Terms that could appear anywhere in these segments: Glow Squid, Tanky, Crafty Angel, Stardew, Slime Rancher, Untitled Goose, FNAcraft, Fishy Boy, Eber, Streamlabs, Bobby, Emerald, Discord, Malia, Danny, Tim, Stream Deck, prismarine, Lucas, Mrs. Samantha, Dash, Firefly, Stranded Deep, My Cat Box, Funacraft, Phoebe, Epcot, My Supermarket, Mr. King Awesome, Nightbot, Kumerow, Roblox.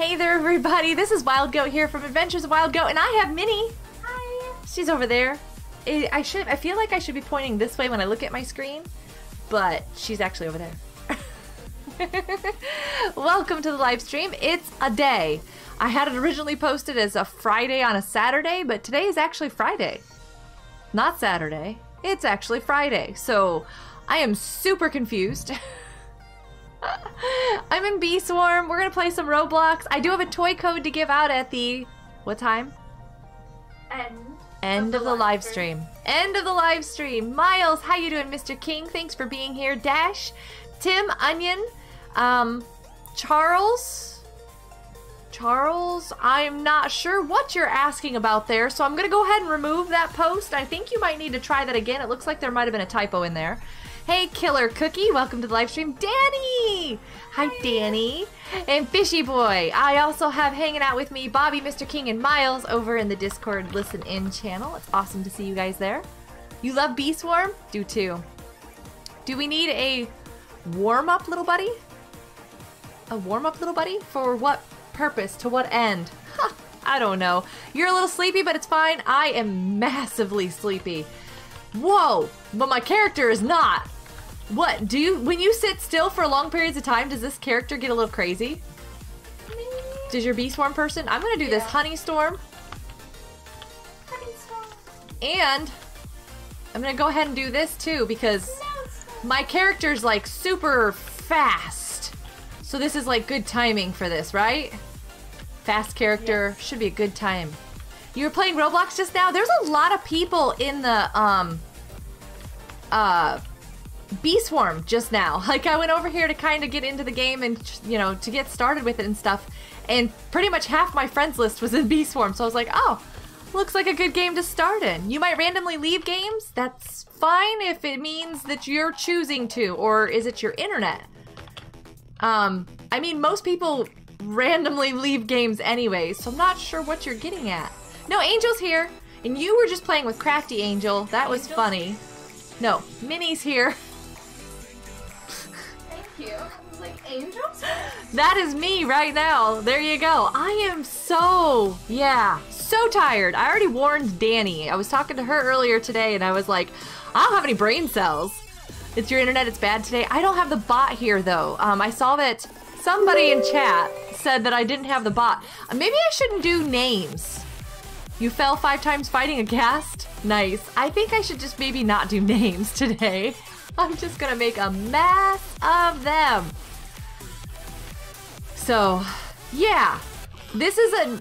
Hey there, everybody. This is Wild Goat here from Adventures of Wild Goat, and I have Minnie. Hi. She's over there. I feel like I should be pointing this way when I look at my screen, but she's actually over there. Welcome to the live stream. It's a day. I had it originally posted as a Friday on a Saturday, but today is actually Friday. Not Saturday. It's actually Friday. So I am super confused. I'm in Bee Swarm. We're going to play some Roblox. I do have a toy code to give out at the... What time? End of the live stream. End of the live stream. Miles, how you doing? Mr. King, thanks for being here. Dash, Tim, Onion, Charles, I'm not sure what you're asking about there, so I'm going to go ahead and remove that post. I think you might need to try that again. It looks like there might have been a typo in there. Hey, Killer Cookie, welcome to the live stream. Danny! Hi, Danny. And Fishy Boy. I also have hanging out with me Bobby, Mr. King, and Miles over in the Discord Listen In channel. It's awesome to see you guys there. You love Bee Swarm? Do too. Do we need a warm-up, little buddy? A warm-up, little buddy? For what purpose? To what end? Huh, I don't know. You're a little sleepy, but it's fine. I am massively sleepy. Whoa, but my character is not. What, do you, when you sit still for long periods of time, does this character get a little crazy? Does your Bee Swarm person? I'm gonna do this honey storm. And I'm gonna go ahead and do this too, because my character's like super fast. So this is like good timing for this, right? Fast character, should be a good time. You were playing Roblox just now? There's a lot of people in the Bee Swarm just now. Like, I went over here to kind of get into the game and, you know, to get started with it and stuff. And pretty much half my friends list was in Bee Swarm. So I was like, oh, looks like a good game to start in. You might randomly leave games. That's fine if it means that you're choosing to, or is it your internet? I mean, most people randomly leave games anyway, so I'm not sure what you're getting at. No, Angel's here, and you were just playing with Crafty Angel. That was funny. No, Minnie's here. Thank you. I was like, Angel's? That is me right now. There you go. I am so, so tired. I already warned Danny. I was talking to her earlier today, and I was like, I don't have any brain cells. It's your internet. It's bad today. I don't have the bot here, though. I saw that somebody in chat said that I didn't have the bot. Maybe I shouldn't do names. You fell 5 times fighting a ghast? Nice. I think I should just maybe not do names today. I'm just gonna make a mess of them. So, yeah. This is a...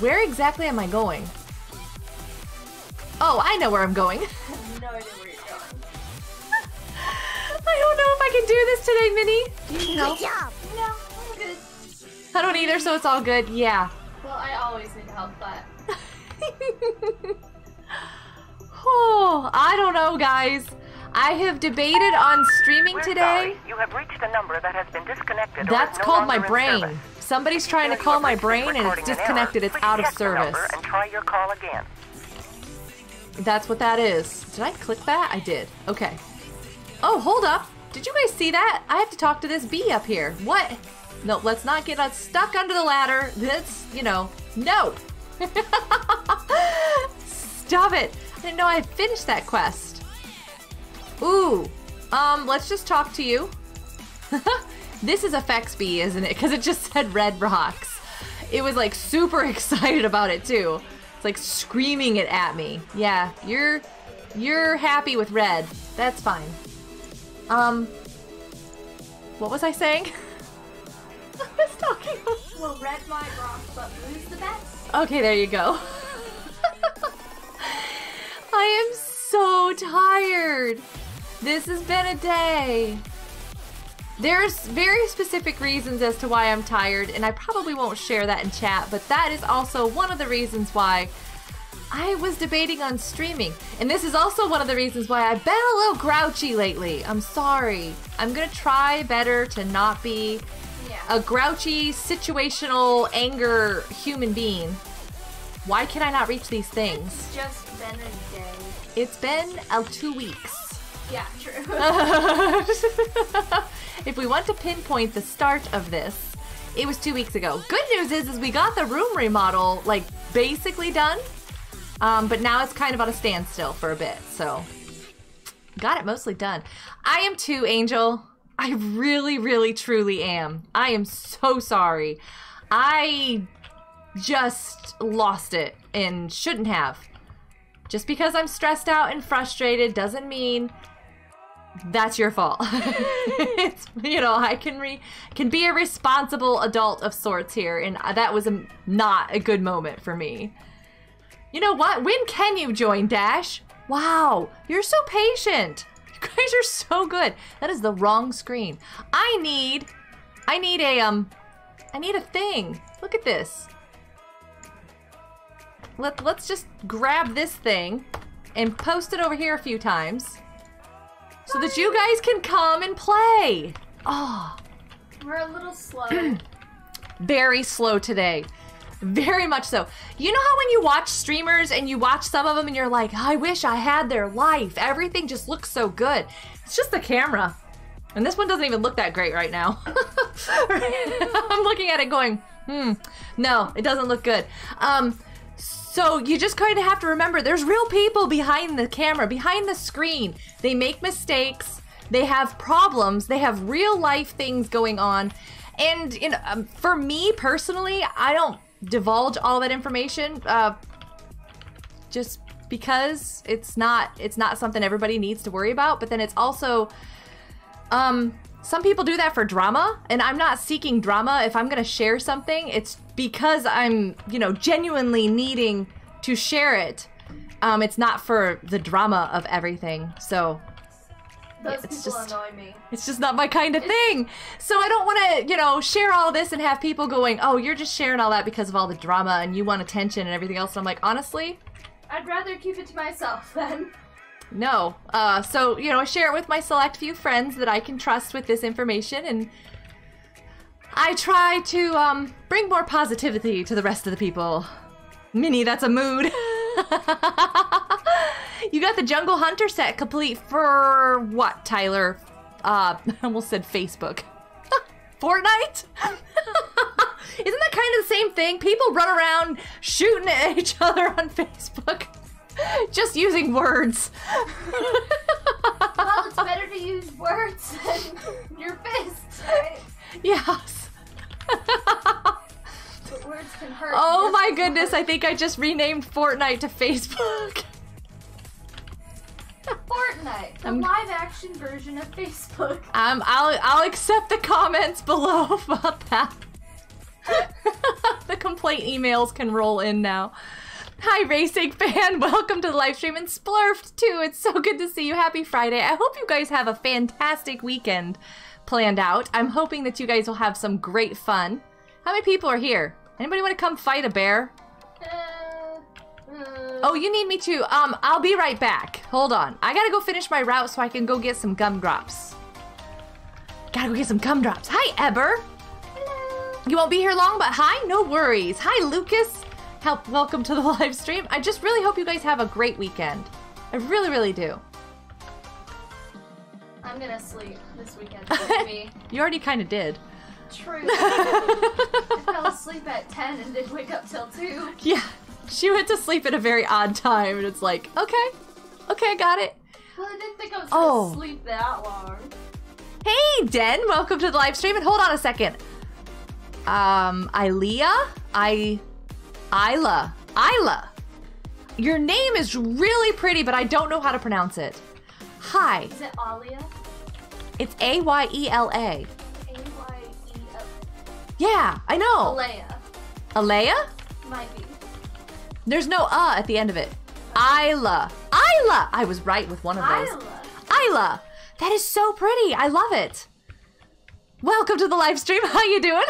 Where exactly am I going? Oh, I know where I'm going. I have no idea where you're going. I don't know if I can do this today, Minnie. Do you need help? No, I'm good. I don't either, so it's all good. Yeah. Well, I always need help, but... Oh, I don't know, guys. I have debated on streaming today. Sorry. You have reached a number that has been disconnected. That's called my brain. Somebody's trying to call my brain and it's disconnected. It's out of service. And try your call again. That's what that is. Did I click that? I did. Okay. Oh, hold up. Did you guys see that? I have to talk to this bee up here. What? No, let's not get us stuck under the ladder. That's, you know, no. Stop it. I didn't know I had finished that quest. Ooh. Let's just talk to you. This is Effect's bee, isn't it? Because it just said red rocks. It was like super excited about it too. It's like screaming it at me. Yeah, you're happy with red. That's fine. What was I saying? I was talking about... Well, red my rock, but blue's the best. Okay, there you go. I am so tired. This has been a day. There's very specific reasons as to why I'm tired, and I probably won't share that in chat, but that is also one of the reasons why I was debating on streaming. And this is also one of the reasons why I've been a little grouchy lately. I'm sorry. I'm gonna try better to not be a grouchy, situational, anger human being. Why can I not reach these things? It's just been a day. It's been 2 weeks. Yeah, true. If we want to pinpoint the start of this, It was 2 weeks ago. Good news is we got the room remodel, like, basically done. But now it's kind of on a standstill for a bit, so. Got it mostly done. I am too, Angel. I really, really, truly am. I am so sorry. I just lost it and shouldn't have. Just because I'm stressed out and frustrated doesn't mean that's your fault. It's, you know, I can be a responsible adult of sorts here, and that was not a good moment for me. You know what? When can you join, Dash? Wow, you're so patient. You guys are so good. That is the wrong screen. I need a thing. Look at this. Let's just grab this thing and post it over here a few times, so that you guys can come and play. Oh, we're a little slow. Very slow today. Very much so. You know how when you watch streamers and you watch some of them and you're like, I wish I had their life. Everything just looks so good. It's just the camera. And this one doesn't even look that great right now. I'm looking at it going, no, it doesn't look good. So you just kind of have to remember there's real people behind the camera, behind the screen. They make mistakes. They have problems. They have real life things going on. And in, for me personally, I don't divulge all that information just because it's not something everybody needs to worry about. But then it's also some people do that for drama, and I'm not seeking drama. If I'm gonna share something, it's because I'm, you know, genuinely needing to share it. It's not for the drama of everything. So It's just not my kind of thing. So I don't want to, you know, share all this and have people going, oh, you're just sharing all that because of all the drama and you want attention and everything else. And I'm like, honestly, I'd rather keep it to myself then. No. So, you know, I share it with my select few friends that I can trust with this information. And I try to bring more positivity to the rest of the people. Minnie, that's a mood. You got the Jungle Hunter set complete for what, Tyler? I almost said Facebook. Fortnite? Isn't that kind of the same thing? People run around shooting at each other on Facebook. Just using words. Well, it's better to use words than your fists, right? Yes. But words can hurt. Oh my goodness, I think I just renamed Fortnite to Facebook. Fortnite, the live action version of Facebook. I'll accept the comments below about that. The complaint emails can roll in now. Hi, Racing Fan. Welcome to the live stream, and Splurfed too. It's so good to see you. Happy Friday. I hope you guys have a fantastic weekend planned out. I'm hoping that you guys will have some great fun. How many people are here? Anybody want to come fight a bear? Oh, you need me to, I'll be right back. Hold on. I gotta go finish my route so I can go get some gumdrops. Gotta go get some gumdrops. Hi, Eber. Hello. You won't be here long, but hi, no worries. Hi, Lucas. Help, welcome to the live stream. I just really hope you guys have a great weekend. I really, really do. I'm gonna sleep this weekend. You already kind of did. True. I fell asleep at 10 and didn't wake up till 2. Yeah. She went to sleep at a very odd time, and it's like, okay. Okay, I got it. Well, I didn't think I was gonna sleep that long. Hey, Den, welcome to the live stream, and hold on a second. Isla. Your name is really pretty, but I don't know how to pronounce it. Hi. Is it Alia? It's A-Y-E-L-A. A-Y-E-L-A. Yeah, I know. Alea. Alea? Might be. There's no at the end of it. Isla. Isla! I was right with one of those. Isla. Isla! That is so pretty. I love it. Welcome to the live stream. How you doing?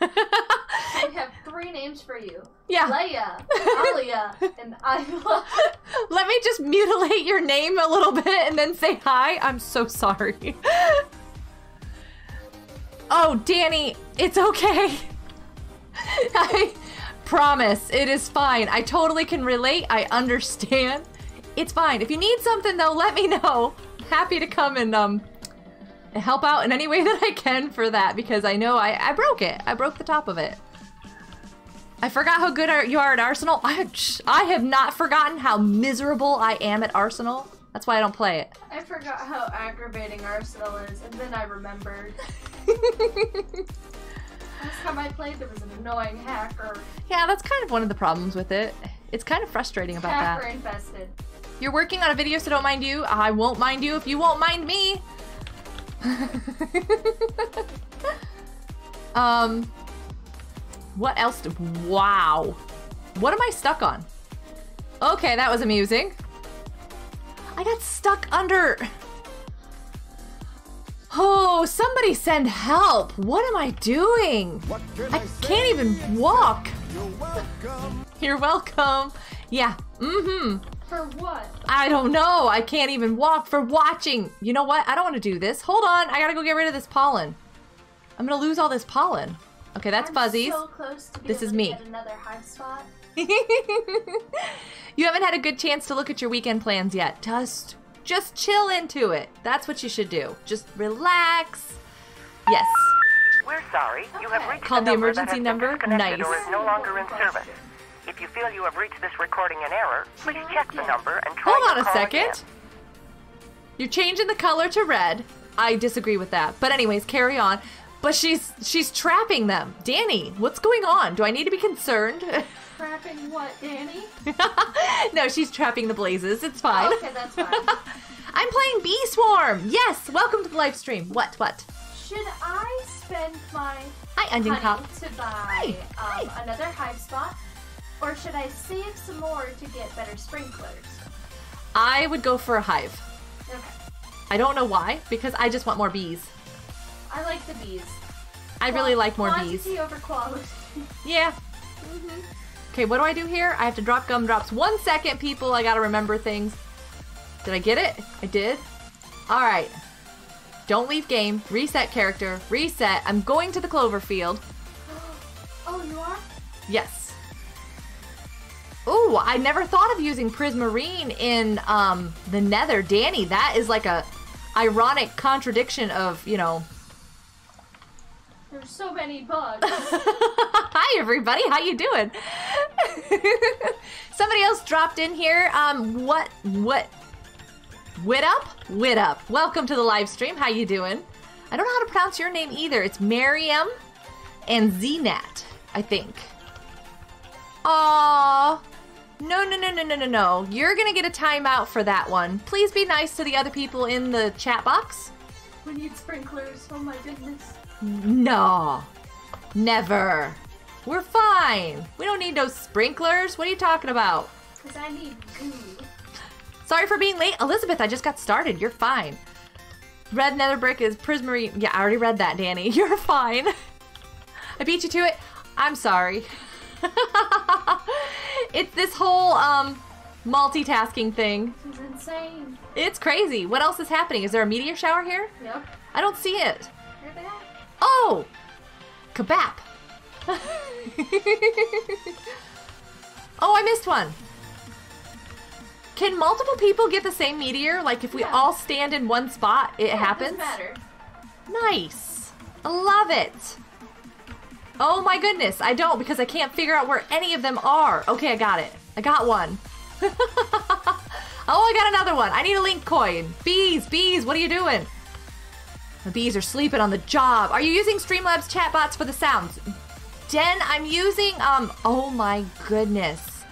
We have three names for you. Yeah. Leia, Alia, and Isla. Let me just mutilate your name a little bit and then say hi. I'm so sorry. Oh, Danny, it's okay. I promise, it is fine. I totally can relate. I understand. It's fine. If you need something, though, let me know. I'm happy to come and help out in any way that I can for that, because I know I broke it. I broke the top of it. I forgot how good you are at Arsenal. I have not forgotten how miserable I am at Arsenal. That's why I don't play it. I forgot how aggravating Arsenal is, and then I remembered. Last time I played, there was an annoying hacker. Yeah, that's kind of one of the problems with it. It's kind of frustrating about that. Hacker infested. You're working on a video, so don't mind you. I won't mind you if you won't mind me. What else? Wow. What am I stuck on? Okay, that was amusing. I got stuck under... Oh, somebody send help! What am I doing? I can't even walk! You're welcome! You're welcome! Yeah, mm-hmm. For what? I don't know! I can't even walk for watching! You know what? I don't want to do this. Hold on! I gotta go get rid of this pollen. I'm gonna lose all this pollen. Okay, that's fuzzies. So close to this is me. Another high spot. You haven't had a good chance to look at your weekend plans yet. Just chill into it. That's what you should do. Just relax. Yes. We're sorry. You have reached the emergency number. Nice. Or is no longer in service. If you feel you have reached this recording in error, please check the number and try to call again. Hold on a second. You're changing the color to red. I disagree with that. But anyways, carry on. But she's trapping them. Danny, what's going on? Do I need to be concerned? Trapping what, Danny? No, she's trapping the blazes. It's fine. Oh, okay, that's fine. I'm playing Bee Swarm. Yes, welcome to the live stream. What? Should I spend my Onion Cup to buy another hive spot, or should I save some more to get better sprinklers? I would go for a hive. Okay. I don't know why, because I just want more bees. I like the bees. I really like more bees. Quantity over quality. Yeah. Mm-hmm. Okay, what do I do here? I have to drop gumdrops. 1 second, people. I gotta remember things. Did I get it? I did. All right. Don't leave game. Reset character. Reset. I'm going to the clover field. Oh, you are? Yes. Ooh, I never thought of using prismarine in the Nether. Danny, that is like a ironic contradiction of, you know... There's so many bugs. Hi, everybody. How you doing? Somebody else dropped in here. Wit up? Wit up. Welcome to the live stream. How you doing? I don't know how to pronounce your name either. It's Mariam and Zenat, I think. Aww. No. You're going to get a timeout for that one. Please be nice to the other people in the chat box. We need sprinklers. Oh, my goodness. No, never. We're fine. We don't need no sprinklers. What are you talking about? Because I need goo. Sorry for being late. Elizabeth, I just got started. You're fine. Red nether brick is prismarine. Yeah, I already read that, Danny. You're fine. I beat you to it. I'm sorry. It's this whole multitasking thing. It's insane. It's crazy. What else is happening? Is there a meteor shower here? Yep. I don't see it. Oh! Kabap! Oh, I missed one! Can multiple people get the same meteor? Like, if we all stand in one spot, it happens? It doesn't matter. Nice! I love it! Oh my goodness, I don't, because I can't figure out where any of them are. Okay, I got it. I got one. Oh, I got another one! I need a link coin! Bees, what are you doing? The bees are sleeping on the job. Are you using Streamlabs chatbots for the sounds? Den, I'm using, oh my goodness.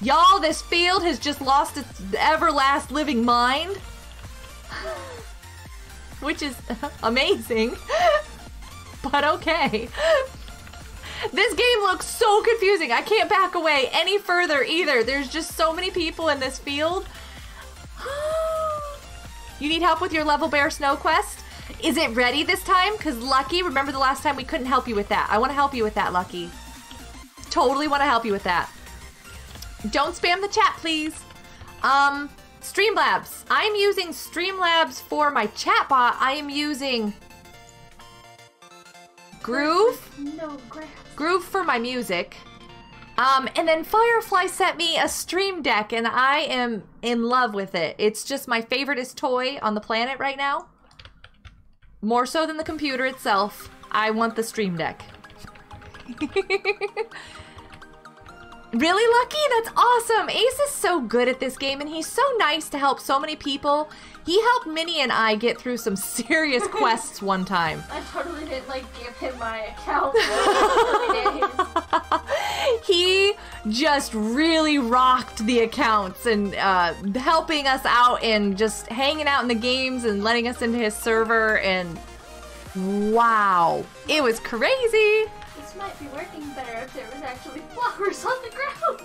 Y'all, this field has just lost its everlast living mind. Which is amazing, but okay. This game looks so confusing. I can't back away any further either. There's just so many people in this field. You need help with your Level Bear Snow quest? Is it ready this time? Because Lucky, remember the last time we couldn't help you with that. I want to help you with that, Lucky. Totally want to help you with that. Don't spam the chat, please. Streamlabs. I'm using Streamlabs for my chatbot. I am using Groove. Groove for my music. And then Firefly sent me a Stream Deck, and I am in love with it. It's just my favoriteest toy on the planet right now. More so than the computer itself, I want the Stream Deck. Really, Lucky? That's awesome! Ace is so good at this game, and he's so nice to help so many people. He helped Minnie and I get through some serious quests one time. I totally didn't, like, give him my account for 30 days. He just really rocked the accounts and helping us out and just hanging out in the games and letting us into his server, and wow, it was crazy! This might be working better if there was actually flowers on the ground.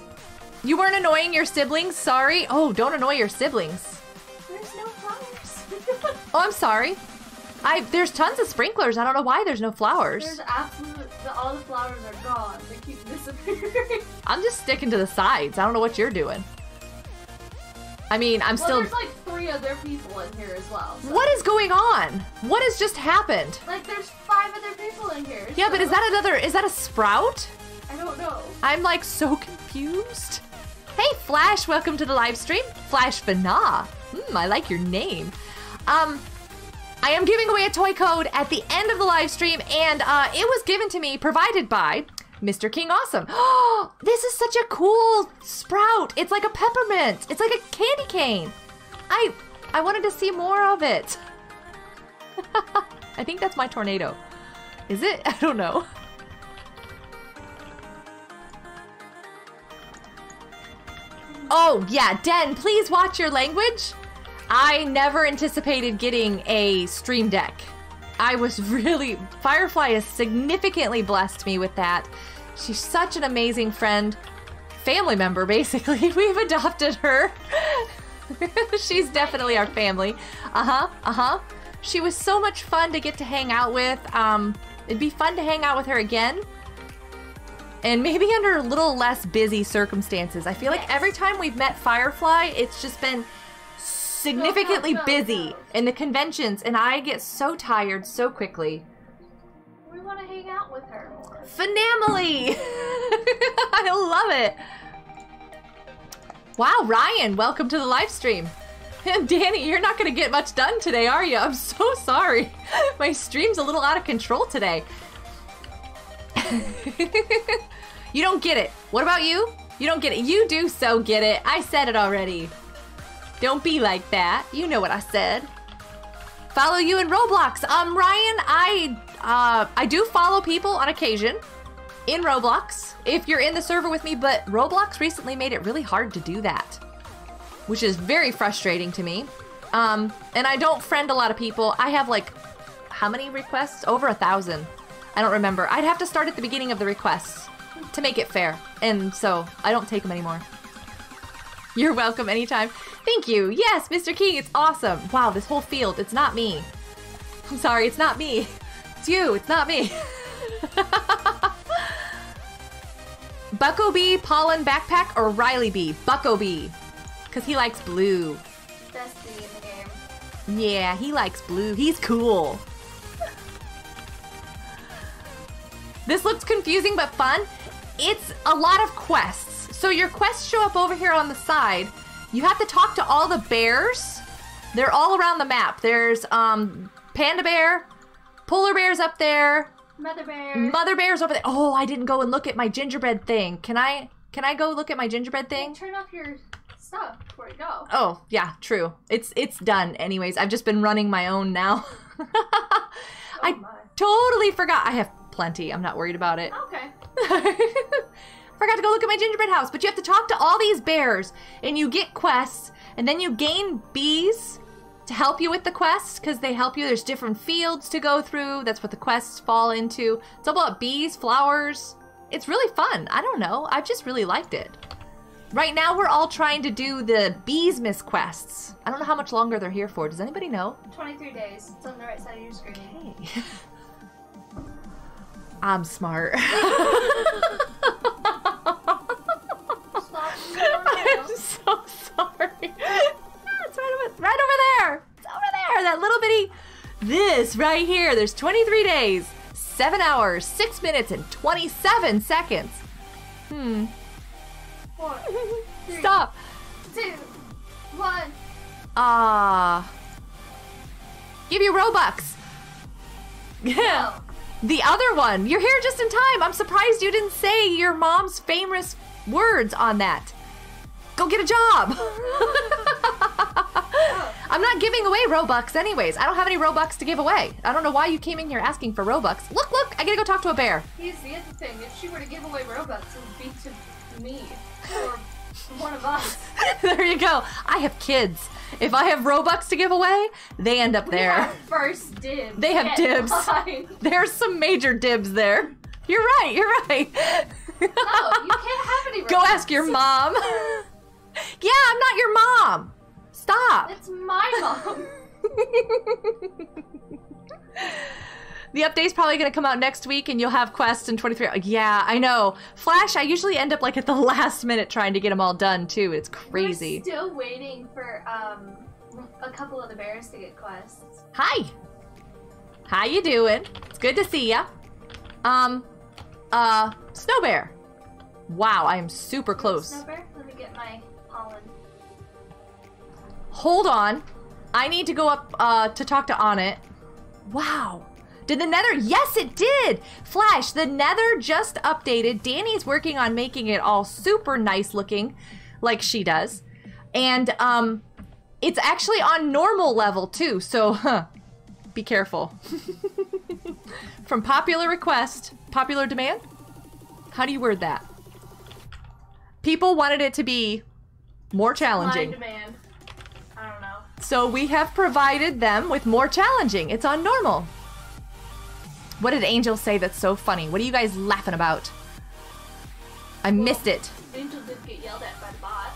You weren't annoying your siblings, sorry. Oh, don't annoy your siblings. There's no flowers. Oh, I'm sorry. There's tons of sprinklers. I don't know why there's no flowers. There's all the flowers are gone. They keep disappearing. I'm just sticking to the sides. I don't know what you're doing. I mean, I'm still... there's like 3 other people in here as well. So. What is going on? What has just happened? Like, there's 5 other people in here. Yeah, so... but is that a sprout? I don't know. I'm like so confused. Hey, Flash, welcome to the live stream. Flash Fana. I like your name. I am giving away a toy code at the end of the live stream, and it was given to me, provided by Mr. King Awesome. Oh, this is such a cool sprout. It's like a peppermint. It's like a candy cane. I wanted to see more of it. I think that's my tornado. Is it? I don't know. Oh, yeah. Den, please watch your language. I never anticipated getting a Stream Deck. I was really... Firefly has significantly blessed me with that. She's such an amazing friend. Family member, basically. We've adopted her. She's definitely our family. Uh-huh, uh-huh. She was so much fun to get to hang out with. It'd be fun to hang out with her again. And maybe under a little less busy circumstances. I feel like every time we've met Firefly, it's just been... significantly busy in the conventions, and I get so tired so quickly. We want to hang out with her more. Finamily! I love it. Wow, Ryan, welcome to the live stream. And Danny, you're not going to get much done today, are you? I'm so sorry. My stream's a little out of control today. You don't get it. What about you? You don't get it. You do so get it. I said it already. Don't be like that. You know what I said. Follow you in Roblox. Ryan, I do follow people on occasion in Roblox if you're in the server with me, but Roblox recently made it really hard to do that, which is very frustrating to me. And I don't friend a lot of people. I have like, how many requests? Over 1,000. I don't remember. I'd have to start at the beginning of the requests to make it fair. And so I don't take them anymore. You're welcome anytime. Thank you. Yes, Mr. King, it's awesome. Wow, this whole field, it's not me. I'm sorry, it's not me. It's you, it's not me. Bucklebee, Pollen Backpack, or Riley Bee? Bucklebee. Because he likes blue. Best bee in the game. Yeah, he likes blue. He's cool. This looks confusing but fun. It's a lot of quests. So your quests show up over here on the side. You have to talk to all the bears. They're all around the map. There's panda bear, polar bears up there. Mother bear's over there. Oh, I didn't go and look at my gingerbread thing. Can I go look at my gingerbread thing? Turn off your stuff before you go. Oh, yeah, true. It's done anyways. I've just been running my own now. Oh, I totally forgot. I have plenty. I'm not worried about it. Okay. Forgot to go look at my gingerbread house, but you have to talk to all these bears and you get quests and then you gain bees to help you with the quests because they help you. There's different fields to go through. That's what the quests fall into. It's all about bees, flowers. It's really fun. I don't know. I've just really liked it. Right now we're all trying to do the bees miss quests. I don't know how much longer they're here for. Does anybody know? 23 days. It's on the right side of your screen. Okay. I'm smart. I'm so sorry. Yeah, it's right over there. It's over there. That little bitty. This right here. There's 23 days, 7 hours, 6 minutes, and 27 seconds. 4, 3, stop. 2, 1. Ah. Give you Robux. Yeah. The other one. You're here just in time. I'm surprised you didn't say your mom's famous words on that. Go get a job. I'm not giving away Robux anyways. I don't have any Robux to give away. I don't know why you came in here asking for Robux. Look, look, I gotta go talk to a bear. Here's the other thing. If she were to give away Robux, it would be to me or one of us. There you go. I have kids. If I have Robux to give away, they end up there. Have first dibs. They have dibs. Mine. There's some major dibs there. You're right. You're right. No, you can't have any Robux. Go ask your mom. Yeah, I'm not your mom. Stop. It's my mom. The update's probably going to come out next week and you'll have quests in 23 hours. Yeah, I know. Flash, I usually end up like at the last minute trying to get them all done too. It's crazy. We're still waiting for a couple of the bears to get quests. Hi. How you doing? It's good to see ya. Snow Bear. Wow, I am super close. Snow Bear? Let me get my pollen. Hold on. I need to go up to talk to Onnit. Wow. Did the Nether? Yes, it did! Flash, the Nether just updated. Danny's working on making it all super nice looking, like she does. And it's actually on normal level too, so be careful. From popular request, popular demand? How do you word that? People wanted it to be more challenging. Blind demand. I don't know. So we have provided them with more challenging. It's on normal. What did Angel say that's so funny? What are you guys laughing about? I missed it. Angel did get yelled at by the bot.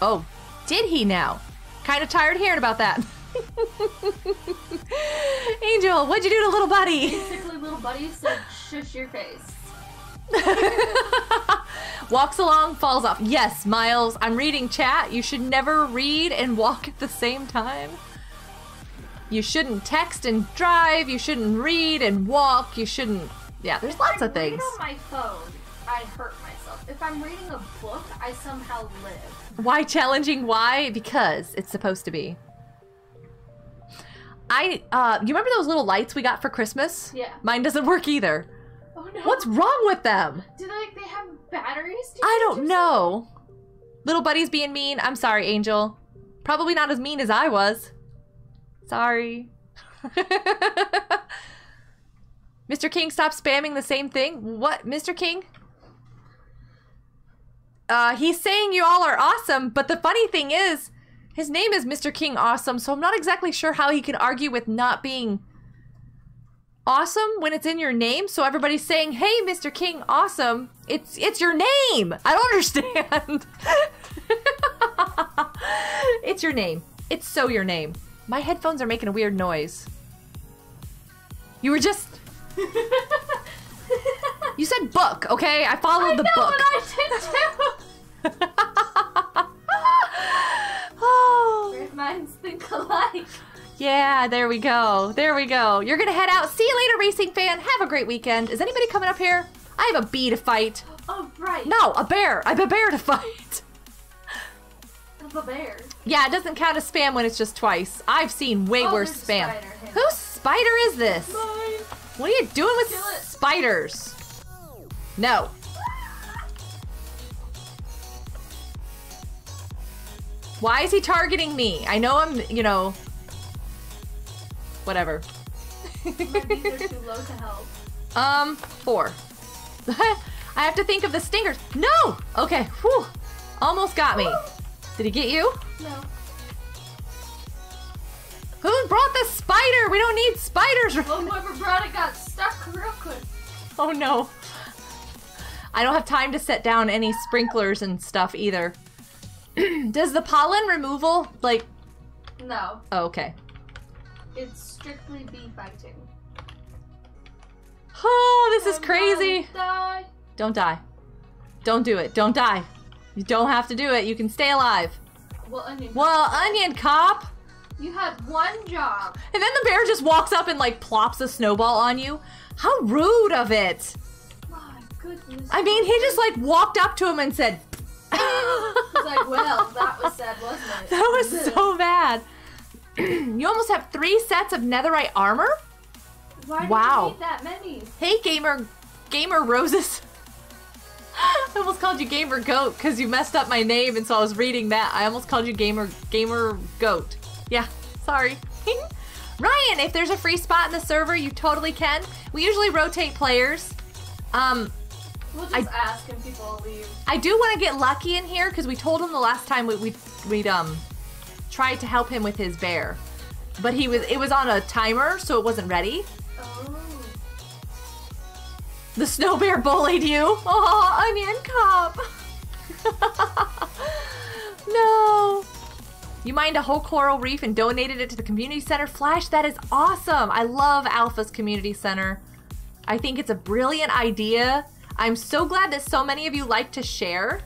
Oh, did he now? Kind of tired hearing about that. Angel, what'd you do to little buddy? Basically, little buddy said, shush your face. Walks along, falls off. Yes, Miles, I'm reading chat. You should never read and walk at the same time. You shouldn't text and drive. You shouldn't read and walk. You shouldn't... Yeah, there's lots of things. If I read on my phone, I hurt myself. If I'm reading a book, I somehow live. Why challenging? Why? Because it's supposed to be. You remember those little lights we got for Christmas? Yeah. Mine doesn't work either. Oh, no. What's wrong with them? Do they have batteries? I don't know. Little buddy's being mean. I'm sorry, Angel. Probably not as mean as I was. Sorry. Mr. King, stop spamming the same thing. What, Mr. King? He's saying you all are awesome, but the funny thing is, his name is Mr. King Awesome, so I'm not exactly sure how he can argue with not being awesome when it's in your name. So everybody's saying, hey, Mr. King Awesome, it's your name. I don't understand. It's your name. It's so your name. My headphones are making a weird noise. You were just... You said book, okay? I followed the book. I know what I did too. Oh. Great minds think alike. Yeah, there we go. There we go. You're going to head out. See you later, racing fan. Have a great weekend. Is anybody coming up here? I have a bee to fight. Oh, right. No, a bear. I have a bear to fight. A bear. Yeah, it doesn't count as spam when it's just twice. I've seen way worse spam. Whose spider is this? Mine. What are you doing with spiders? No. Why is he targeting me? I know I'm, you know, whatever. My bees are too low to help. 4. I have to think of the stingers. No! Okay, whew. Almost got me. Did he get you? No. Who brought the spider? We don't need spiders. Well, whoever brought it got stuck real quick. Oh no. I don't have time to set down any sprinklers and stuff either. Does the pollen removal, like... No. Oh, okay. It's strictly bee fighting. Oh, this is crazy. Die. Don't die. Don't do it. Don't die. You don't have to do it. You can stay alive. Well, Onion Cop. Well, Onion Cop. You had one job. And then the bear just walks up and, like, plops a snowball on you. How rude of it. My goodness. I mean, he just, like, walked up to him and said... He's like, well, that was sad, wasn't it? That was so bad. You almost have 3 sets of netherite armor? Why do you need that many? Hey, Gamer Roses. I almost called you Gamer Goat because you messed up my name, and so I was reading that. I almost called you Gamer Goat. Yeah, sorry. Ryan, if there's a free spot in the server, you totally can. We usually rotate players. We'll just ask and people leave. I do want to get Lucky in here because we told him the last time we'd tried to help him with his bear, but it was on a timer, so it wasn't ready. Oh. The snow bear bullied you. Oh, Onion Cop. No. You mined a whole coral reef and donated it to the community center. Flash, that is awesome. I love Alpha's community center. I think it's a brilliant idea. I'm so glad that so many of you like to share.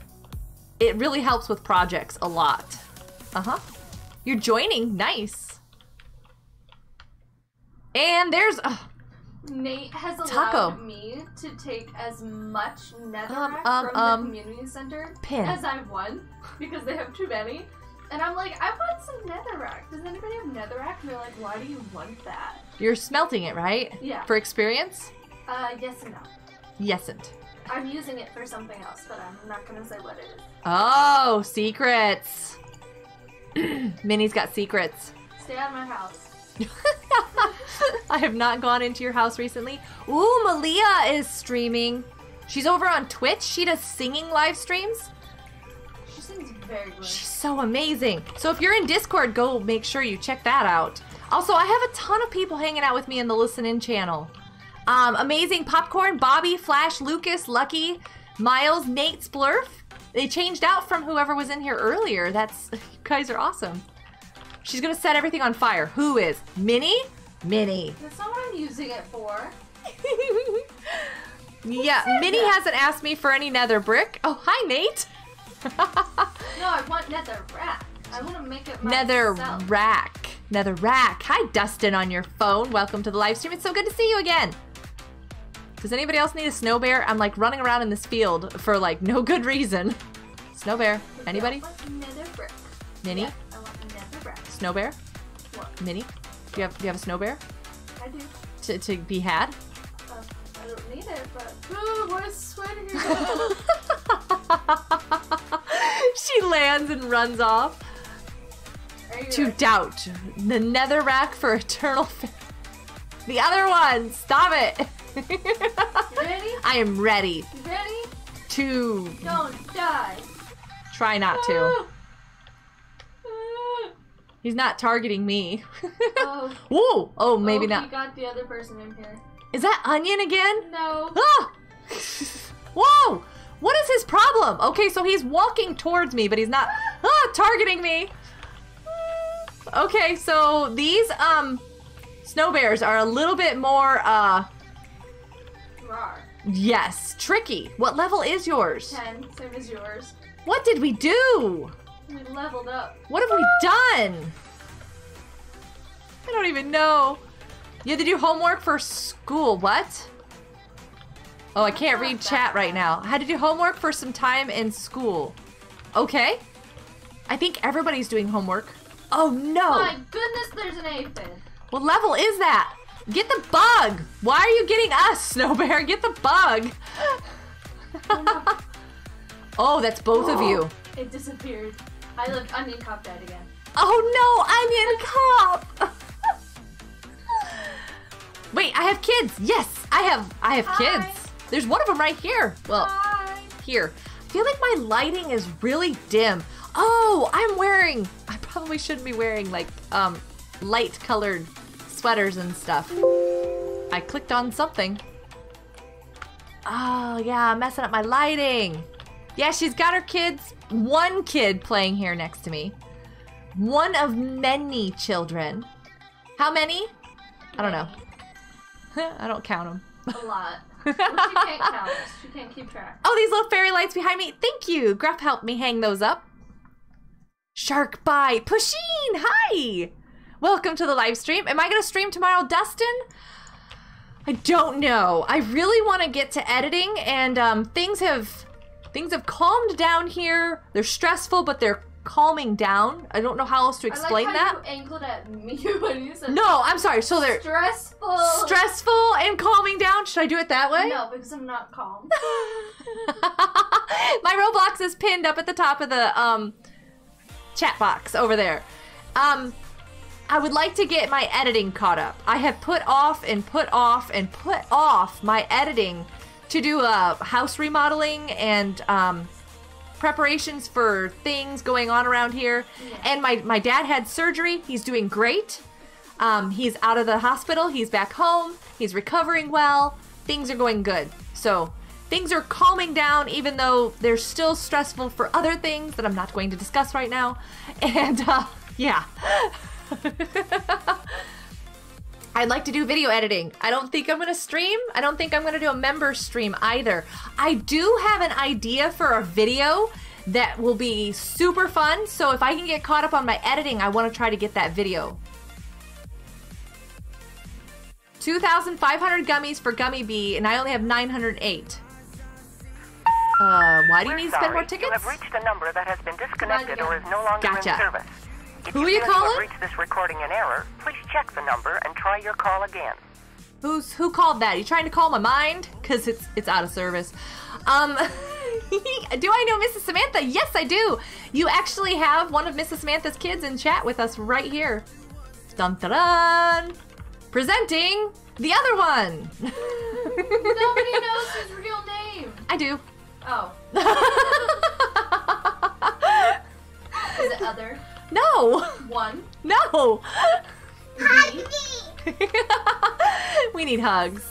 It really helps with projects a lot. Uh-huh. You're joining. Nice. And there's... Nate has allowed me to take as much netherrack from the community center as I've won, because they have too many. And I'm like, I want some netherrack. Does anybody have netherrack? And they're like, why do you want that? You're smelting it, right? Yeah. For experience? Yes and no. Yesn't. I'm using it for something else, but I'm not going to say what it is. Oh, secrets. Minnie's got secrets. Stay out of my house. I have not gone into your house recently. Ooh, Malia is streaming. She's over on Twitch. She does singing live streams. She sings very good. She's so amazing. So if you're in Discord, go make sure you check that out. Also, I have a ton of people hanging out with me in the Listen In channel. Amazing Popcorn, Bobby, Flash, Lucas, Lucky, Miles, Nate, Splurf. They changed out from whoever was in here earlier. You guys are awesome. She's gonna set everything on fire. Who is? Minnie? Minnie. That's not what I'm using it for. Yeah, Minnie hasn't asked me for any nether brick. Oh, hi, Nate. No, I want nether rack. I want to make it myself. Nether rack. Nether rack. Hi, Dustin on your phone. Welcome to the live stream. It's so good to see you again. Does anybody else need a snow bear? I'm like running around in this field for like no good reason. Snow bear. Anybody? Nether brick. Minnie? Yeah. Snow bear? What? Minnie? Do you have a snow bear? I do. To be had? I don't need it, but... Ooh, what a sweater you got. She lands and runs off. To ready? Doubt. The netherrack for eternal... The other one! Stop it! You ready? I am ready. You ready? To... Don't die. Try not to. He's not targeting me. Oh. Whoa! Oh, maybe not. He got the other person in here. Is that Onion again? No. Ah! Whoa! What is his problem? Okay, so he's walking towards me, but he's not targeting me. Okay, so these snow bears are a little bit more raw. Yes, tricky. What level is yours? 10, same as yours. What did we do? We leveled up. What have we done? I don't even know. You had to do homework for school. What? Oh, I can't read chat right now. I had to do homework for some time in school. Okay. I think everybody's doing homework. Oh, no. My goodness, there's an aphid. What level is that? Get the bug. Why are you getting us, Snow Bear? Get the bug. Oh, that's both of you. It disappeared. I looked, Onion Cop died again. Oh no, Onion Cop! Wait, I have kids. Yes, I have kids. There's one of them right here. Well, here. I feel like my lighting is really dim. Oh, I probably shouldn't be wearing like light colored sweaters and stuff. I clicked on something. Oh yeah, I'm messing up my lighting. Yeah, she's got her kids. One kid playing here next to me. One of many children. How many? I don't know. I don't count them. A lot. Well, she can't count. She can't keep track. Oh, these little fairy lights behind me. Thank you. Gruff helped me hang those up. Shark Bite. Pusheen, hi. Welcome to the live stream. Am I going to stream tomorrow, Dustin? I don't know. I really want to get to editing, and things have calmed down here. They're stressful, but they're calming down. I don't know how else to explain that. I like how that. You angled at me when you said no, I'm sorry. So they're stressful. Stressful and calming down. Should I do it that way? No, because I'm not calm. My Roblox is pinned up at the top of the chat box over there. I would like to get my editing caught up. I have put off and put off and put off my editing to do a house remodeling and preparations for things going on around here. Yeah. And my dad had surgery. He's doing great. He's out of the hospital. He's back home. He's recovering well. Things are going good. So things are calming down, even though they're still stressful for other things that I'm not going to discuss right now. And yeah. I'd like to do video editing. I don't think I'm gonna stream. I don't think I'm gonna do a member stream either. I do have an idea for a video that will be super fun. So if I can get caught up on my editing, I want to try to get that video. 2,500 gummies for Gummy Bee, and I only have 908. Why do you need to spend more tickets? You have reached a number that has been disconnected or is no longer in service. If Who are you calling? If you reach this recording in error, please check the number and try your call again. Who called that? Are you trying to call my mind? Because it's out of service. Do I know Mrs. Samantha? Yes, I do. You actually have one of Mrs. Samantha's kids in chat with us right here. Dun dun dun. Presenting the other one. Nobody knows his real name. I do. Oh. Is it other? No. One. No. Hug me. We need hugs.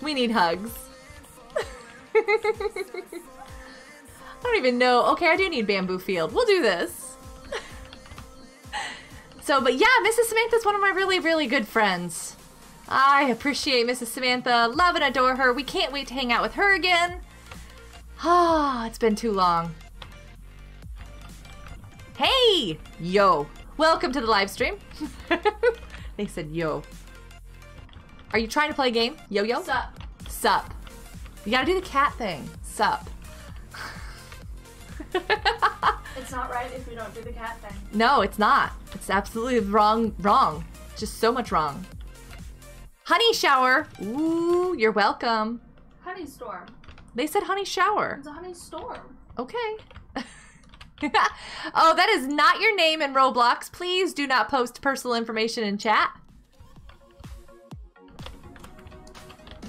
We need hugs. I don't even know. Okay, I do need bamboo field. We'll do this. So, but yeah, Mrs. Samantha's one of my really, really good friends. I appreciate Mrs. Samantha. Love and adore her. We can't wait to hang out with her again. Ah, it's been too long. Hey! Yo. Welcome to the live stream. They said yo. Are you trying to play a game? Yo-yo? Sup. Sup. You gotta do the cat thing. Sup. It's not right if we don't do the cat thing. No, it's not. It's absolutely wrong. Wrong. Just so much wrong. Honey shower. Ooh, you're welcome. Honey storm. They said honey shower. It's a honey storm. Okay. Oh, that is not your name in Roblox. Please do not post personal information in chat.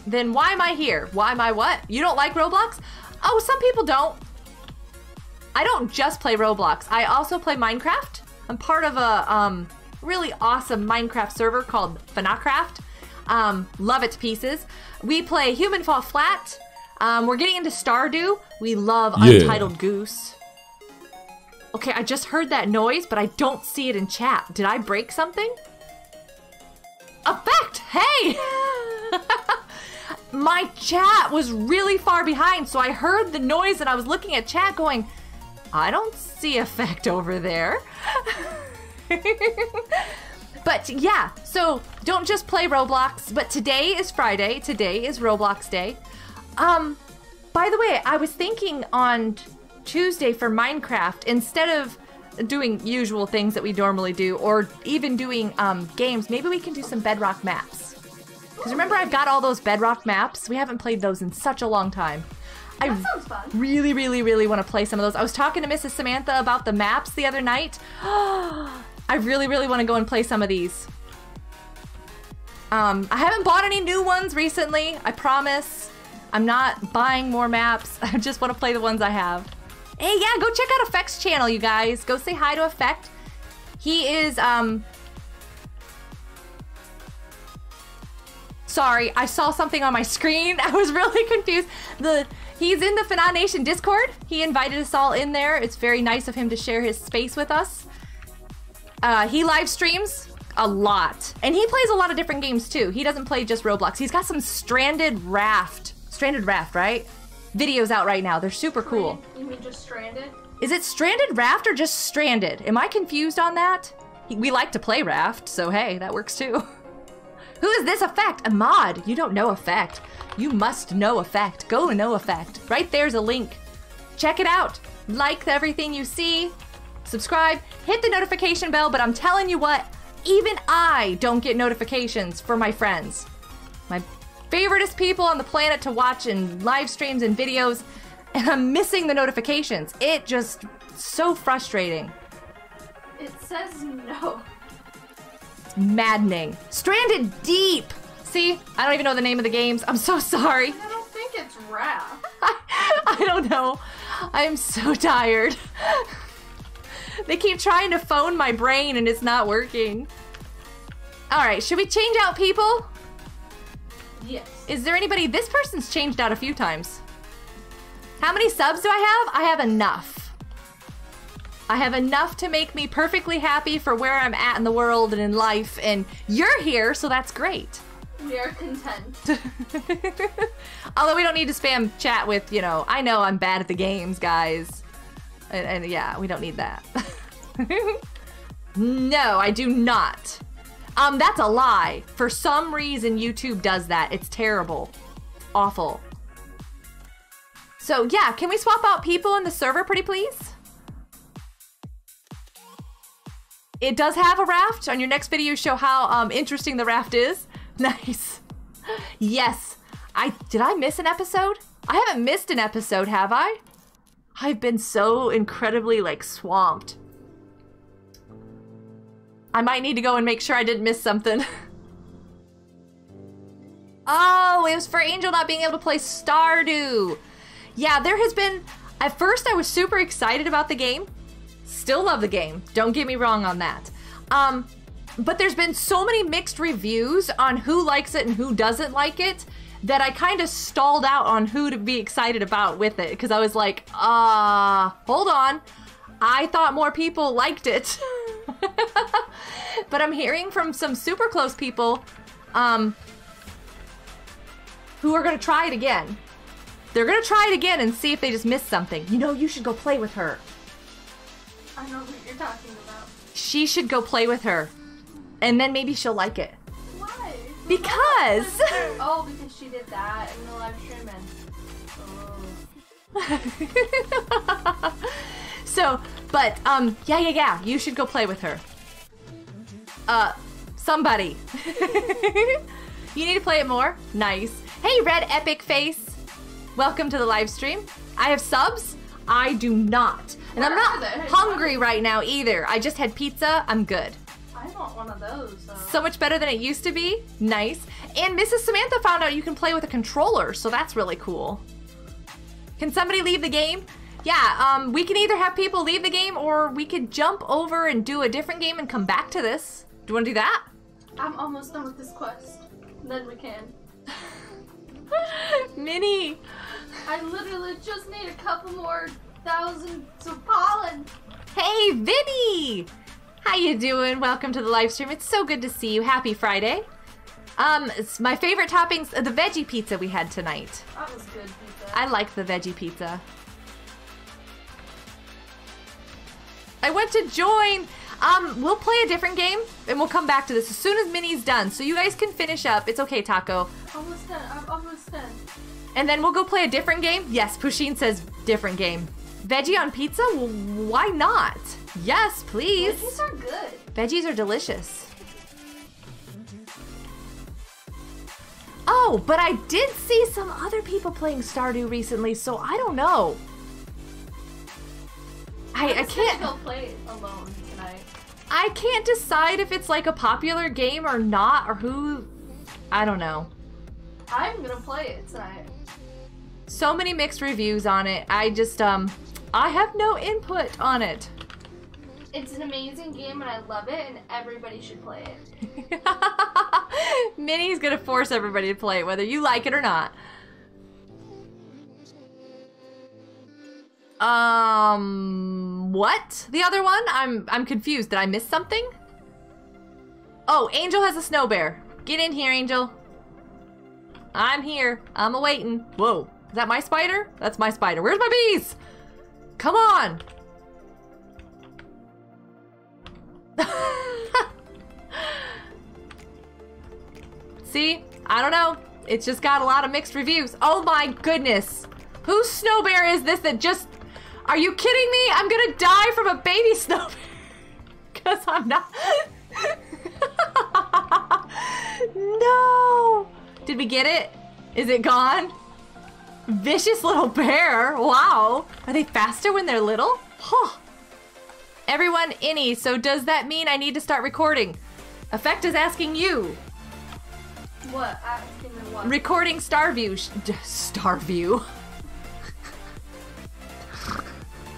Then why am I here? Why am I what? You don't like Roblox? Oh, some people don't. I don't just play Roblox. I also play Minecraft. I'm part of a really awesome Minecraft server called Funacraft. Love it to pieces. We play Human Fall Flat. We're getting into Stardew. We love Untitled Goose. Okay, I just heard that noise, but I don't see it in chat. Did I break something? Effect! Hey! My chat was really far behind, so I heard the noise and I was looking at chat going, I don't see Effect over there. But yeah, so don't just play Roblox, but today is Friday. Today is Roblox Day. By the way, I was thinking on Tuesday for Minecraft, instead of doing usual things that we normally do or even doing games, maybe we can do some bedrock maps. Because remember, I've got all those bedrock maps. We haven't played those in such a long time. That sounds fun. I really, really, really want to play some of those. I was talking to Mrs. Samantha about the maps the other night. I really, really want to go and play some of these. I haven't bought any new ones recently, I promise. I'm not buying more maps. I just want to play the ones I have. Hey, yeah, go check out Effect's channel, you guys. Go say hi to Effect. He is, Sorry, I saw something on my screen. I was really confused. He's in the Fana Nation Discord. He invited us all in there. It's very nice of him to share his space with us. He live streams a lot. And he plays a lot of different games, too. He doesn't play just Roblox. He's got some Stranded Raft, right? Videos out right now. They're super cool. You mean just Stranded? Is it Stranded Raft or just Stranded? Am I confused on that? We like to play Raft, so hey, that works too. Who is this Effect? Ahmad. You don't know Effect. You must know Effect. Go know Effect. Right there's a link. Check it out. Like everything you see. subscribe, hit the notification bell, but I'm telling you what, even I don't get notifications for my friends. My favoriteest people on the planet to watch in live streams and videos, and I'm missing the notifications. It just, so frustrating. It says no. It's maddening. Stranded Deep! See, I don't even know the name of the games. I'm so sorry. I don't think it's Wrath. I don't know. I'm so tired. They keep trying to phone my brain and it's not working. Alright, should we change out people? Yes. Is there anybody? This person's changed out a few times. How many subs do I have? I have enough. I have enough to make me perfectly happy for where I'm at in the world and in life, and you're here, so that's great. We are content. Although we don't need to spam chat with, you know I'm bad at the games, guys. And yeah, we don't need that. No, I do not. That's a lie. For some reason, YouTube does that. It's terrible. Awful. So yeah, can we swap out people in the server pretty please? It does have a raft. On your next video, show how interesting the raft is. Nice. Yes. Did I miss an episode? I haven't missed an episode, have I? I've been so incredibly, like, swamped. I might need to go and make sure I didn't miss something. Oh, it was for Angel not being able to play Stardew. Yeah, there has been... At first, I was super excited about the game. Still love the game. Don't get me wrong on that. But there's been so many mixed reviews on who likes it and who doesn't like it that I kind of stalled out on who to be excited about with it. Because I was like, hold on. I thought more people liked it. But I'm hearing from some super close people who are going to try it again. They're going to try it again and see if they just missed something. You know, you should go play with her. I know what you're talking about. She should go play with her. And then maybe she'll like it. Why? Because... Oh, because she did that in the live stream and... Oh. So, but, yeah, you should go play with her. Somebody. You need to play it more? Nice. Hey, Red Epic Face. Welcome to the live stream. I have subs? I do not. And where I'm not hungry right now either. I just had pizza. I'm good. I want one of those. So much better than it used to be. Nice. And Mrs. Samantha found out you can play with a controller, so that's really cool. Can somebody leave the game? Yeah, we can either have people leave the game or we could jump over and do a different game and come back to this. Do you want to do that? I'm almost done with this quest. Then we can. Minnie! I literally just need a couple more thousand of pollen. Hey, Vinny! How you doing? Welcome to the live stream. It's so good to see you. Happy Friday. It's my favorite toppings, the veggie pizza we had tonight. That was good pizza. I like the veggie pizza. I went to join. We'll play a different game and we'll come back to this as soon as Minnie's done. So you guys can finish up. It's okay, Taco. Almost done. I'm almost done. And then we'll go play a different game. Yes, Pusheen says different game. Veggie on pizza? Well, why not? Yes, please. Veggies are good. Veggies are delicious. Oh, but I did see some other people playing Stardew recently, so I don't know. I can't go play alone tonight. I can't decide if it's like a popular game or not, or who. I don't know. I'm gonna play it tonight. So many mixed reviews on it. I just I have no input on it. It's an amazing game and I love it and everybody should play it. Minnie's gonna force everybody to play it whether you like it or not. What? The other one? I'm confused. Did I miss something? Oh, Angel has a snow bear. Get in here, Angel. I'm here. I'm awaiting. Whoa. Is that my spider? That's my spider. Where's my bees? Come on! See? I don't know. It's just got a lot of mixed reviews. Oh my goodness! Whose snow bear is this that just... Are you kidding me? I'm gonna die from a baby snowman. Because I'm not. No. Did we get it? Is it gone? Vicious little bear. Wow. Are they faster when they're little? Huh. Everyone innie, so does that mean I need to start recording? Effect is asking you. What? Asking me what? Recording Stardew. Stardew.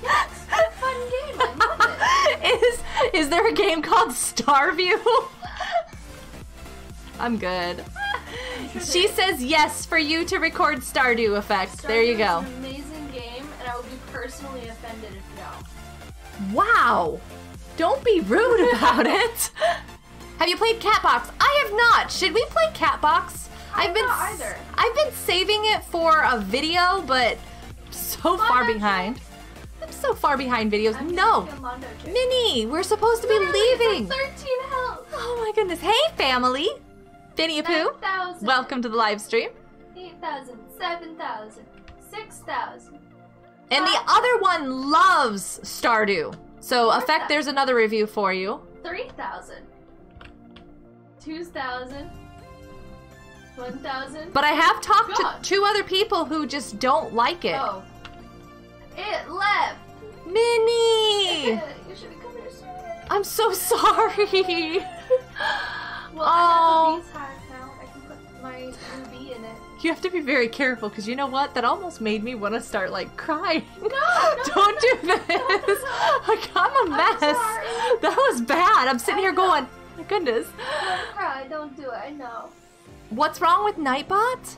That's a fun game. I love it. Is there a game called Stardew? I'm good. She says yes for you to record Stardew, Effect. There you go. It's an amazing game, and I would be personally offended if no. Wow. Don't be rude about it. Have you played Cat Box? I have not. Should we play Cat Box? I've been not either. I've been saving it for a video, but so far behind. I'm so far behind videos. I'm no. Minnie, we're supposed to be leaving. 13 health. Oh my goodness. Hey, family. Vinny Pooh. Welcome to the live stream. 8,000, 7,000, 6,000. And the other one loves Stardew. So, Effect, there's another review for you. 3,000. 2,000. 1,000. But I have talked to two other people who just don't like it. Oh. It left! Minnie! You should have come here sooner. I'm so sorry! Well, I have a bee's hive now. I can put my new bee in it. You have to be very careful, because you know what? That almost made me want to start, like, crying. No! Don't do this! I'm a mess! I'm sorry. That was bad! I'm sitting here going, my goodness. Don't cry, don't do it, I know. What's wrong with Nightbot?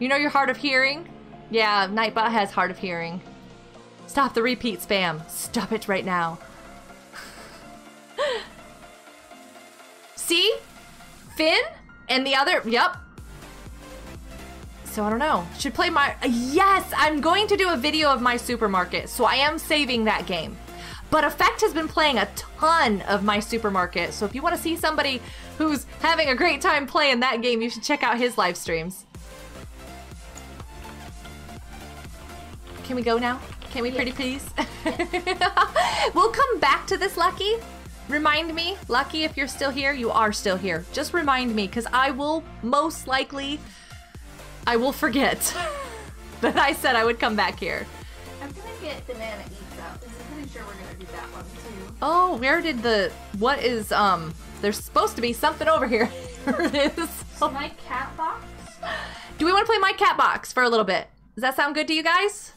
You know you're hard of hearing? Yeah, Nightbot has hard of hearing. Stop the repeat spam. Stop it right now. See? Finn? And the other... Yep. So I don't know. Should play my... Yes! I'm going to do a video of my supermarket, so I am saving that game. But Effect has been playing a ton of my supermarket, so if you want to see somebody who's having a great time playing that game, you should check out his live streams. Can we go now? Can we pretty please? Yes. We'll come back to this, Lucky. Remind me, Lucky, if you're still here, you are still here. Just remind me, because I will most likely, I will forget that I said I would come back here. I'm going to get Banana Eats out, because I'm pretty sure we're going to do that one, too. Oh, where did the, what is, there's supposed to be something over here. It is. So My Cat Box? Do we want to play My Cat Box for a little bit? Does that sound good to you guys?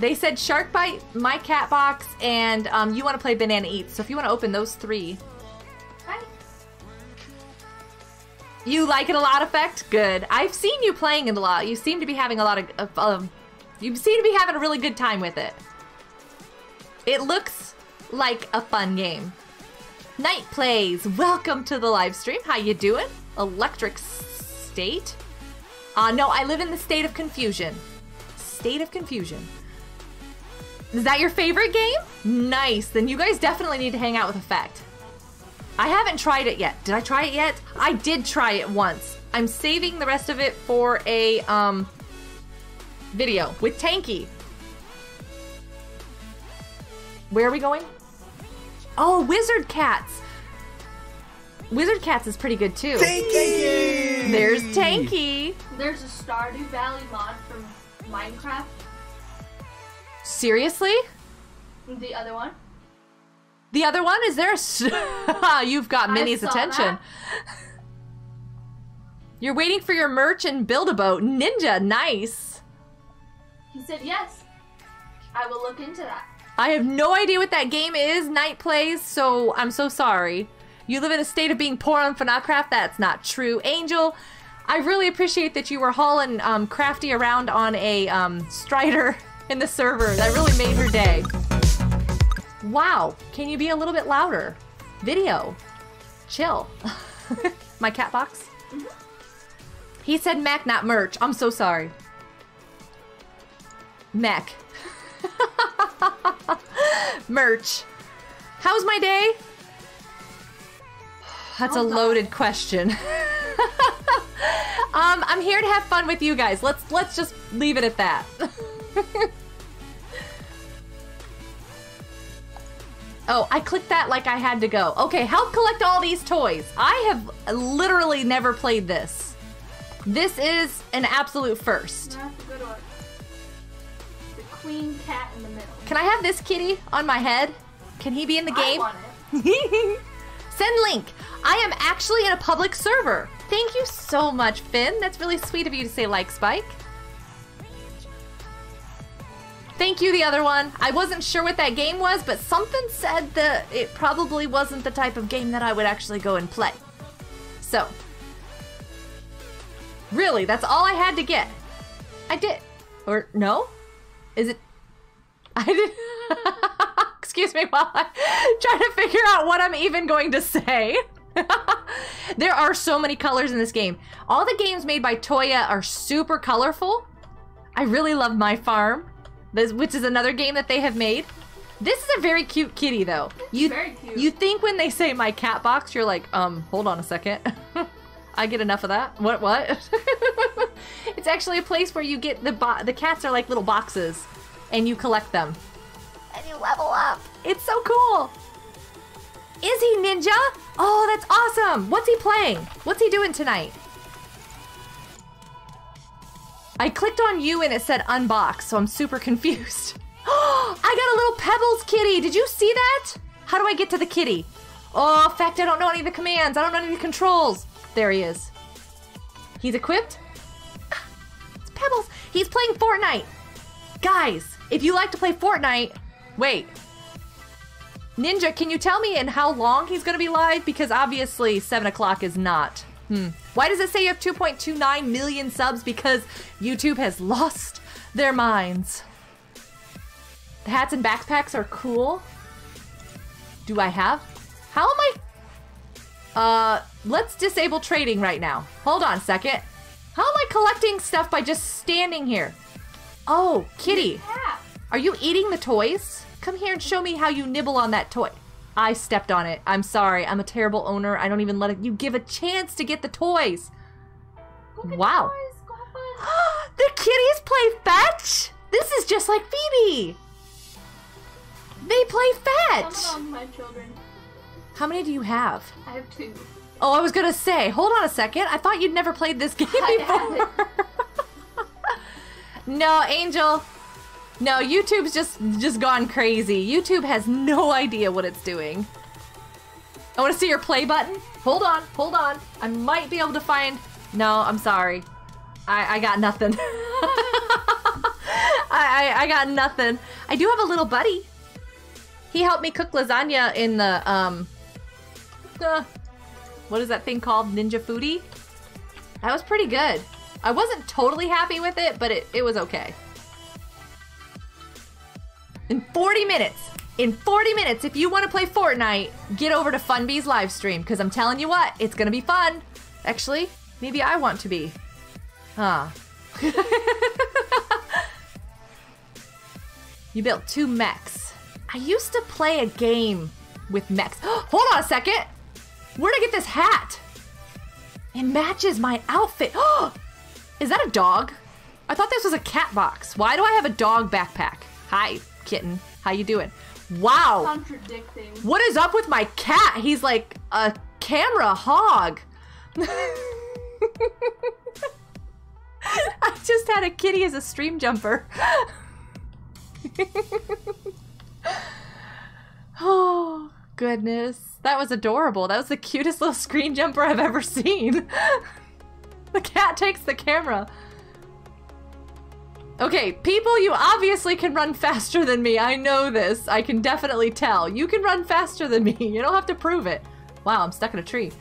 They said Shark Bite, My Cat Box, and you want to play Banana Eats. So if you want to open those three. Hi. You like it a lot, Effect? Good. I've seen you playing it a lot. You seem to be having a lot of you seem to be having a really good time with it. It looks like a fun game. Night Plays, welcome to the live stream. How you doing? Electric State? No, I live in the state of confusion. State of confusion. Is that your favorite game? Nice. Then you guys definitely need to hang out with Effect. I haven't tried it yet. Did I try it yet? I did try it once. I'm saving the rest of it for a video with Tanky. Where are we going? Oh, Wizard Cats. Wizard Cats is pretty good too. Tanky! There's Tanky. There's a Stardew Valley mod from Minecraft. Seriously? The other one? The other one? Is there a... You've got Minnie's attention. You're waiting for your merch and Build-A-Boat. Ninja, nice. He said yes. I will look into that. I have no idea what that game is, Night Plays, so I'm so sorry. You live in a state of being poor on Funacraft. That's not true. Angel, I really appreciate that you were hauling Crafty around on a Strider in the server. That really made her day. Wow. Can you be a little bit louder? Video. Chill. My Cat Box? Mm-hmm. He said Mac, not merch. I'm so sorry. Mac. Merch. How's my day? That's a loaded question. I'm here to have fun with you guys. Let's just leave it at that. Oh, I clicked that like I had to go. Okay, help collect all these toys. I have literally never played this. This is an absolute first. That's a good one. The queen cat in the middle. Can I have this kitty on my head? Can he be in the game? I want it. Send link. I am actually in a public server. Thank you so much, Finn. That's really sweet of you to say like, Spike. Thank you, the other one. I wasn't sure what that game was, but something said that it probably wasn't the type of game that I would actually go and play. So, really, that's all I had to get. I did. Or, no? Is it? I did. Excuse me while I'm trying to figure out what I'm even going to say. There are so many colors in this game. All the games made by Toya are super colorful. I really love My Farm. This, which is another game that they have made. This is a very cute kitty, though. Very cute. You think when they say My Cat Box, you're like, hold on a second. I get enough of that. What? It's actually a place where you get the cats are like little boxes, and you collect them. And you level up. It's so cool. Is he ninja? Oh, that's awesome. What's he playing? What's he doing tonight? I clicked on you and it said unbox, so I'm super confused. I got a little Pebbles kitty. Did you see that? How do I get to the kitty? Oh, in fact, I don't know any of the commands. I don't know any of the controls. There he is. He's equipped. It's Pebbles. He's playing Fortnite. Guys, if you like to play Fortnite, wait. Ninja, can you tell me in how long he's going to be live? Because obviously 7 o'clock is not. Why does it say you have 2.29 million subs? Because YouTube has lost their minds. The hats and backpacks are cool. Do I have? How am I? Let's disable trading right now. Hold on a second. How am I collecting stuff by just standing here? Oh, kitty. Are you eating the toys? Come here and show me how you nibble on that toy. I stepped on it. I'm sorry. I'm a terrible owner. I don't even let you give a chance to get the toys. Wow. The kitties play fetch? This is just like Phoebe. They play fetch. How many do you have? I have 2. Oh, I was going to say, hold on a second. I thought you'd never played this game before. No, Angel. No, YouTube's just gone crazy. YouTube has no idea what it's doing. I want to see your play button. Hold on, hold on. I might be able to find... No, I'm sorry. I got nothing. I got nothing. I do have a little buddy. He helped me cook lasagna in the, what is that thing called? Ninja Foodie? That was pretty good. I wasn't totally happy with it, but it was okay. In 40 minutes, if you want to play Fortnite, get over to Funbee's live stream, because I'm telling you what, it's going to be fun. Actually, maybe I want to be. Huh. You built 2 mechs. I used to play a game with mechs. Hold on a second. Where'd I get this hat? It matches my outfit. Is that a dog? I thought this was a cat box. Why do I have a dog backpack? Hi, kitten. How you doing? Wow. Contradicting. What is up with my cat? He's like a camera hog. I just had a kitty as a stream jumper. Oh, goodness. That was adorable. That was the cutest little screen jumper I've ever seen. The cat takes the camera. Okay, people, you obviously can run faster than me. I know this. I can definitely tell. You can run faster than me. You don't have to prove it. Wow, I'm stuck in a tree.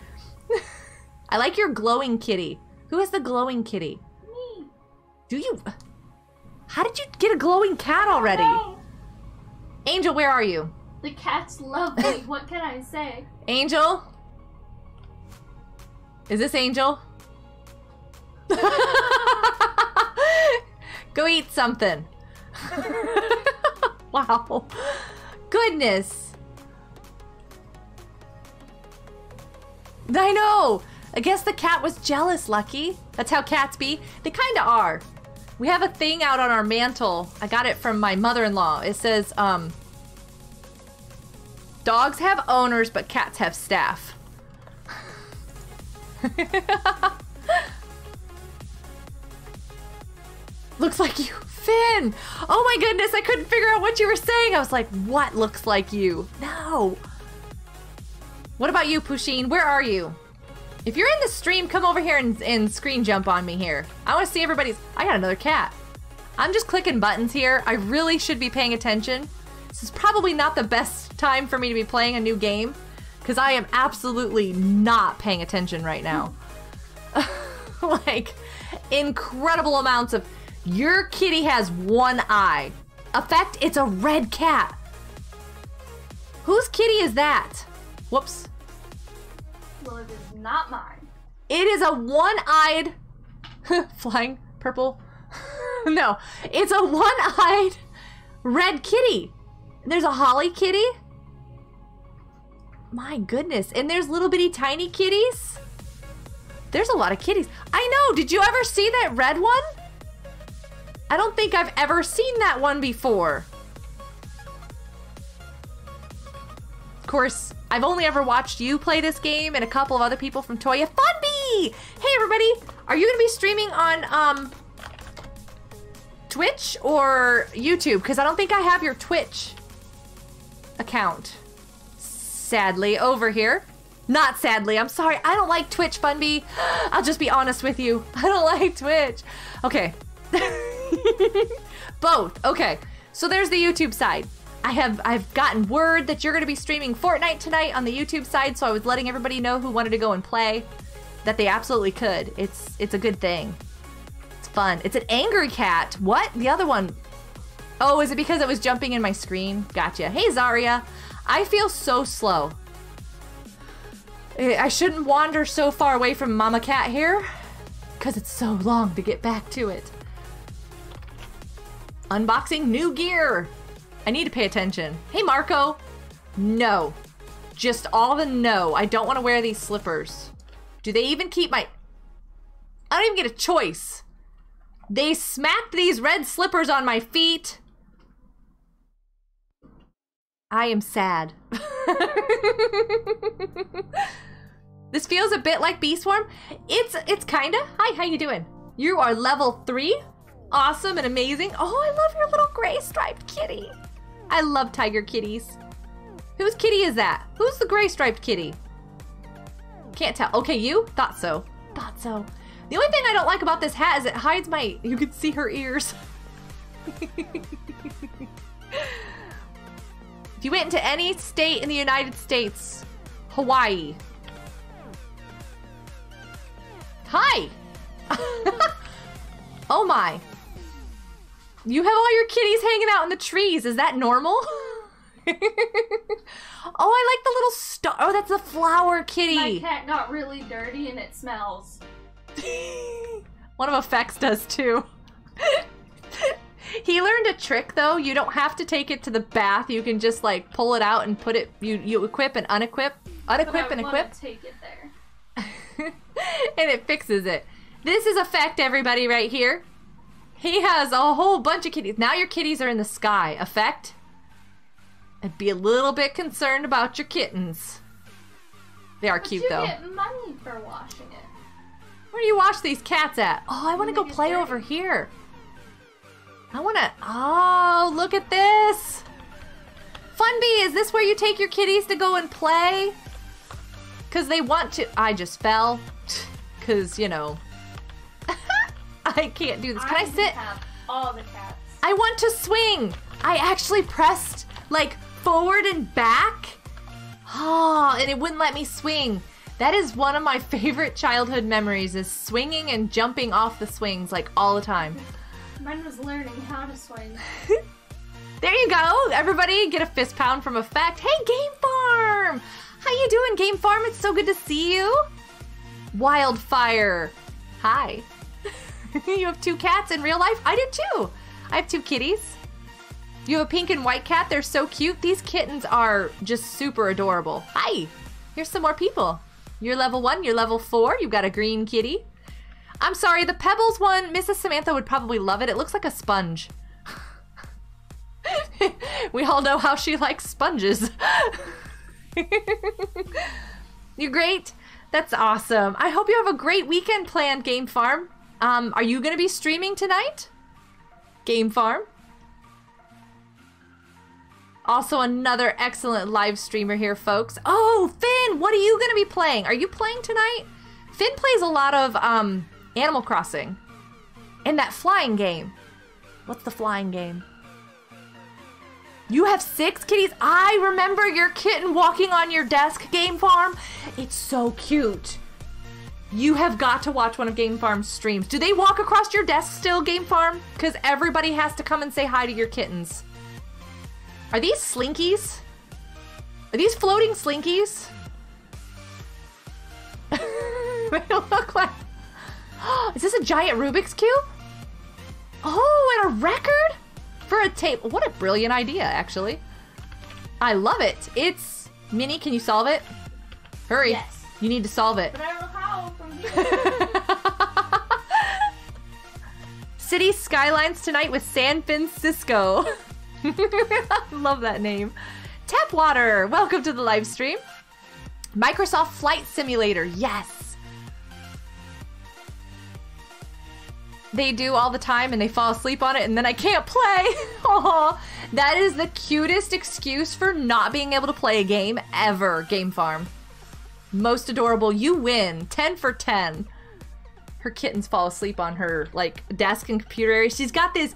I like your glowing kitty. Who has the glowing kitty? Me. Do you? How did you get a glowing cat already? Know. Angel, where are you? The cat's lovely. What can I say? Angel? Is this Angel? Go eat something. Wow. Goodness. I know. I guess the cat was jealous, Lucky. That's how cats be. They kind of are. We have a thing out on our mantle. I got it from my mother-in-law. It says, dogs have owners, but cats have staff. Looks like you. Finn! Oh my goodness, I couldn't figure out what you were saying. I was like, what looks like you? No. What about you, Pusheen? Where are you? If you're in the stream, come over here and screen jump on me here. I want to see everybody's... I got another cat. I'm just clicking buttons here. I really should be paying attention. This is probably not the best time for me to be playing a new game because I am absolutely not paying attention right now. Like, incredible amounts of... Your kitty has one eye. Effect, it's a red cat. Whose kitty is that? Whoops. Well, it is not mine. It is a one-eyed flying purple. No, it's a one-eyed red kitty. There's a Holly kitty. My goodness. And there's little bitty tiny kitties. There's a lot of kitties. I know. Did you ever see that red one? I don't think I've ever seen that one before. Of course, I've only ever watched you play this game and a couple of other people from Toya. Funbee! Hey everybody! Are you going to be streaming on Twitch or YouTube? Because I don't think I have your Twitch account. Sadly, over here. Not sadly, I'm sorry. I don't like Twitch, Funbee. I'll just be honest with you. I don't like Twitch. Okay. Both. Okay. So there's the YouTube side. I've gotten word that you're going to be streaming Fortnite tonight on the YouTube side, so I was letting everybody know who wanted to go and play that they absolutely could. It's a good thing. It's fun. It's an angry cat. What? The other one. Oh, is it because it was jumping in my screen? Gotcha. Hey, Zaria. I feel so slow. I shouldn't wander so far away from Mama Cat here because it's so long to get back to it. Unboxing new gear. I need to pay attention. Hey, Marco. No. Just all the no. I don't want to wear these slippers. Do they even keep my... I don't even get a choice. They smacked these red slippers on my feet. I am sad. This feels a bit like Bee Swarm. It's kinda. Hi, how you doing? You are level 3? Awesome and amazing. Oh, I love your little gray striped kitty. I love tiger kitties. Whose kitty is that? Who's the gray striped kitty? Can't tell. Okay, you? Thought so. Thought so. The only thing I don't like about this hat is it hides my... You can see her ears. If you went into any state in the United States, Hawaii. Hi! Oh my. You have all your kitties hanging out in the trees. Is that normal? Oh, I like the little star. Oh, that's a flower kitty. My cat got really dirty and it smells. One of Effects does too. He learned a trick though. You don't have to take it to the bath. You can just like pull it out and put it, you equip and unequip. Unequip and equip. But I want to take it there. And it fixes it. This is Effect, everybody, right here. He has a whole bunch of kitties. Now your kitties are in the sky. Effect, I'd be a little bit concerned about your kittens. They are cute, though. You get money for washing it. Where do you wash these cats at? Oh, I want to go play over here. I want to... Oh, look at this. Funbee, is this where you take your kitties to go and play? Because they want to... I just fell. Because, you know... I can't do this. Can I sit? Have all the cats. I want to swing. I actually pressed like forward and back. Oh, and it wouldn't let me swing. That is one of my favorite childhood memories is swinging and jumping off the swings like all the time. Mine was learning how to swing. There you go. Everybody get a fist pound from Effect. Hey, Game Farm. How you doing, Game Farm? It's so good to see you. Wildfire. Hi. You have 2 cats in real life? I did too. I have 2 kitties. You have a pink and white cat. They're so cute. These kittens are just super adorable. Hi. Here's some more people. You're level 1. You're level 4. You've got a green kitty. I'm sorry, the pebbles one, Mrs. Samantha would probably love it. It looks like a sponge. We all know how she likes sponges. You're great. That's awesome. I hope you have a great weekend planned, Game Farm. Are you going to be streaming tonight? Game Farm. Also another excellent live streamer here, folks. Oh, Finn, what are you going to be playing? Are you playing tonight? Finn plays a lot of Animal Crossing and that flying game. What's the flying game? You have 6 kitties? I remember your kitten walking on your desk, Game Farm. It's so cute. You have got to watch one of Game Farm's streams. Do they walk across your desk still, Game Farm? Because everybody has to come and say hi to your kittens. Are these slinkies? Are these floating slinkies? They look like... Is this a giant Rubik's Cube? Oh, and a record? For a tape. What a brilliant idea, actually. I love it. It's... Minnie, can you solve it? Hurry. Yes. You need to solve it. But I don't know how from here. City Skylines tonight with San Francisco. Love that name. Tap Water, welcome to the live stream. Microsoft Flight Simulator, yes. They do all the time and they fall asleep on it and then I can't play. Oh, that is the cutest excuse for not being able to play a game ever, Game Farm. Most adorable, you win, 10 for 10. Her kittens fall asleep on her like desk and computer area. She's got this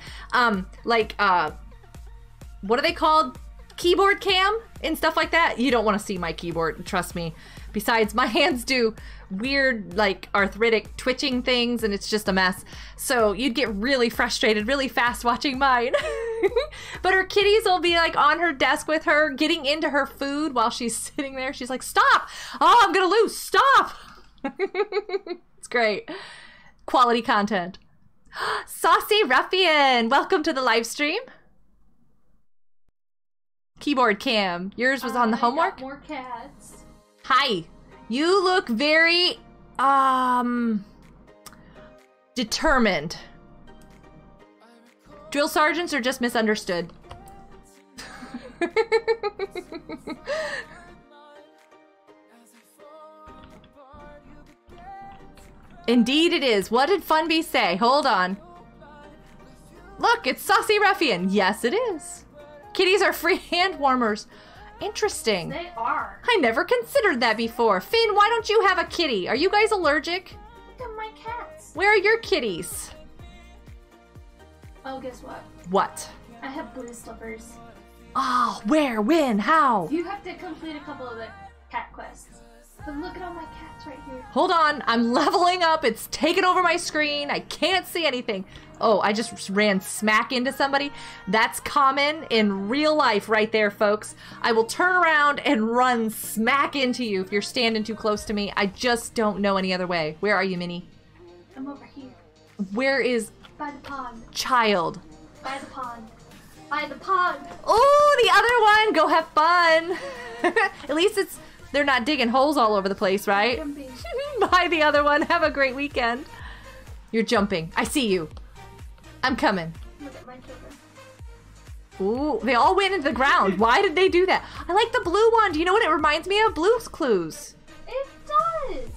what are they called? Keyboard cam and stuff like that? You don't want to see my keyboard, trust me. Besides, my hands do weird, like, arthritic twitching things, and it's just a mess. So you'd get really frustrated really fast watching mine. But her kitties will be, like, on her desk with her, getting into her food while she's sitting there. She's like, stop! Oh, I'm gonna lose! Stop! It's great. Quality content. Saucy Ruffian, welcome to the live stream. Keyboard cam. Yours was on the homework? More cats. Hi. You look very, determined. Drill sergeants are just misunderstood. Indeed it is. What did Funbee say? Hold on. Look, it's Saucy Ruffian. Yes, it is. Kitties are free hand warmers. Interesting. They are. I never considered that before. Finn, why don't you have a kitty? Are you guys allergic? Look at my cats. Where are your kitties? Oh, guess what? What? I have blue slippers. Oh, where, when, how? You have to complete a couple of the cat quests. But look at all my cats right here. Hold on, I'm leveling up. It's taking over my screen. I can't see anything. Oh, I just ran smack into somebody. That's common in real life right there, folks. I will turn around and run smack into you if you're standing too close to me. I just don't know any other way. Where are you, Minnie? I'm over here. Where is... By the pond. Child. By the pond. By the pond. Oh, the other one. Go have fun. At least it's... They're not digging holes all over the place, right? Bye, the other one. Have a great weekend. You're jumping. I see you. I'm coming. Look at my children. Ooh, they all went into the ground. Why did they do that? I like the blue one. Do you know what it reminds me of? Blue's Clues. It does.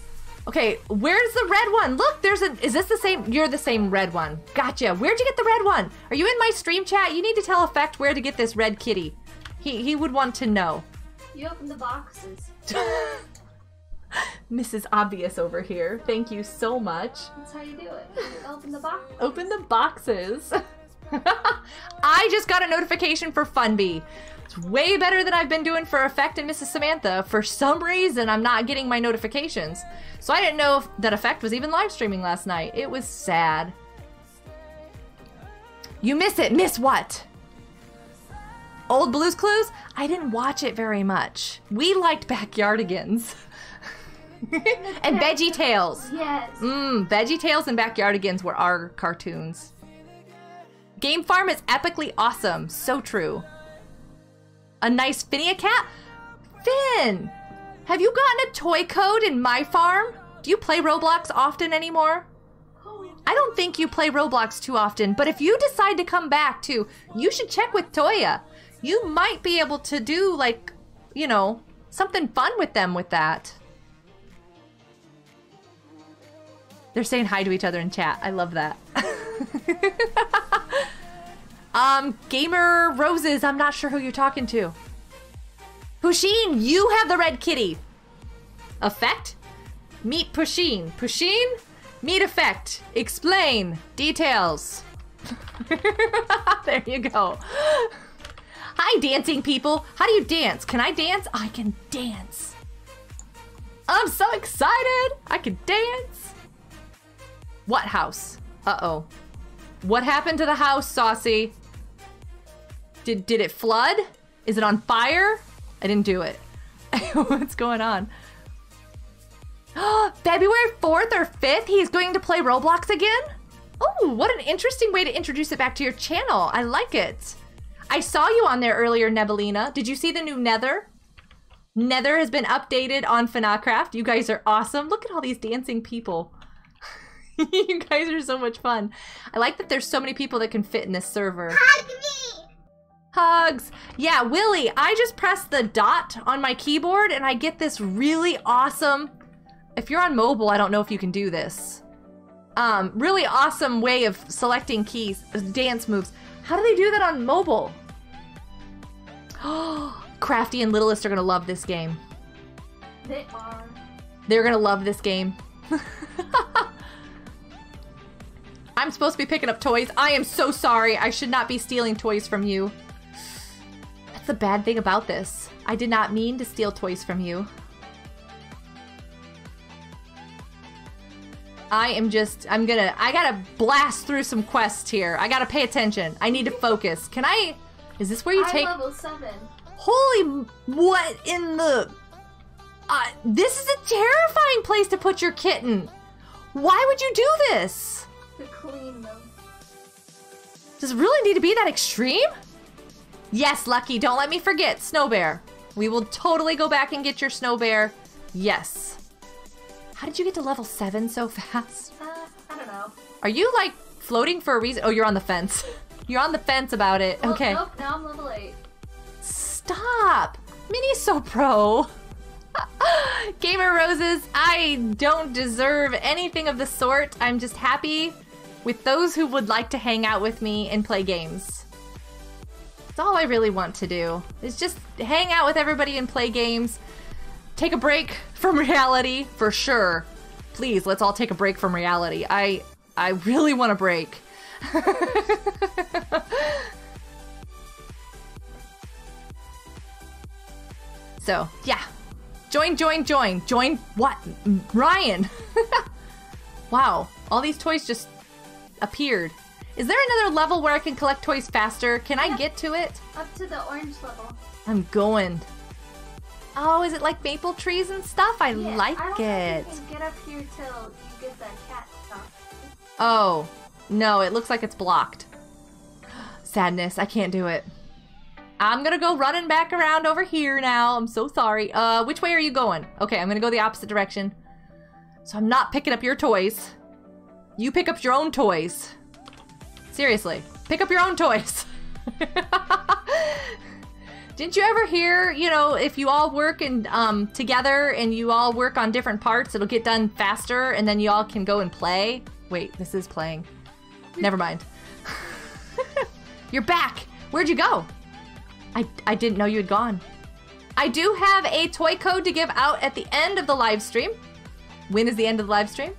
Okay, where's the red one? Look, there's a... Is this the same? You're the same red one. Gotcha. Where'd you get the red one? Are you in my stream chat? You need to tell Effect where to get this red kitty. He would want to know. You opened the boxes. Mrs. Obvious over here. Thank you so much. That's how you do it. You open the box. Open the boxes. I just got a notification for Funbee. It's way better than I've been doing for Effect and Mrs. Samantha. For some reason, I'm not getting my notifications. So I didn't know if that Effect was even live streaming last night. It was sad. You miss it. Miss what? Old Blue's Clues? I didn't watch it very much. We liked Backyardigans. And Veggie Tales. Yes. Veggie Tales and Backyardigans were our cartoons. Game Farm is epically awesome. So true. A nice Finny cat? Finn! Have you gotten a toy code in my farm? Do you play Roblox often anymore? I don't think you play Roblox too often, but if you decide to come back too, you should check with Toya. You might be able to do, like, you know, something fun with them with that. They're saying hi to each other in chat. I love that. Gamer Roses, I'm not sure who you're talking to. Pusheen, you have the red kitty. Effect? Meet Pusheen. Pusheen? Meet Effect. Explain. Details. There you go. Hi, dancing people. How do you dance? Can I dance? I can dance. I'm so excited. I can dance. What house? Uh-oh. What happened to the house, Saucy? Did it flood? Is it on fire? I didn't do it. What's going on? February 4th or 5th, he's going to play Roblox again? Oh, what an interesting way to introduce it back to your channel. I like it. I saw you on there earlier, Nebelina. Did you see the new Nether? Nether has been updated on FNACraft. You guys are awesome. Look at all these dancing people. You guys are so much fun. I like that there's so many people that can fit in this server. Hug me! Hugs. Yeah, Willie, I just pressed the dot on my keyboard and I get this really awesome... If you're on mobile, I don't know if you can do this. Really awesome way of selecting keys, dance moves. How do they do that on mobile? Oh, Crafty and Littlest are gonna love this game. They are. They're gonna love this game. I'm supposed to be picking up toys. I am so sorry. I should not be stealing toys from you. That's the bad thing about this. I did not mean to steal toys from you. I gotta blast through some quests here. I gotta pay attention. I need to focus. Can I, is this where you take? I'm level 7. Holy, what in the, this is a terrifying place to put your kitten. Why would you do this? To clean them. Does it really need to be that extreme? Yes, Lucky, don't let me forget, Snow Bear. We will totally go back and get your Snow Bear, yes. How did you get to level 7 so fast? I don't know. Are you like floating for a reason? Oh, you're on the fence. You're on the fence about it. Well, okay. Nope, now I'm level 8. Stop! Minnie's so pro. Gamer Roses, I don't deserve anything of the sort. I'm just happy with those who would like to hang out with me and play games. That's all I really want to do, is just hang out with everybody and play games. Take a break from reality, for sure. Please, let's all take a break from reality. I really want a break. So, yeah. Join. Join what? Ryan! Wow, all these toys just appeared. Is there another level where I can collect toys faster? Can I get to it? Up to the orange level. I'm going. Oh, is it like maple trees and stuff? I like it. You can get up here till you get the cat box. Oh, no, it looks like it's blocked. Sadness, I can't do it. I'm gonna go running back around over here now. I'm so sorry. Which way are you going? Okay, I'm gonna go the opposite direction. So I'm not picking up your toys. You pick up your own toys. Seriously, pick up your own toys. Didn't you ever hear, you know, if you all work and together and you all work on different parts, it'll get done faster and then you all can go and play? Wait, this is playing. Never mind. You're back. Where'd you go? I didn't know you had gone. I do have a toy code to give out at the end of the live stream. When is the end of the live stream?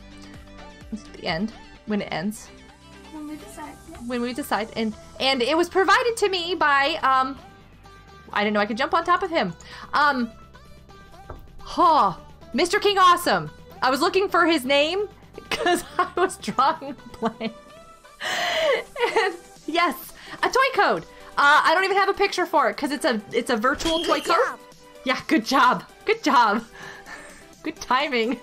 It's the end. When it ends. When we decide. Yeah. When we decide. And it was provided to me by... I didn't know I could jump on top of him. Mr. King Awesome. I was looking for his name because I was drawing a blank. And yes, a toy code. I don't even have a picture for it because it's a virtual toy code. Yeah, good job. Good job. Good timing.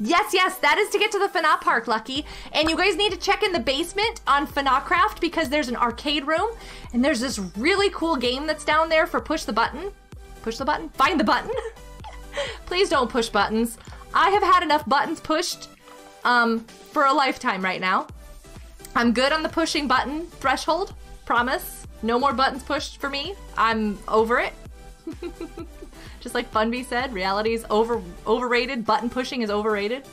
Yes, that is to get to the FNA Park, Lucky. And you guys need to check in the basement on FNAcraft because there's an arcade room and there's this really cool game that's down there for push the button. Push the button? Find the button? Please don't push buttons. I have had enough buttons pushed for a lifetime right now. I'm good on the pushing button threshold, promise. No more buttons pushed for me. I'm over it. Just like Funbee said, reality is overrated. Button pushing is overrated.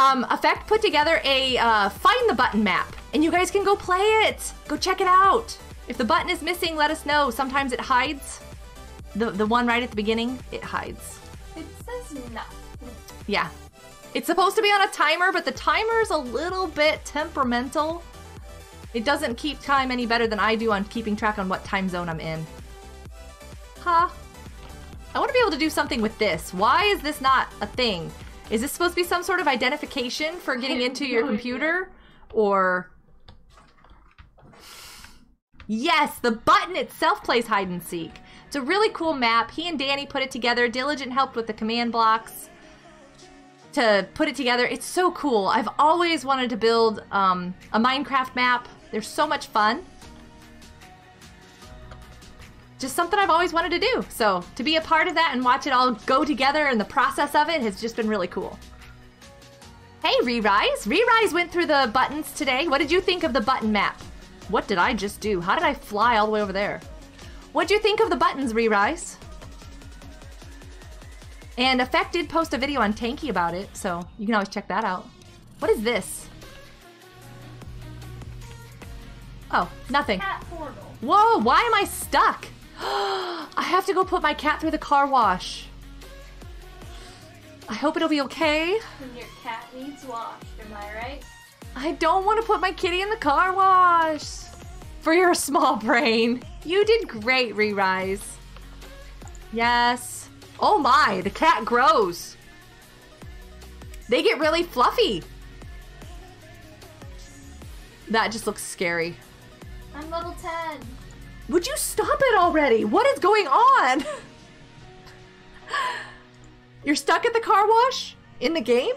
Effect put together a find the button map, and you guys can go play it. Go check it out. If the button is missing, let us know. Sometimes it hides. The one right at the beginning, it hides. It says no. Yeah. It's supposed to be on a timer, but the timer's a little bit temperamental. It doesn't keep time any better than I do on keeping track on what time zone I'm in. Huh. I want to be able to do something with this. Why is this not a thing? Is this supposed to be some sort of identification for getting into your computer? Or... Yes, the button itself plays hide and seek. It's a really cool map. He and Danny put it together. Diligent helped with the command blocks to put it together. It's so cool. I've always wanted to build a Minecraft map. They're so much fun. Just something I've always wanted to do. So to be a part of that and watch it all go together and the process of it has just been really cool. Hey, Re-Rise. Re-Rise went through the buttons today. What did you think of the button map? What did I just do? How did I fly all the way over there? What'd you think of the buttons, Re-Rise? And Effect did post a video on Tanky about it, so you can always check that out. What is this? Oh, nothing. Cat portal. Whoa, why am I stuck? I have to go put my cat through the car wash. I hope it'll be okay. When your cat needs washed, am I right? I don't want to put my kitty in the car wash. For your small brain. You did great, Re-Rise. Yes. Oh my, the cat grows. They get really fluffy. That just looks scary. I'm level 10. Would you stop it already? What is going on? You're stuck at the car wash? In the game?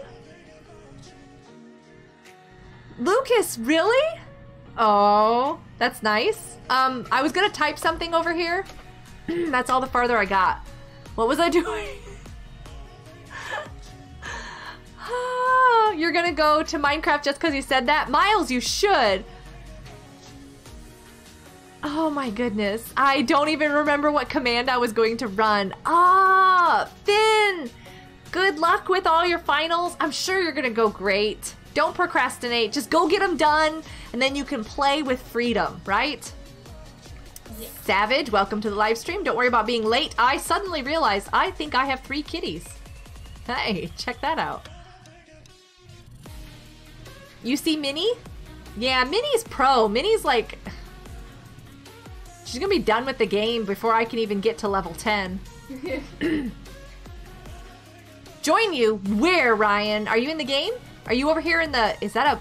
Lucas, really? Oh, that's nice. I was gonna type something over here. That's all the farther I got. What was I doing? You're gonna go to Minecraft just because you said that? Miles, you should. Oh my goodness. I don't even remember what command I was going to run. Ah, Finn! Good luck with all your finals. I'm sure you're gonna go great. Don't procrastinate. Just go get them done, and then you can play with freedom, right? Yeah. Savage, welcome to the live stream. Don't worry about being late. I suddenly realized I think I have 3 kitties. Hey, check that out. You see Minnie? Yeah, Minnie's pro. Minnie's like... She's gonna be done with the game before I can even get to level 10. Join you? Where, Ryan? Are you in the game? Are you over here in the... Is that a...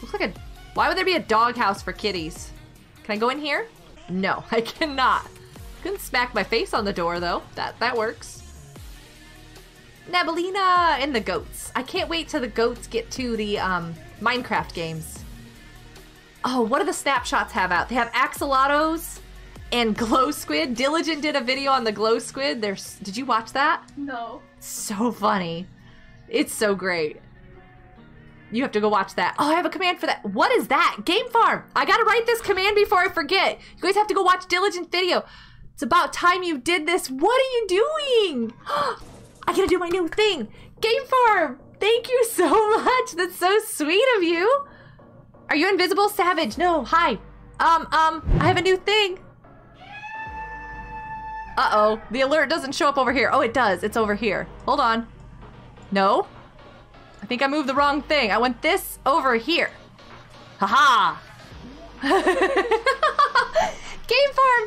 Looks like a... Why would there be a doghouse for kitties? Can I go in here? No, I cannot. I couldn't smack my face on the door, though. That works. Nebelina and the goats. I can't wait till the goats get to the Minecraft games. Oh, what do the snapshots have out? They have axolotls and glow squid. Diligent did a video on the glow squid. Did you watch that? No. So funny. It's so great. You have to go watch that. Oh, I have a command for that. What is that? Game farm. I gotta write this command before I forget. You guys have to go watch Diligent video. It's about time you did this. What are you doing? I gotta do my new thing. Game farm. Thank you so much. That's so sweet of you. Are you invisible, Savage? No. Hi. I have a new thing. Uh-oh. The alert doesn't show up over here. Oh, it does. It's over here. Hold on. No. I think I moved the wrong thing. I want this over here. Haha! Game Farm,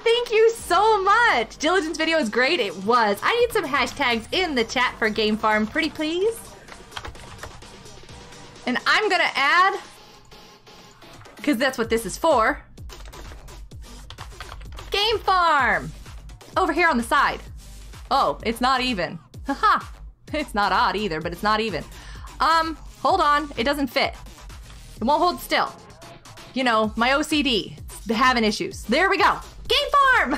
thank you so much! Diligence video is great. It was. I need some hashtags in the chat for Game Farm, pretty please. And I'm gonna add, because that's what this is for, Game Farm! Over here on the side. Oh, it's not even. Haha! It's not odd either, but it's not even. Hold on. It doesn't fit. It won't hold still. You know, my OCD. It's having issues. There we go. Game Farm!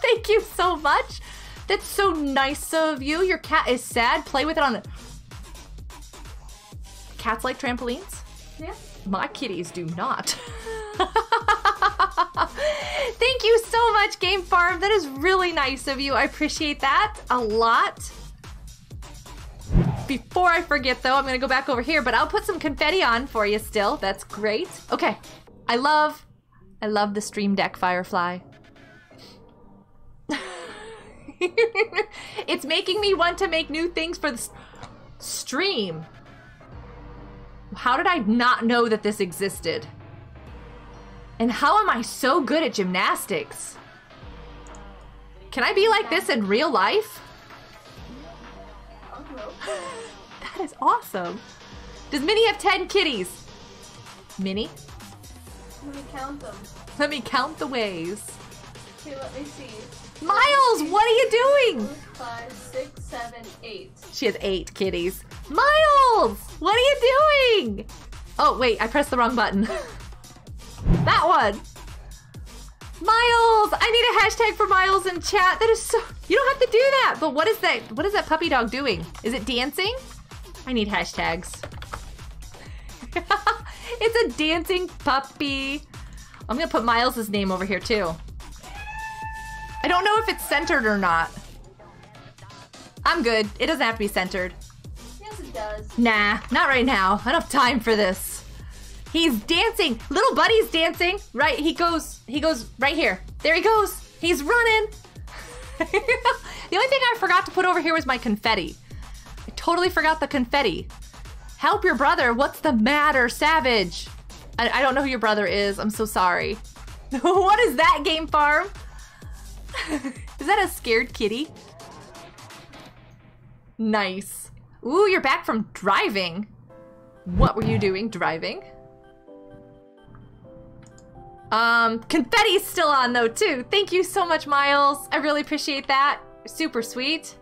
Thank you so much. That's so nice of you. Your cat is sad. Play with it on... Cats like trampolines? Yeah. My kitties do not. Thank you so much, Game Farm. That is really nice of you. I appreciate that a lot. Before I forget though, I'm gonna go back over here, but I'll put some confetti on for you still. That's great. Okay. I love the Stream Deck, Firefly. It's making me want to make new things for the stream. How did I not know that this existed? And how am I so good at gymnastics? Can I be like this in real life? That is awesome. Does Minnie have 10 kitties? Minnie? Let me count them. Let me count the ways. Okay, let me see. Miles, what are you doing? 5, 6, 7, 8. She has 8 kitties. Miles, what are you doing? Oh, wait, I pressed the wrong button. That one. Miles, I need a hashtag for Miles in chat. That is so, you don't have to do that. But what is that? What is that puppy dog doing? Is it dancing? I need hashtags. It's a dancing puppy. I'm gonna put Miles's name over here too. I don't know if it's centered or not. I'm good. It doesn't have to be centered. Yes, it does. Nah, not right now. I don't have time for this. He's dancing. Little buddy's dancing. Right, he goes right here. There he goes. He's running. The only thing I forgot to put over here was my confetti. I totally forgot the confetti. Help your brother. What's the matter, Savage? I don't know who your brother is. I'm so sorry. What is that, Game Farm? Is that a scared kitty? Nice. Ooh, you're back from driving. What were you doing driving? Confetti's still on though, too. Thank you so much, Miles. I really appreciate that. Super sweet.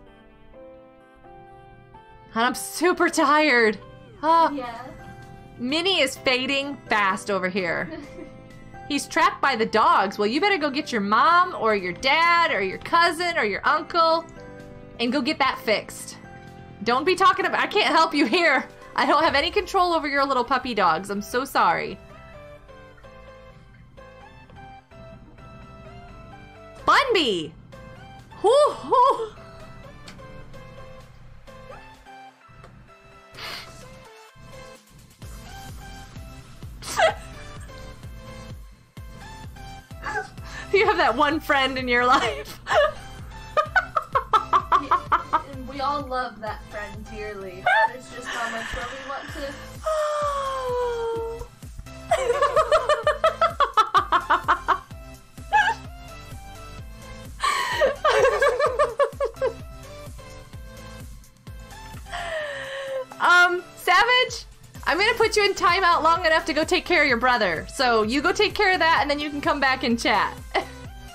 And I'm super tired. Oh. Yeah. Minnie is fading fast over here. He's trapped by the dogs. Well, you better go get your mom or your dad or your cousin or your uncle and go get that fixed. Don't be talking about, I can't help you here. I don't have any control over your little puppy dogs. I'm so sorry. Funbee! Hoo hoo! You have that one friend in your life. Yeah, and we all love that friend dearly. There's just how much love we want to. Savage? I'm gonna put you in timeout long enough to go take care of your brother. So you go take care of that and then you can come back and chat.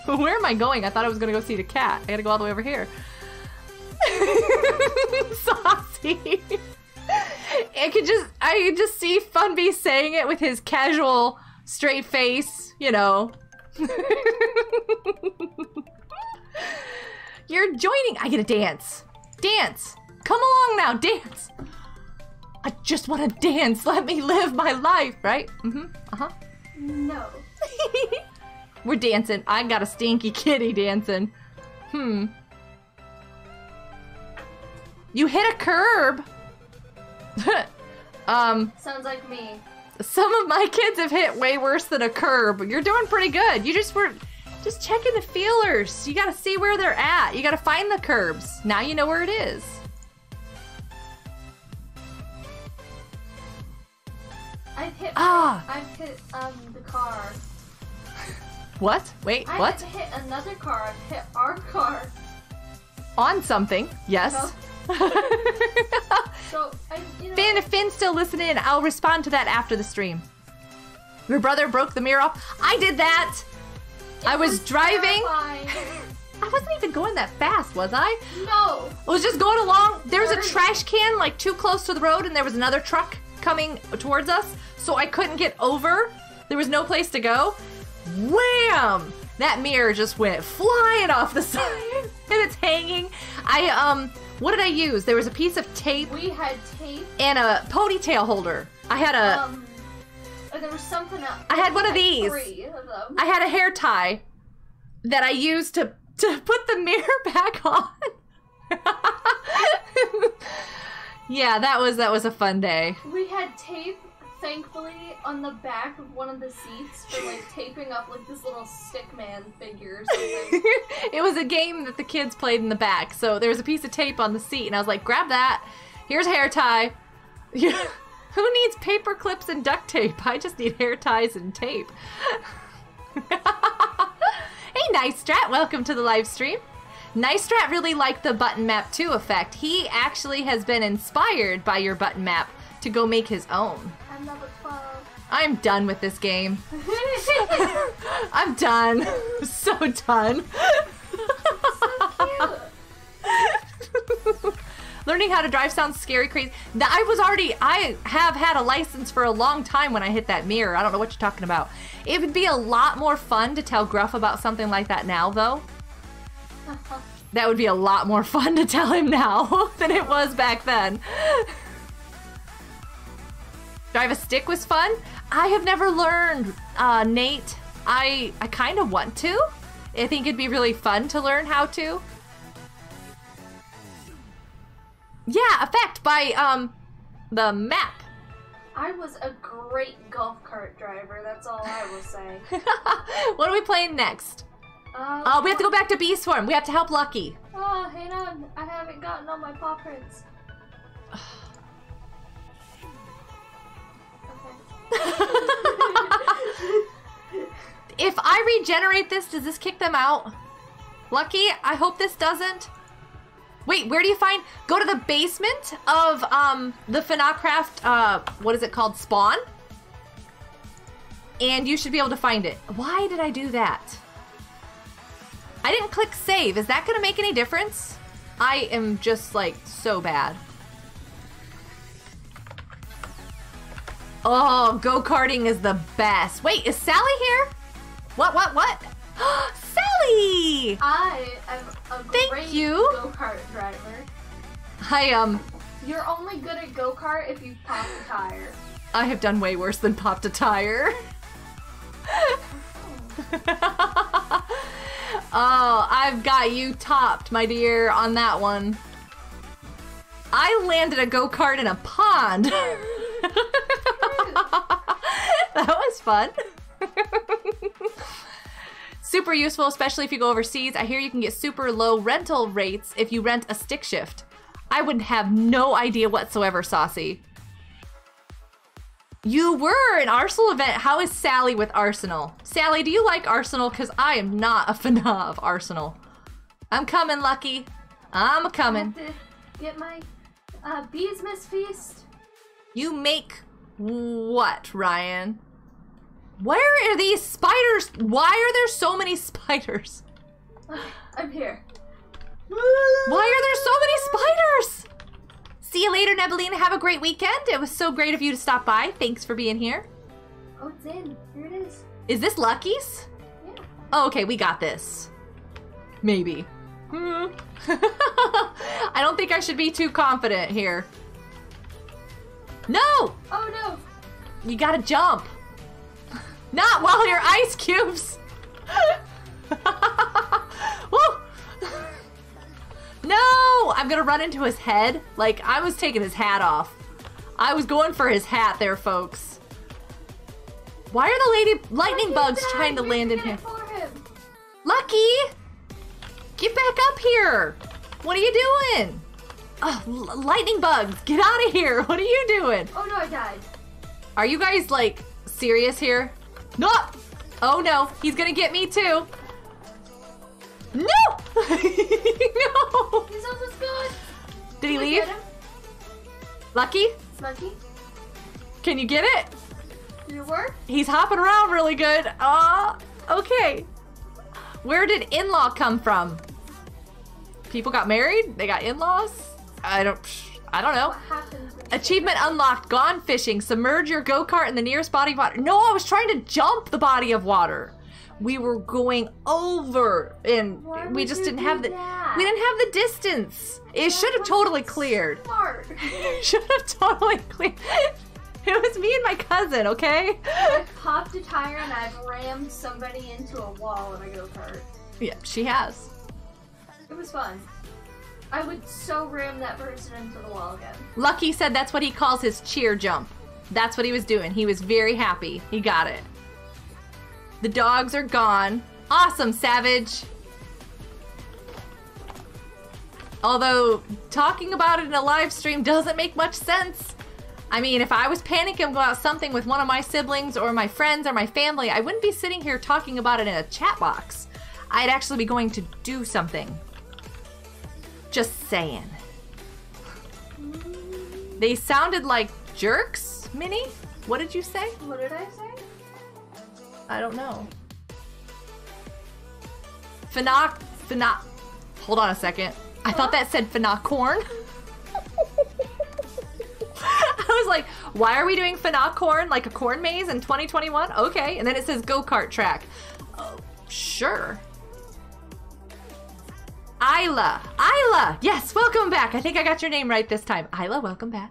Where am I going? I thought I was gonna go see the cat. I gotta go all the way over here. Saucy. I could just see Funbee saying it with his casual straight face, you know. You're joining. I get a dance. Dance. Come along now, dance. I just want to dance. Let me live my life, right? Mm-hmm. Uh-huh. No. We're dancing. I got a stinky kitty dancing. Hmm. You hit a curb. Sounds like me. Some of my kids have hit way worse than a curb. You're doing pretty good. You just were just checking the feelers. You got to see where they're at. You got to find the curbs. Now you know where it is. I've hit the car. What? Wait, what? I've hit another car. I've hit our car. On something, yes. No. So, you know, Finn, if Finn's still listening in, I'll respond to that after the stream. Your brother broke the mirror off. I did that! I was driving. I wasn't even going that fast, was I? No. I was just going along. There was a trash can like too close to the road and there was another truck coming towards us, so I couldn't get over. There was no place to go. Wham! that mirror just went flying off the side and it's hanging. What did I use? There was a piece of tape. We had tape. And a ponytail holder. I had a... there was something else. I had one of these. Three of them. I had a hair tie that I used to put the mirror back on. Yeah, that was a fun day. We had tape, thankfully, on the back of one of the seats for like taping up like this little stick man figure or something. It was a game that the kids played in the back, so there was a piece of tape on the seat, and I was like, grab that. Here's a hair tie. Who needs paper clips and duct tape? I just need hair ties and tape. Hey, Nice Strat, welcome to the live stream. Nice Strat really liked the button map too, Effect. He actually has been inspired by your button map to go make his own. I'm level 12. I'm done with this game. I'm done. I'm so done. So cute. Learning how to drive sounds scary, crazy. I have had a license for a long time when I hit that mirror. I don't know what you're talking about. It would be a lot more fun to tell Gruff about something like that now, though. That would be a lot more fun to tell him now than it was back then. Drive a stick was fun. I have never learned, Nate. I kind of want to. I think it'd be really fun to learn how to. Yeah, Effect by the map. I was a great golf cart driver. That's all I will say. What are we playing next? Oh, we have to go back to Bee Swarm. We have to help Lucky. Oh, hang on. I haven't gotten all my paw prints. Okay. If I regenerate this, does this kick them out? Lucky, I hope this doesn't. Wait, where do you find... Go to the basement of the Funacraft, what is it called? Spawn. And you should be able to find it. Why did I do that? I didn't click save. Is that going to make any difference? I am just, like, so bad. Oh, go-karting is the best. Wait, is Sally here? What? Sally! I am a great go-kart driver. You're only good at go-kart if you popped a tire. I have done way worse than popped a tire. Oh, I've got you topped, my dear, on that one. I landed a go-kart in a pond. That was fun. Super useful, especially if you go overseas. I hear you can get super low rental rates if you rent a stick shift. I would have no idea whatsoever, Saucy. You were an Arsenal event. How is Sally with Arsenal? Sally, do you like Arsenal? Because I am not a fan of Arsenal. I'm coming, Lucky. I'm coming. I have to get my bees miss feast. You make what, Ryan? Where are these spiders? Why are there so many spiders? I'm here. Why are there so many spiders? See you later, Nebelina. Have a great weekend. It was so great of you to stop by. Thanks for being here. Oh, it's in. Here it is. Is this Lucky's? Yeah. Oh, okay. We got this. Maybe. I don't think I should be too confident here. No! Oh, no. You gotta jump. Not while you're ice cubes. Woo! No! I'm gonna run into his head. Like, I was taking his hat off. I was going for his hat there, folks. Why are the lightning bugs trying to land in him? Lucky! Get back up here! What are you doing? Oh, lightning bugs, get out of here! What are you doing? Oh no, I died. Are you guys, like, serious here? No! Oh no, he's gonna get me too. No! No! He's almost gone. Did he leave? Lucky? Lucky? Can you get it? Did it work? He's hopping around really good. Okay. Where did in-law come from? People got married? They got in-laws? I don't know. Achievement unlocked. Gone fishing. Submerge your go-kart in the nearest body of water. No, I was trying to jump the body of water. we were going over, and we just didn't have the distance. It should have totally cleared. Should have totally cleared. It was me and my cousin, okay? I popped a tire and I've rammed somebody into a wall in a go-kart. Yeah, she has. It was fun. I would so ram that person into the wall again. Lucky said that's what he calls his cheer jump. That's what he was doing. He was very happy. He got it. The dogs are gone. Awesome, Savage. Although, talking about it in a live stream doesn't make much sense. I mean, if I was panicking about something with one of my siblings or my friends or my family, I wouldn't be sitting here talking about it in a chat box. I'd actually be going to do something. Just saying. They sounded like jerks, Minnie? What did you say? What did I say? I don't know. Hold on a second. I thought that said Finocorn. I was like, why are we doing Finocorn, like a corn maze in 2021? Okay, and then it says go-kart track. Oh, sure. Isla, Isla, yes, welcome back. I think I got your name right this time. Isla, welcome back.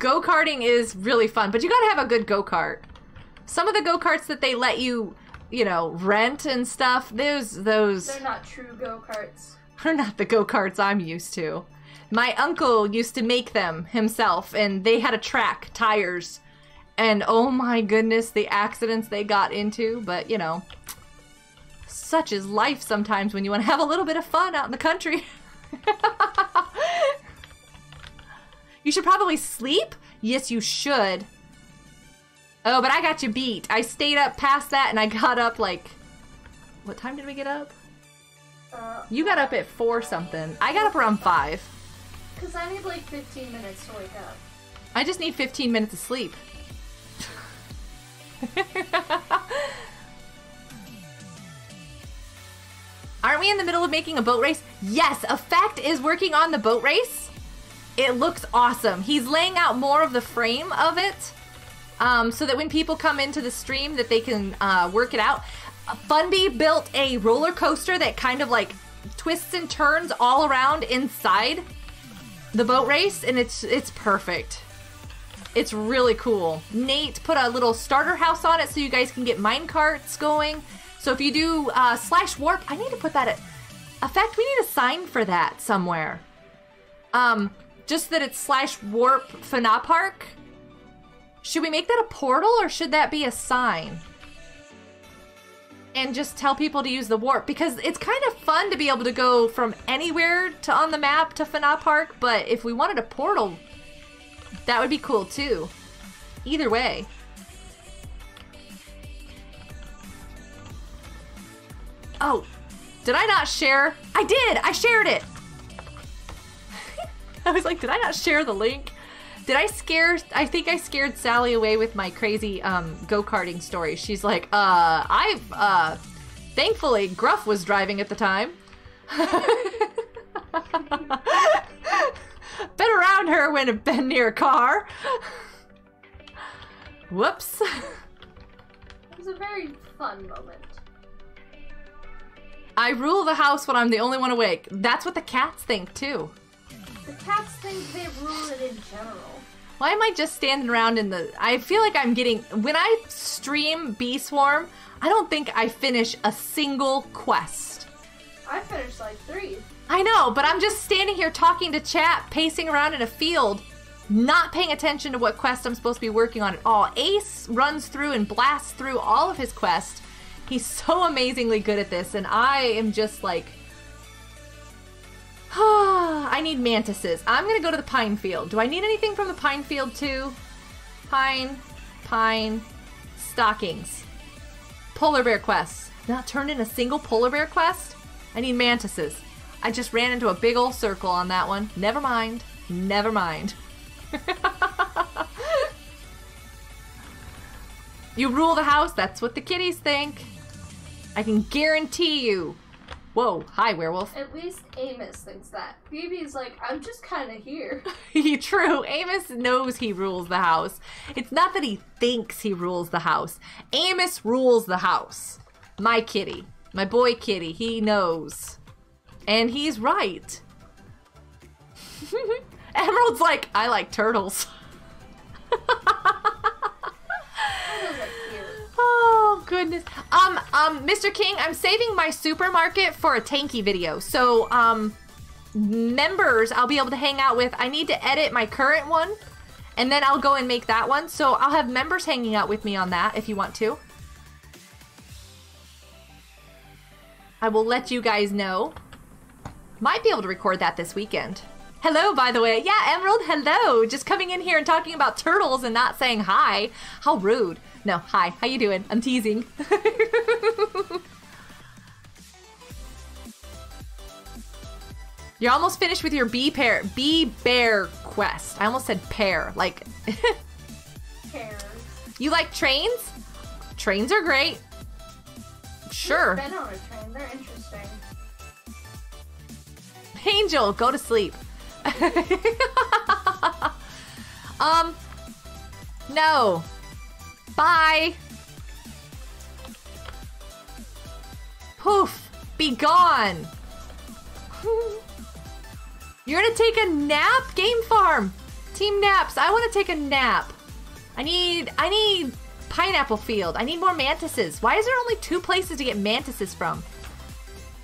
Go-karting is really fun, but you gotta have a good go-kart. Some of the go-karts that they let you, you know, rent and stuff, those... They're not true go-karts. They're not the go-karts I'm used to. My uncle used to make them himself, and they had a track, tires, and oh my goodness, the accidents they got into. But, you know, such is life sometimes when you want to have a little bit of fun out in the country. You should probably sleep? Yes, you should. Oh, but I got you beat. I stayed up past that, and I got up like... What time did we get up? You got up at 4 something. I got up around 5. Because I need like 15 minutes to wake up. I just need 15 minutes of sleep. Aren't we in the middle of making a boat race? Yes, Effect is working on the boat race. It looks awesome. He's laying out more of the frame of it. So that when people come into the stream that they can work it out. Funbee built a roller coaster that kind of like twists and turns all around inside the boat race, and it's perfect. It's really cool. Nate put a little starter house on it so you guys can get mine carts going. So if you do slash warp, I need to put that at Effect. We need a sign for that somewhere. Just that it's slash warp Fana Park. Should we make that a portal or should that be a sign? And just tell people to use the warp, because it's kind of fun to be able to go from anywhere to on the map to Fana Park, but if we wanted a portal, that would be cool too. Either way. Oh, did I not share? I did! I shared it! I was like, did I not share the link? Did I scare? I think I scared Sally away with my crazy go-karting story. She's like, thankfully, Gruff was driving at the time. Been around her when I've been near a car. Whoops. It was a very fun moment. I rule the house when I'm the only one awake. That's what the cats think, too. The cats think they rule it in general. Why am I just standing around in the... I feel like I'm getting... When I stream Bee Swarm, I don't think I finish a single quest. I finished like 3. I know, but I'm just standing here talking to chat, pacing around in a field, not paying attention to what quest I'm supposed to be working on at all. Ace runs through and blasts through all of his quests. He's so amazingly good at this, and I am just like... I need mantises. I'm gonna go to the pine field. Do I need anything from the pine field too? Pine, stockings. Polar bear quests. Not turned in a single polar bear quest? I need mantises. I just ran into a big old circle on that one. Never mind. Never mind. You rule the house. That's what the kitties think. I can guarantee you. Whoa, hi, werewolf. At least Amos thinks that. Phoebe's like, I'm just kind of here. True. Amos knows he rules the house. It's not that he thinks he rules the house. Amos rules the house. My kitty. My boy kitty. He knows. And he's right. Emerald's like, I like turtles. Oh, goodness. Mr. King, I'm saving my supermarket for a Tanky video. So, members I'll be able to hang out with. I need to edit my current one, and then I'll go and make that one. So I'll have members hanging out with me on that if you want to. I will let you guys know. Might be able to record that this weekend. Hello, by the way. Yeah, Emerald, hello. Just coming in here and talking about turtles and not saying hi. How rude. No, hi. How you doing? I'm teasing. You're almost finished with your bee bear quest. I almost said pear. Like, pears. You like trains? Trains are great. Sure. I've been on a train. They're interesting. Angel, go to sleep. No. Bye. Poof. Be gone. You're gonna take a nap? Game Farm. Team naps. I want to take a nap. I need pineapple field. I need more mantises. Why is there only 2 places to get mantises from?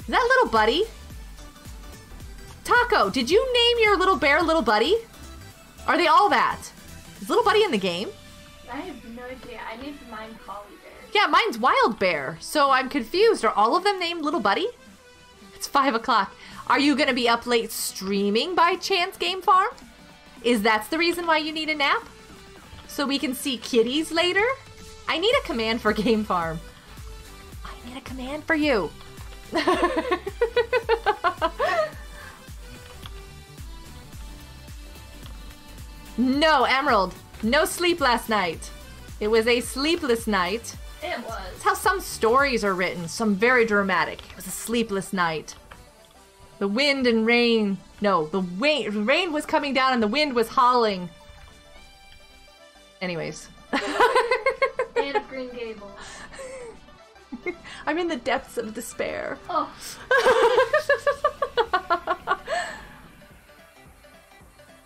Is that little buddy? Taco, did you name your little bear Little Buddy? Are they all that? Is Little Buddy in the game? I have no idea. I named mine Collie Bear. Yeah, mine's Wild Bear. So I'm confused. Are all of them named Little Buddy? It's 5 o'clock. Are you going to be up late streaming by chance, Game Farm? Is that the reason why you need a nap? So we can see kitties later? I need a command for Game Farm. I need a command for you. No, Emerald. No sleep last night. It was a sleepless night. It was. That's how some stories are written. Some very dramatic. It was a sleepless night. The wind and rain. No, the rain was coming down and the wind was howling. Anyways. And of Green Gables. I'm in the depths of despair. Oh.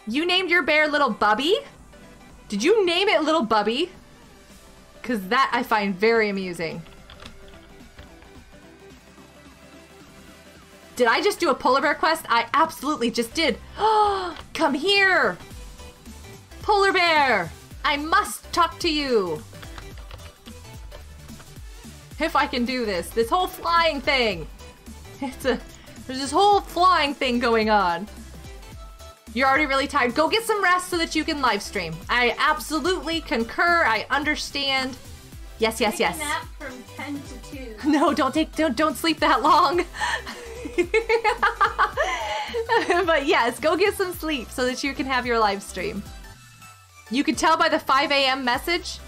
You named your bear Little Bubby? Did you name it Little Bubby? Because that I find very amusing. Did I just do a polar bear quest? I absolutely just did. Oh, come here. Polar bear, I must talk to you. If I can do this, this whole flying thing. There's this whole flying thing going on. You're already really tired. Go get some rest so that you can live stream. I absolutely concur. I understand. Yes, yes, yes. Take a nap from 10 to 2. No, don't sleep that long. But yes, go get some sleep so that you can have your live stream. You can tell by the 5 a.m. message.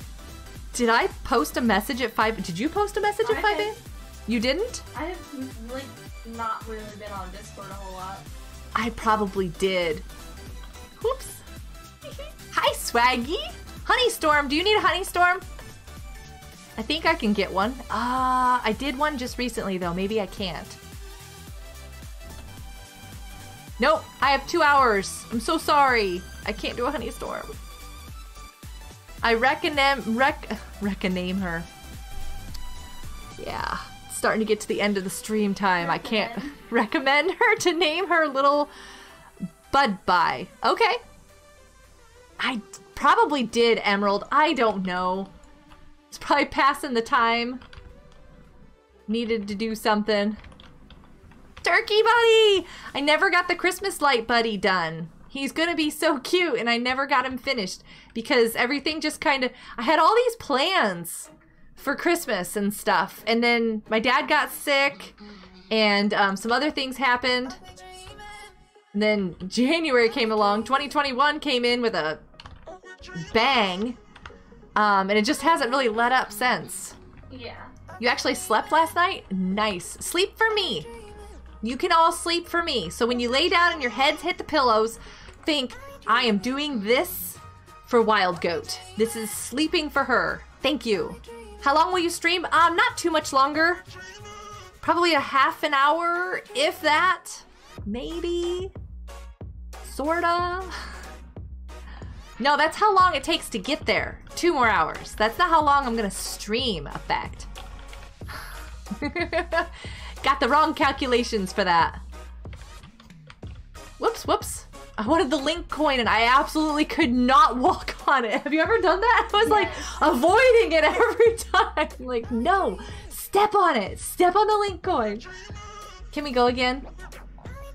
Did I post a message at 5? Did you post a message at 5 a.m.? You didn't? I have like not really been on Discord a whole lot. I probably did. Oops. Hi, Swaggy. Honey Storm. Do you need a Honey Storm? I think I can get one. I did one just recently, though. Maybe I can't. Nope. I have 2 hours. I'm so sorry. I can't do a Honey Storm. I reckon name her. Yeah. Starting to get to the end of the stream time. Recommend. I can't recommend her to name her little Budbye. Okay. I probably did, Emerald. I don't know. It's probably passing the time. Needed to do something. Turkey Buddy! I never got the Christmas light buddy done. He's gonna be so cute and I never got him finished because everything just kind of... I had all these plans for Christmas and stuff, and then my dad got sick and some other things happened, and then January came along. 2021 came in with a bang, and it just hasn't really let up since. Yeah. You actually slept last night? Nice. Sleep for me. You can all sleep for me. So when you lay down and your heads hit the pillows, think, I am doing this for Wild Goat. This is sleeping for her. Thank you. How long will you stream? Not too much longer. Probably a half an hour, if that. Maybe. Sorta. No, that's how long it takes to get there. 2 more hours. That's not how long I'm gonna stream, Effect. Got the wrong calculations for that. Whoops, whoops. I wanted the link coin and I absolutely could not walk on it. Have you ever done that? I was like avoiding it every time. Like, no, step on it. Step on the link coin. Can we go again?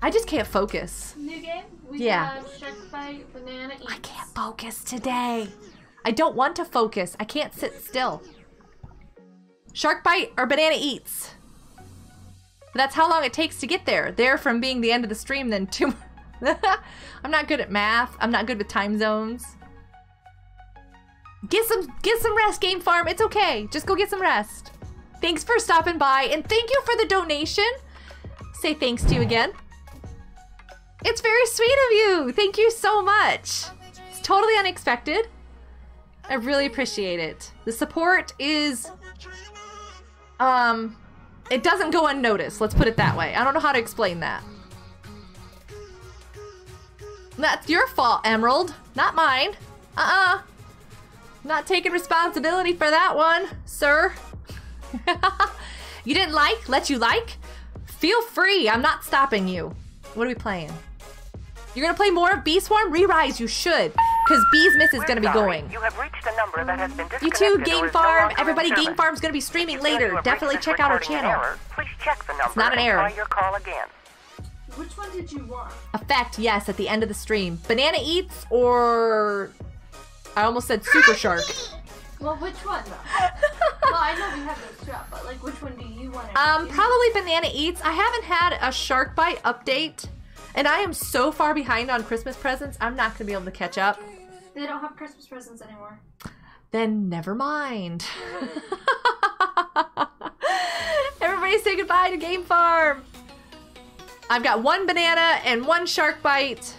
I just can't focus. New game? We yeah. Shark Bite, Banana Eats. I can't focus today. I don't want to focus. I can't sit still. Shark Bite or Banana Eats. That's how long it takes to get there. There from being the end of the stream, then 2 I'm not good at math. I'm not good with time zones. Get some rest, Game Farm. It's okay. Just go get some rest. Thanks for stopping by, and thank you for the donation. Say thanks to you again. It's very sweet of you. Thank you so much. It's totally unexpected. I really appreciate it. The support is... It doesn't go unnoticed. Let's put it that way. I don't know how to explain that. That's your fault, Emerald. Not mine. Not taking responsibility for that one, sir. You didn't like? Let you like? Feel free. I'm not stopping you. What are we playing? You're gonna play more of Bee Swarm? Re-rise, you should. Because Bee's Miss is gonna be going. You have reached a number that has been disconnected. You too, Game Farm. No, everybody, Game Farm's gonna be streaming later. Definitely check out our channel. Error. Please check the number. It's not an error. Your call again. Which one did you want? Effect, yes, at the end of the stream. Banana Eats or... I almost said Super Shark. Well, which one though? Well, I know we have this drop, but like, which one do you want to do? Probably Banana Eats. I haven't had a Shark Bite update. And I am so far behind on Christmas presents, I'm not going to be able to catch up. They don't have Christmas presents anymore. Then never mind. Everybody say goodbye to Game Farm. I've got 1 banana and 1 shark bite.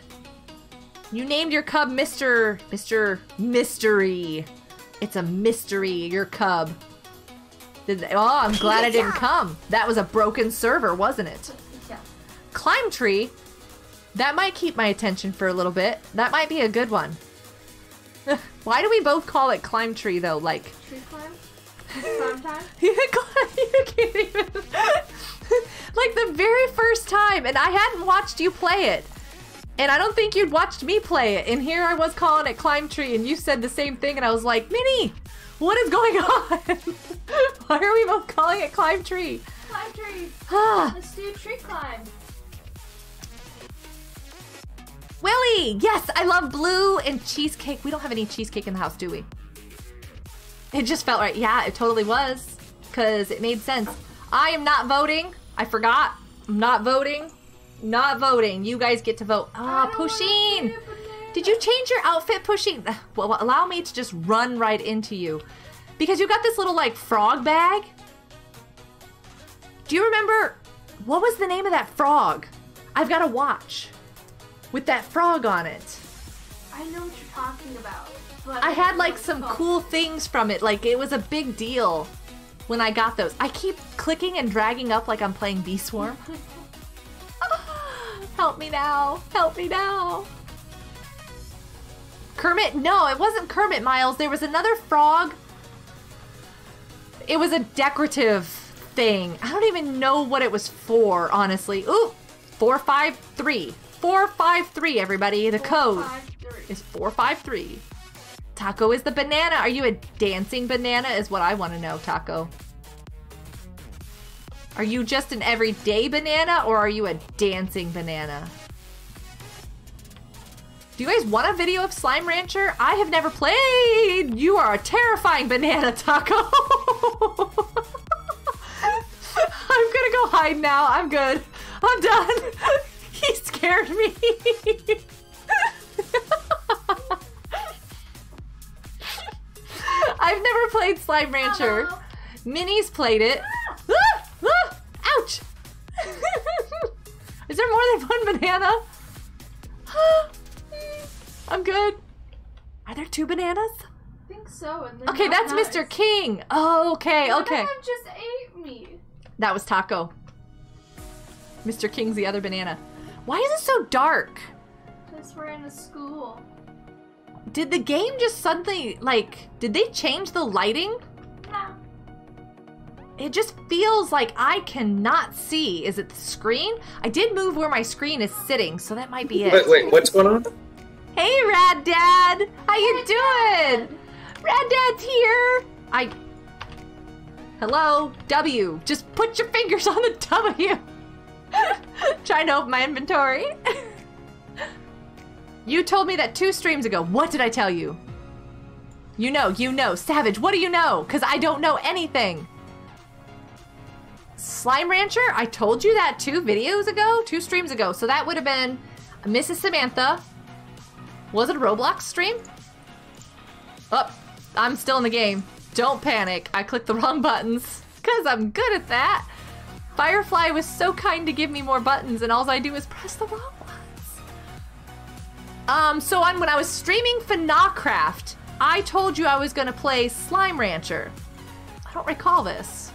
You named your cub Mr. Mystery. It's a mystery, your cub. Oh, I'm glad I didn't come. That was a broken server, wasn't it? Yeah. Climb tree? That might keep my attention for a little bit. That might be a good one. Why do we both call it climb tree though? Like tree climb? Climb time? You can't even. Like the very first time, and I hadn't watched you play it, and I don't think you'd watched me play it. And here I was calling it climb tree, and you said the same thing, and I was like, Minnie, what is going on? Why are we both calling it climb tree? Climb tree. Let's do tree climb. Willie! Yes, I love blue and cheesecake. We don't have any cheesecake in the house, do we? It just felt right. Yeah, it totally was. Because it made sense. I am not voting. I forgot. I'm not voting. Not voting. You guys get to vote. Ah, oh, Pusheen! Did you change your outfit, Pusheen? Well, allow me to just run right into you. Because you got this little, like, frog bag. Do you remember? What was the name of that frog? I've got a watch. With that frog on it. I know what you're talking about. I had like some cool things from it. Like it was a big deal when I got those. I keep clicking and dragging up like I'm playing Bee Swarm. Help me now. Help me now. Kermit? No, it wasn't Kermit, Miles. There was another frog. It was a decorative thing. I don't even know what it was for, honestly. Ooh, 453. 453, everybody. The code is 453. Taco is the banana. Are you a dancing banana is what I want to know, Taco. Are you just an everyday banana or are you a dancing banana? Do you guys want a video of Slime Rancher? I have never played. You are a terrifying banana, Taco. I'm going to go hide now. I'm good. I'm done. He scared me. I've never played Slime Rancher. Hello. Minnie's played it. Ah! Ah! Ah! Ouch! Is there more than one banana? I'm good. Are there two bananas? I think so. And okay, that's nice. Mr. King. Oh, okay, okay. Banana just ate me. That was Taco. Mr. King's the other banana. Why is it so dark? Because we're in a school. Did the game just suddenly, like, did they change the lighting? No. It just feels like I cannot see. Is it the screen? I did move where my screen is sitting, so that might be it. Wait, what's going on? Hey, Rad Dad! How you doing? Rad Dad's here! Hello? W. Just put your fingers on the W! Trying to open my inventory. You told me that 2 streams ago. What did I tell you? You know. Savage, what do you know? Because I don't know anything. Slime Rancher? I told you that 2 streams ago. So that would have been Mrs. Samantha. Was it a Roblox stream? Oh, I'm still in the game. Don't panic. I clicked the wrong buttons because I'm good at that. Firefly was so kind to give me more buttons and all I do is press the wrong ones. So when I was streaming Finocraft, I told you I was going to play Slime Rancher. I don't recall this.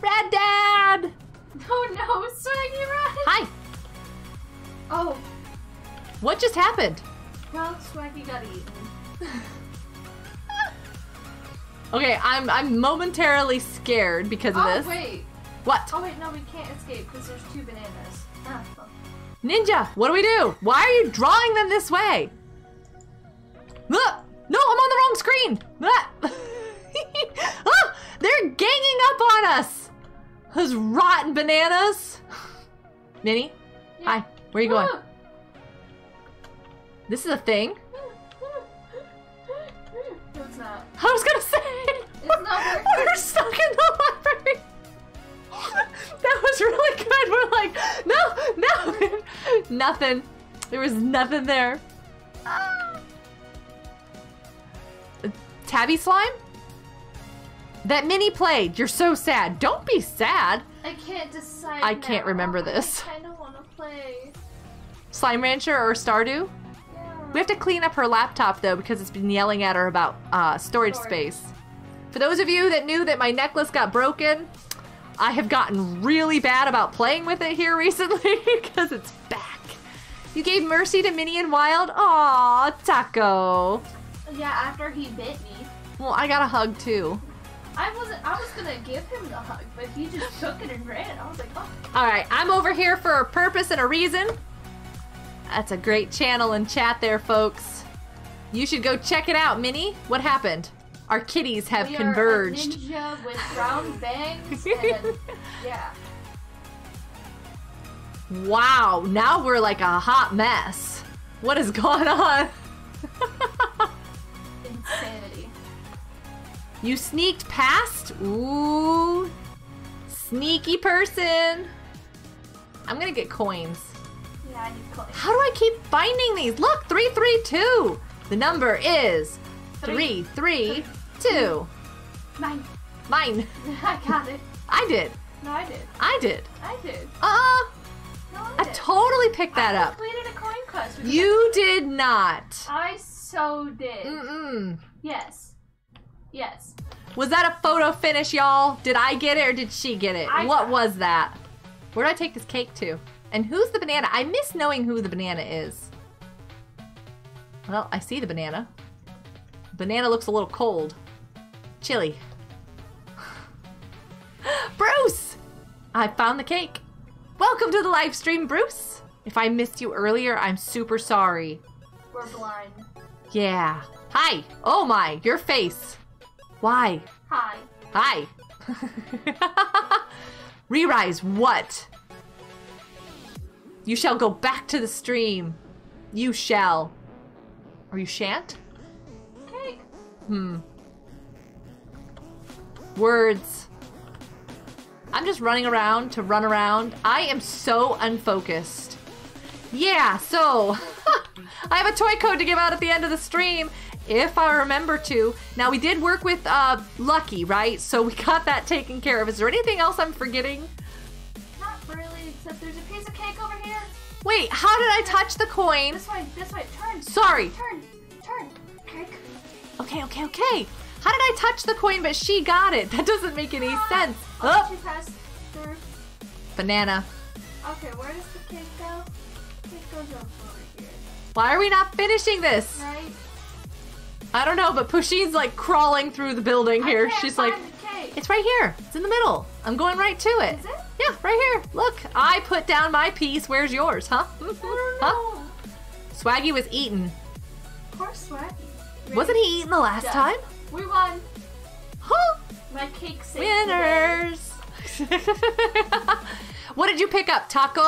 Rad Dad! Oh no, Swaggy Rad! Hi! Oh. What just happened? Well, Swaggy got eaten. Okay, I'm momentarily scared because of this. Oh, wait. What? Oh, wait, no, we can't escape because there's 2 bananas. Ah, fuck. Ninja, what do we do? Why are you drawing them this way? Look! No, I'm on the wrong screen! Oh, they're ganging up on us! Those rotten bananas! Minnie? Yeah. Hi, where are you going? This is a thing? It's not. I was gonna say! It's not working. We're stuck in the library! That was really good. We're like, no, nothing. There was nothing there. Tabby slime? That Minnie played. You're so sad. Don't be sad. I can't decide. I can't remember this. I kinda wanna play Slime Rancher or Stardew. Yeah. We have to clean up her laptop though because it's been yelling at her about storage space. For those of you that knew that my necklace got broken, I have gotten really bad about playing with it here recently because it's back. You gave mercy to Minnie and Wild? Aww, Taco. Yeah, after he bit me. Well, I got a hug too. I was gonna give him the hug, but he just took it and ran. I was like, oh. Alright, I'm over here for a purpose and a reason. That's a great channel and chat there, folks. You should go check it out, Minnie. What happened? Our kitties have converged. We are a ninja with round bangs and, yeah. Wow, now we're like a hot mess. What is going on? Insanity. You sneaked past? Ooh. Sneaky person. I'm gonna get coins. Yeah, I need coins. How do I keep finding these? Look, 332. The number is 3, 3, 2. Mine. I got it. I did. No, I did. I did. I did. No, I totally picked that up. I completed a coin quest. You did not. I so did. Mm-mm. Yes. Yes. Was that a photo finish, y'all? Did I get it or did she get it? What was that? Where do I take this cake to? And who's the banana? I miss knowing who the banana is. Well, I see the banana. Banana looks a little cold. Chilly. Bruce! I found the cake. Welcome to the live stream, Bruce. If I missed you earlier, I'm super sorry. We're blind. Yeah. Hi. Oh my, your face. Why? Hi. Re-rise, what? You shall go back to the stream. You shall. Or you shan't? Words. I'm just running around to run around. I am so unfocused. Yeah, so I have a toy code to give out at the end of the stream if I remember to. Now we did work with Lucky, right? So we got that taken care of. Is there anything else I'm forgetting? Except there's a piece of cake over here. Wait, how did I touch the coin? This way, turn. Sorry. Turn, turn, cake. Okay, okay, okay. How did I touch the coin but she got it? That doesn't make any sense. Oh. She passed through. Banana. Okay, where does the cake go? Cake goes over here. Why are we not finishing this? Right. I don't know, but Pusheen's like crawling through the building here. She's like, it's right here. It's in the middle. I'm going right to it. Is it? Yeah, right here. Look, I put down my piece. Where's yours, huh? Mm-hmm. I don't know. Swaggy was eaten. Poor Swaggy. Really? Wasn't he eaten the last time? We won. Huh? My cake saved winners. What did you pick up? Taco?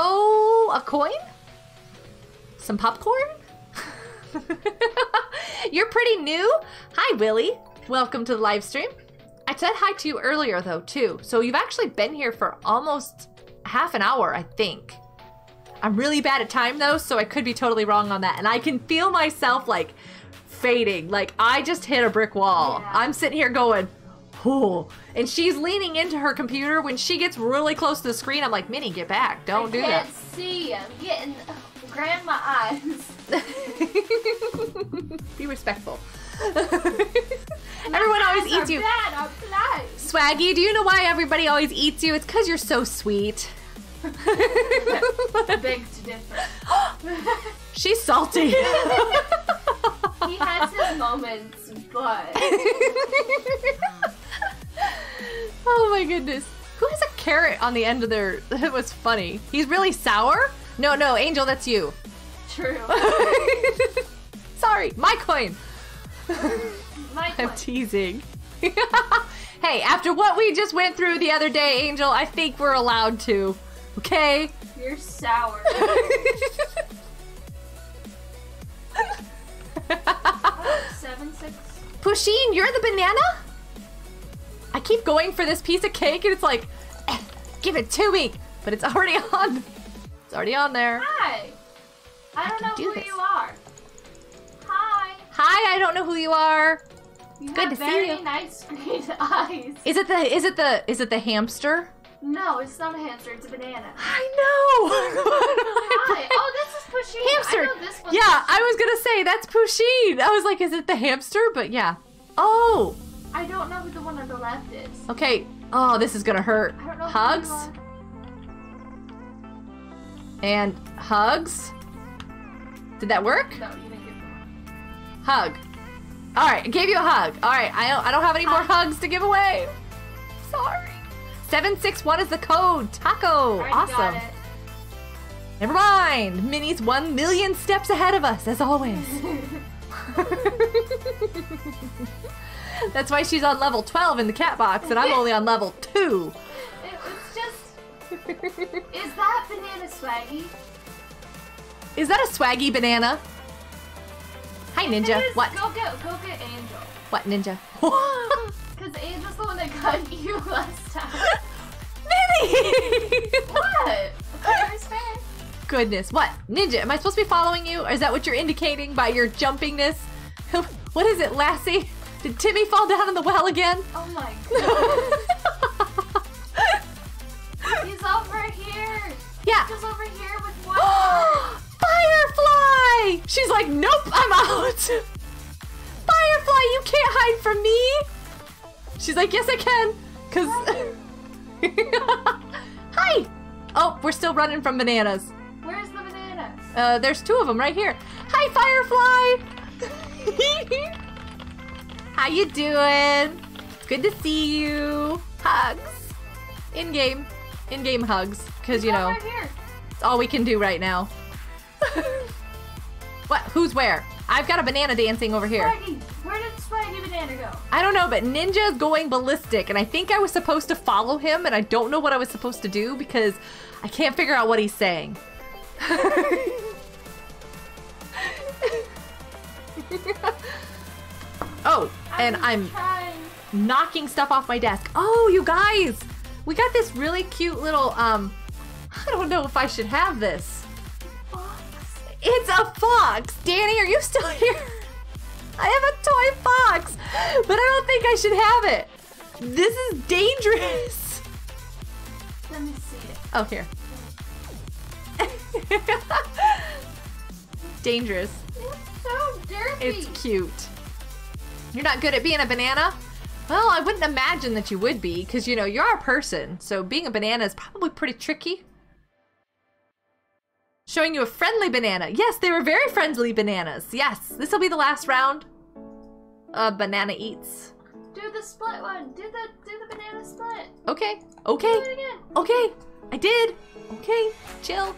A coin? Some popcorn? You're pretty new. Hi, Willie. Welcome to the live stream. I said hi to you earlier, though, too. So you've actually been here for almost half an hour, I think. I'm really bad at time, though, so I could be totally wrong on that. And I can feel myself, like, fading. Like, I just hit a brick wall. Yeah. I'm sitting here going, oh. And she's leaning into her computer. When she gets really close to the screen, I'm like, Minnie, get back. Don't do that. I can't see. I'm getting... Grand my eyes. Be respectful. Everyone always eats you. Bad, Swaggy, do you know why everybody always eats you? It's because you're so sweet. Big to differ. She's salty. He has his moments, but. Oh my goodness. Who has a carrot on the end of their. It was funny. He's really sour? No, no, Angel, that's you. True. Sorry, my coin. My coin. I'm teasing. Hey, after what we just went through the other day, Angel, I think we're allowed to. Okay? You're sour. Oh, 7-6. Pusheen, you're the banana? I keep going for this piece of cake and it's like, eh, give it to me. But it's already on. It's already on there. Hi. I don't know who you are. Hi. Hi, I don't know who you are. It's good to see you. You have very nice green eyes. Is it the hamster? No, it's not a hamster, it's a banana. I know. Hi. Oh, this is Pusheen. Hamster. I know this one's Pusheen. I was gonna say that's Pusheen. I was like, is it the hamster? But yeah. Oh. I don't know who the one on the left is. Okay. Oh, this is gonna hurt. I don't know Hugs. Who you are. And hugs. Did that work? No, you didn't get the hug. All right, I gave you a hug. All right, I don't have any more hugs to give away. Sorry. 761 is the code. Taco. Already awesome. Never mind. Minnie's 1,000,000 steps ahead of us, as always. That's why she's on level 12 in the cat box, and I'm only on level 2. Is that banana Swaggy? Is that a Swaggy banana? Hi, it Ninja. Is. What? Go get Angel. What, Ninja? Because Angel's the one that got you last time. Minnie! What? Goodness. What? Ninja, am I supposed to be following you? Or is that what you're indicating by your jumpingness? What is it, Lassie? Did Timmy fall down in the well again? Oh my god. He's over here. Yeah. He's over here with one. Firefly! She's like, nope, I'm out. Firefly, you can't hide from me. She's like, yes, I can. Cause. Hi. Oh, we're still running from bananas. Where's the bananas? There's two of them right here. Hi, Firefly. How you doing? Good to see you. Hugs. In-game hugs, because you know, right here. It's all we can do right now. What? Who's where? I've got a banana dancing over here. Swaggy. Where did Swaggy Banana go? I don't know, but Ninja's going ballistic, and I think I was supposed to follow him, and I don't know what I was supposed to do because I can't figure out what he's saying. Oh, and I'm knocking stuff off my desk. Oh, you guys! We got this really cute little, I don't know if I should have this. Fox. It's a fox! Danny, are you still here? I have a toy fox, but I don't think I should have it. This is dangerous. Let me see it. Oh, here. Dangerous. It's so dirty. It's cute. You're not good at being a banana? Well, I wouldn't imagine that you would be, because, you know, you're a person, so being a banana is probably pretty tricky. Showing you a friendly banana. Yes, they were very friendly bananas. Yes, this will be the last round of Banana Eats. Do the split one. Do the banana split. Okay. Okay. Do it again. Okay. I did. Okay. Chill.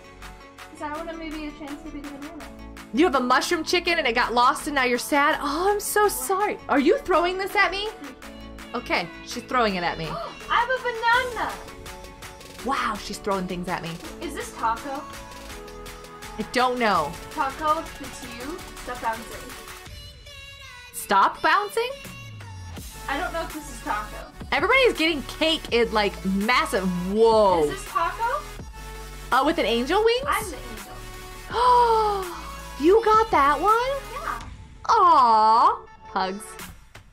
So I want to maybe a chance to be the banana. You have a mushroom chicken and it got lost and now you're sad? Oh, I'm so sorry. Are you throwing this at me? Okay, she's throwing it at me. I'm a banana! Wow, she's throwing things at me. Is this Taco? I don't know. Taco, if it's you, stop bouncing. Stop bouncing? I don't know if this is Taco. Everybody's getting cake in like massive, whoa. Is this Taco? With an angel wings? I'm the angel. Oh! You got that one? Yeah. Aww. Hugs.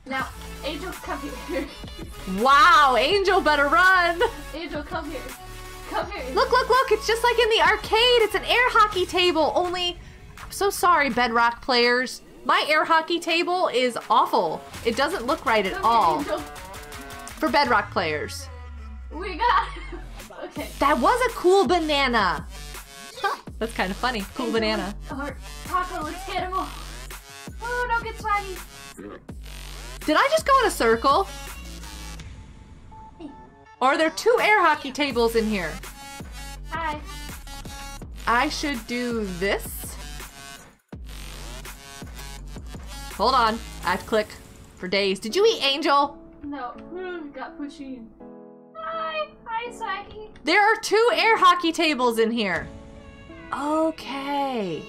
Now, Angel, come here. Wow, Angel better run. Angel, come here. Come here. Look, look, look. It's just like in the arcade. It's an air hockey table, only... I'm so sorry, Bedrock players. My air hockey table is awful. It doesn't look right at all. Angel. For Bedrock players. We got it. Okay. That was a cool banana. Huh, that's kind of funny. Cool banana. Taco, let's get him all. Oh, don't get sweaty. Did I just go in a circle? Hey. Or are there two air hockey tables in here? Hi. I should do this. Hold on. I have to click for days. Did you eat Angel? No. Got Pusheen. Hi. Hi, Swaggy. There are two air hockey tables in here. Okay.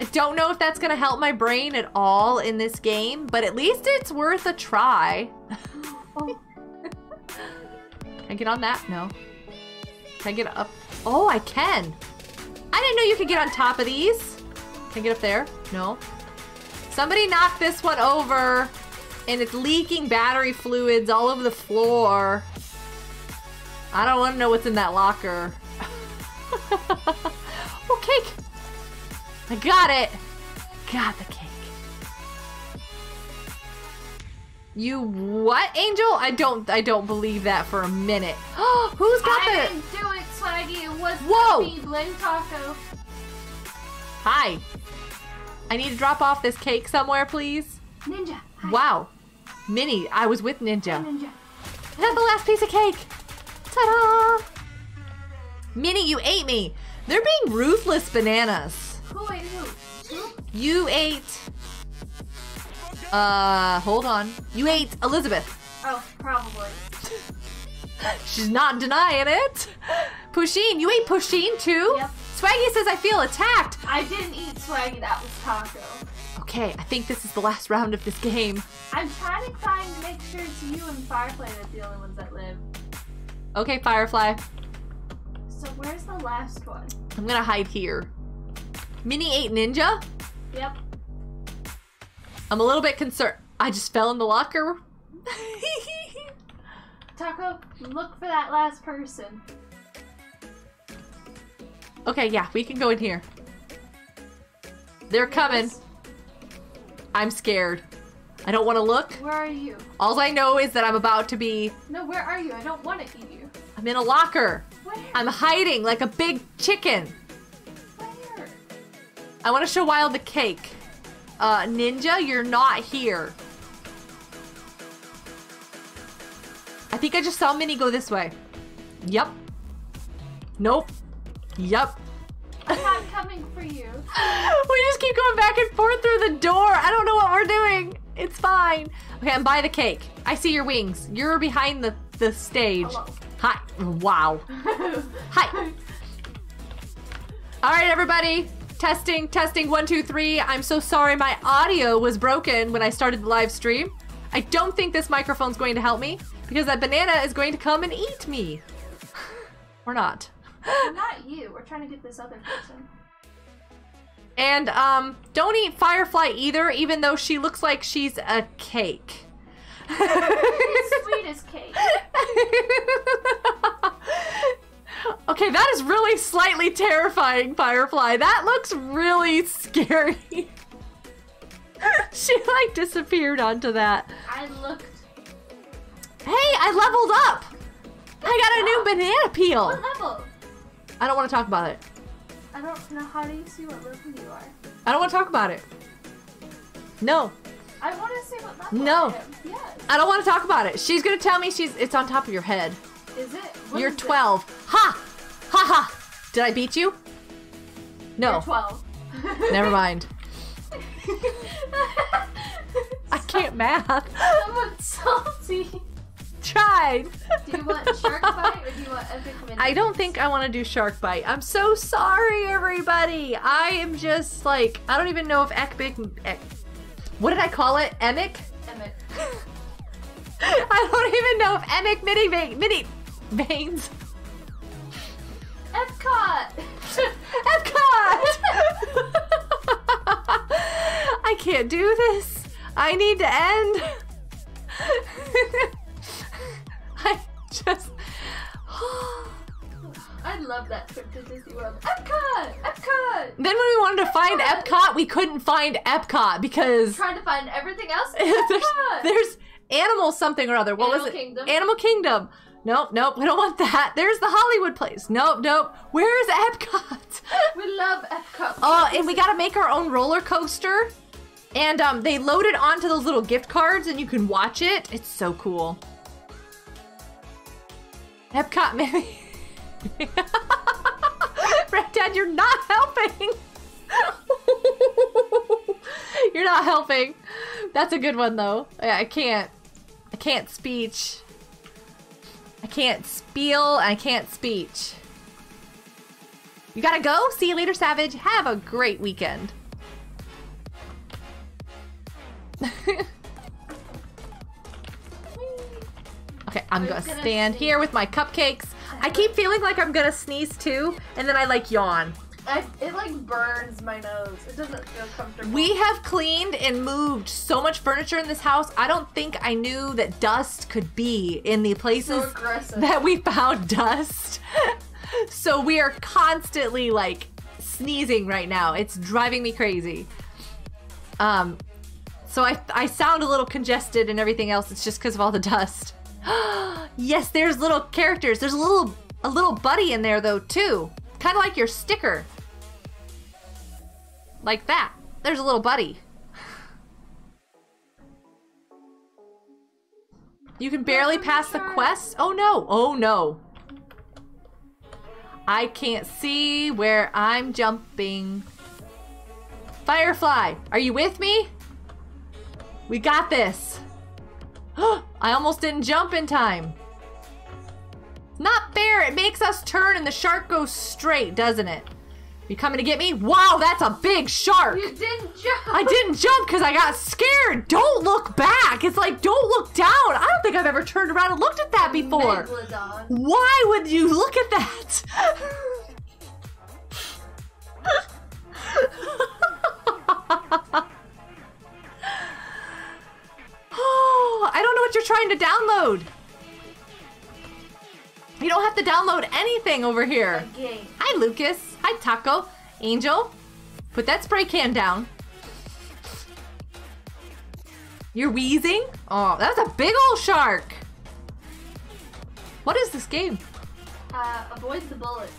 I don't know if that's gonna help my brain at all in this game, but at least it's worth a try. Oh. Can I get on that? No. Can I get up? Oh, I can. I didn't know you could get on top of these. Can I get up there? No. Somebody knocked this one over and it's leaking battery fluids all over the floor. I don't want to know what's in that locker. Oh, cake! I got it! Got the cake. You what, Angel? I don't believe that for a minute. Who's got the... I didn't do it, Swaggy. It was me. Blame Taco. Hi. I need to drop off this cake somewhere, please. Ninja. Hi. Wow. Minnie, I was with Ninja. Hi, Ninja. I got the last piece of cake. Ta-da! Minnie, you ate me. They're being ruthless bananas. Who ate who? Who? You ate... hold on. You ate Elizabeth. Oh, probably. She's not denying it. Pusheen, you ate Pusheen too? Yep. Swaggy says I feel attacked. I didn't eat Swaggy, that was Taco. Okay, I think this is the last round of this game. I'm trying to make sure it's you and Firefly that's the only ones that live. Okay, Firefly. So where's the last one? I'm gonna hide here. Minnie ate Ninja? Yep. I'm a little bit concerned. I just fell in the locker. Taco, look for that last person. Okay, yeah, we can go in here. They're coming. I'm scared. I don't want to look. Where are you? All I know is that I'm about to be... No, where are you? I don't want to eat you. I'm in a locker. Where? I'm hiding like a big chicken. Where? I want to show Wild the cake. Ninja, you're not here. I think I just saw Minnie go this way. Yep. Nope. Yep. I'm not coming for you. We just keep going back and forth through the door. I don't know what we're doing. It's fine. Okay, I'm by the cake. I see your wings. You're behind the stage. Hello. Hi. Wow. Hi. All right, everybody. Testing, testing, 1, 2, 3. I'm so sorry my audio was broken when I started the live stream. I don't think this microphone's going to help me because that banana is going to come and eat me. Or not. Not you. We're trying to get this other person. And don't eat Firefly either, even though she looks like she's a cake. She's sweet as cake. Okay, that is really slightly terrifying, Firefly. That looks really scary. She, like, disappeared onto that. I looked. Hey, I leveled up. I got a new banana peel. What level? I don't want to talk about it. I don't know. How do you see what level you are? I don't want to talk about it. No. I want to see what level I am. Yes. I don't want to talk about it. She's going to tell me it's on top of your head. Is it? What You're is 12. It? Ha! Ha ha! Did I beat you? No. You're 12. Never mind. I can't math. Someone salty. Tried. Do you want Shark Bite or do you want Epic Minutes? I don't think I want to do Shark Bite. I'm so sorry, everybody. I am just like, I don't even know if Epic. What did I call it? Emic? Emic. I don't even know if Emic Mini Veins. Epcot! Epcot! I can't do this. I need to end. I just... I love that trip to Disney World. Epcot! Epcot! Then when we wanted to find Epcot, we couldn't find Epcot because... I'm trying to find everything else. There's animal something or other. What was it? Kingdom. Animal Kingdom. Nope, nope, we don't want that. There's the Hollywood place. Nope, nope. Where's Epcot? We love Epcot. Oh, and we gotta make our own roller coaster. And they load it onto those little gift cards and you can watch it. It's so cool. Epcot, maybe. Red Dad, you're not helping. You're not helping. That's a good one though. I can't speech. I can't spiel, I can't speech. You gotta go? See you later, Savage. Have a great weekend. Okay, I'm gonna stand here with my cupcakes. I keep feeling like I'm gonna sneeze too, and then I like yawn. It like burns my nose. It doesn't feel comfortable. We have cleaned and moved so much furniture in this house. I don't think I knew that dust could be in the places that we found dust. So we are constantly like sneezing right now. It's driving me crazy. So I sound a little congested and everything else. It's just because of all the dust. Yes, there's little characters. There's a little buddy in there though too. Kind of like your sticker. Like that. There's a little buddy. You can barely pass the quest. Oh no. Oh no. I can't see where I'm jumping. Firefly, are you with me? We got this. I almost didn't jump in time. Not fair. It makes us turn and the shark goes straight, doesn't it? You coming to get me? Wow, that's a big shark. You didn't jump. I didn't jump because I got scared. Don't look back. It's like, don't look down. I don't think I've ever turned around and looked at that before. Megalodon. Why would you look at that? Oh, I don't know what you're trying to download. You don't have to download anything over here. Okay. Hi, Lucas. Hi, Taco. Angel, put that spray can down. You're wheezing? Oh, that was a big old shark. What is this game? Avoid the bullets.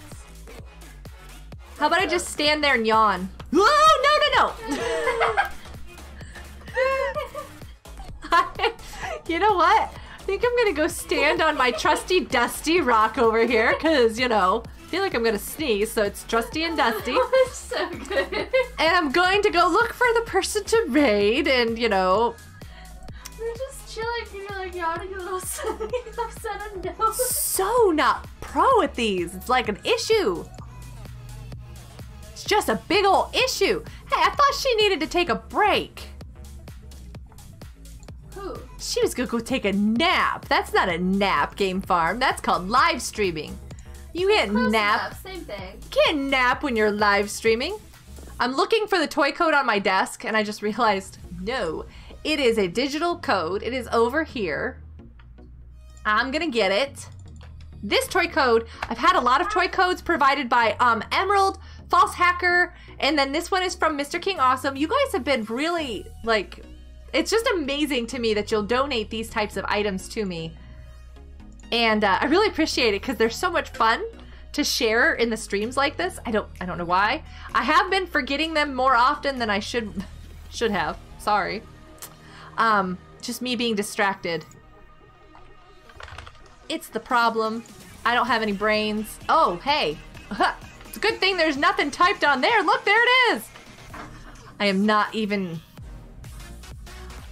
How about I just stand there and yawn? Oh, no, no, no. You know what? I think I'm gonna go stand on my trusty dusty rock over here because, you know, I feel like I'm gonna sneeze, so it's trusty and dusty. Oh, that's so good. And I'm going to go look for the person to raid and, you know. You're just chilling and you're like yawning a little sudden nose. So not pro at these. It's like an issue. It's just a big old issue. Hey, I thought she needed to take a break. Who? She was gonna go take a nap. That's not a nap, Game Farm. That's called live streaming. You can't nap. Same thing. You can't nap when you're live streaming. I'm looking for the toy code on my desk, and I just realized, no, it is a digital code. It is over here. I'm gonna get it. this toy code. I've had a lot of toy codes provided by Emerald, False Hacker, and then this one is from Mr. King Awesome. You guys have been really, like, it's just amazing to me that you'll donate these types of items to me. And I really appreciate it because they're so much fun to share in the streams like this. I don't know why. I have been forgetting them more often than I should have. Sorry. Just me being distracted. It's the problem. I don't have any brains. Oh, hey. It's a good thing there's nothing typed on there. Look, there it is. I am not even...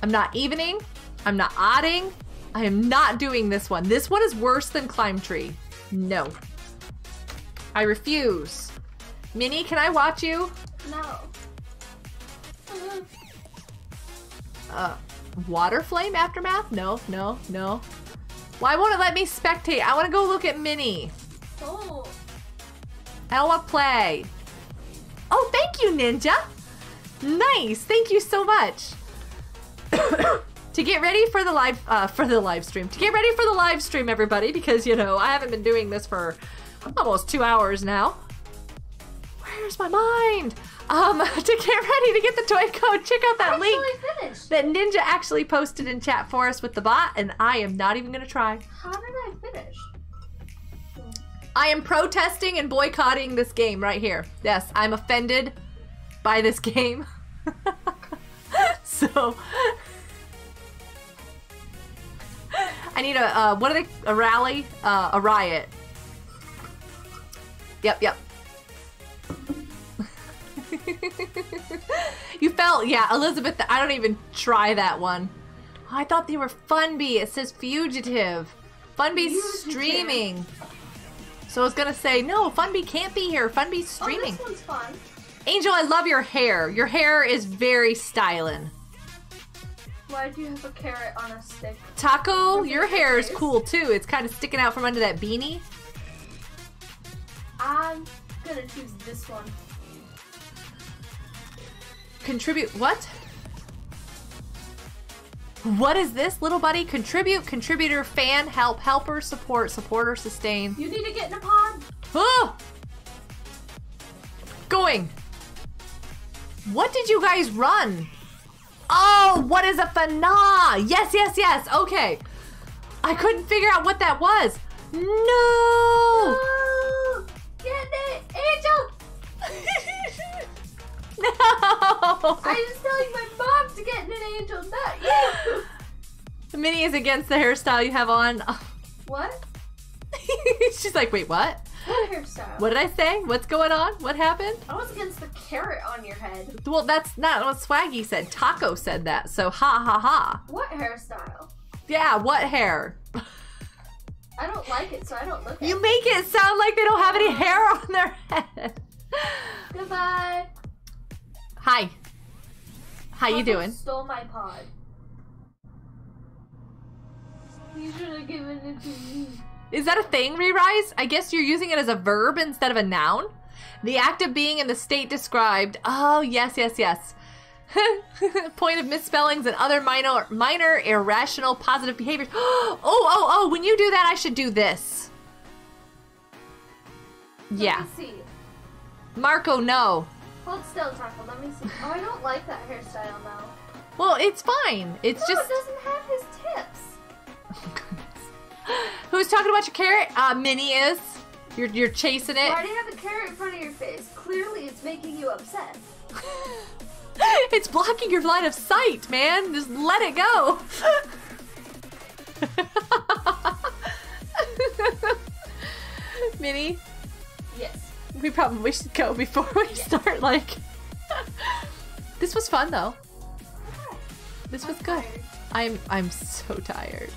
I'm not evening. I'm not odding. I am not doing this one. This one is worse than Climb Tree. No. I refuse. Minnie, can I watch you? No. Water Flame Aftermath? No, no, no. Why won't it let me spectate? I want to go look at Minnie. Oh. I don't want to play. Oh, thank you, Ninja. Nice. Thank you so much. To get ready for the live stream, everybody, because, you know, I haven't been doing this for almost 2 hours now. Where's my mind? To get ready to get the toy code, check out that link that Ninja actually posted in chat for us with the bot, and I am not even gonna try. How did I finish? I am protesting and boycotting this game right here. Yes, I'm offended by this game. So I need a what are they? A rally? A riot. Yep, yep. You felt, yeah, Elizabeth, I don't even try that one. Oh, I thought they were Funbee. It says fugitive. Funbee's streaming. So I was gonna say, no, Funbee can't be here. Funbee's streaming. Oh, this one's fun. Angel, I love your hair. Your hair is very stylin'. Why do you have a carrot on a stick? Taco, your hair is cool too. It's kind of sticking out from under that beanie. I'm gonna choose this one. Contribute, what? What is this, little buddy? Contribute, contributor, fan, help, helper, support, supporter, sustain. You need to get in a pod. Oh! Going. What did you guys run? Oh, what is a fana? Yes, yes, yes. Okay. I couldn't figure out what that was. No! No! Get it, Angel! No! I was telling my mom to get an Angel, not you! Minnie is against the hairstyle you have on. What? She's like, wait, what? What hairstyle? What did I say? What's going on? What happened? I was against the carrot on your head. Well, that's not what Swaggy said. Taco said that, so ha ha ha. What hairstyle? Yeah, what hair? I don't like it, so I don't look at it. You make it sound like they don't have any hair on their head. Goodbye. Hi. How you doing? Stole my pod. You should have given it to me. Is that a thing, Re-Rise? I guess you're using it as a verb instead of a noun? The act of being in the state described. Oh, yes, yes, yes. Point of misspellings and other minor irrational positive behaviors. Oh, oh, oh, when you do that, I should do this. Yeah. Marco, no. Hold still, Taco, let me see. Oh, I don't like that hairstyle now. Well, it's fine. It's no, just... it doesn't have his tips. Oh, goodness. Who's talking about your carrot? Minnie is. You're chasing it. Why do you have a carrot in front of your face? Clearly it's making you upset. It's blocking your line of sight, man. Just let it go. Minnie? Yes. We probably should go before we start, like... This was fun, though. Yeah. This was good. I'm so tired.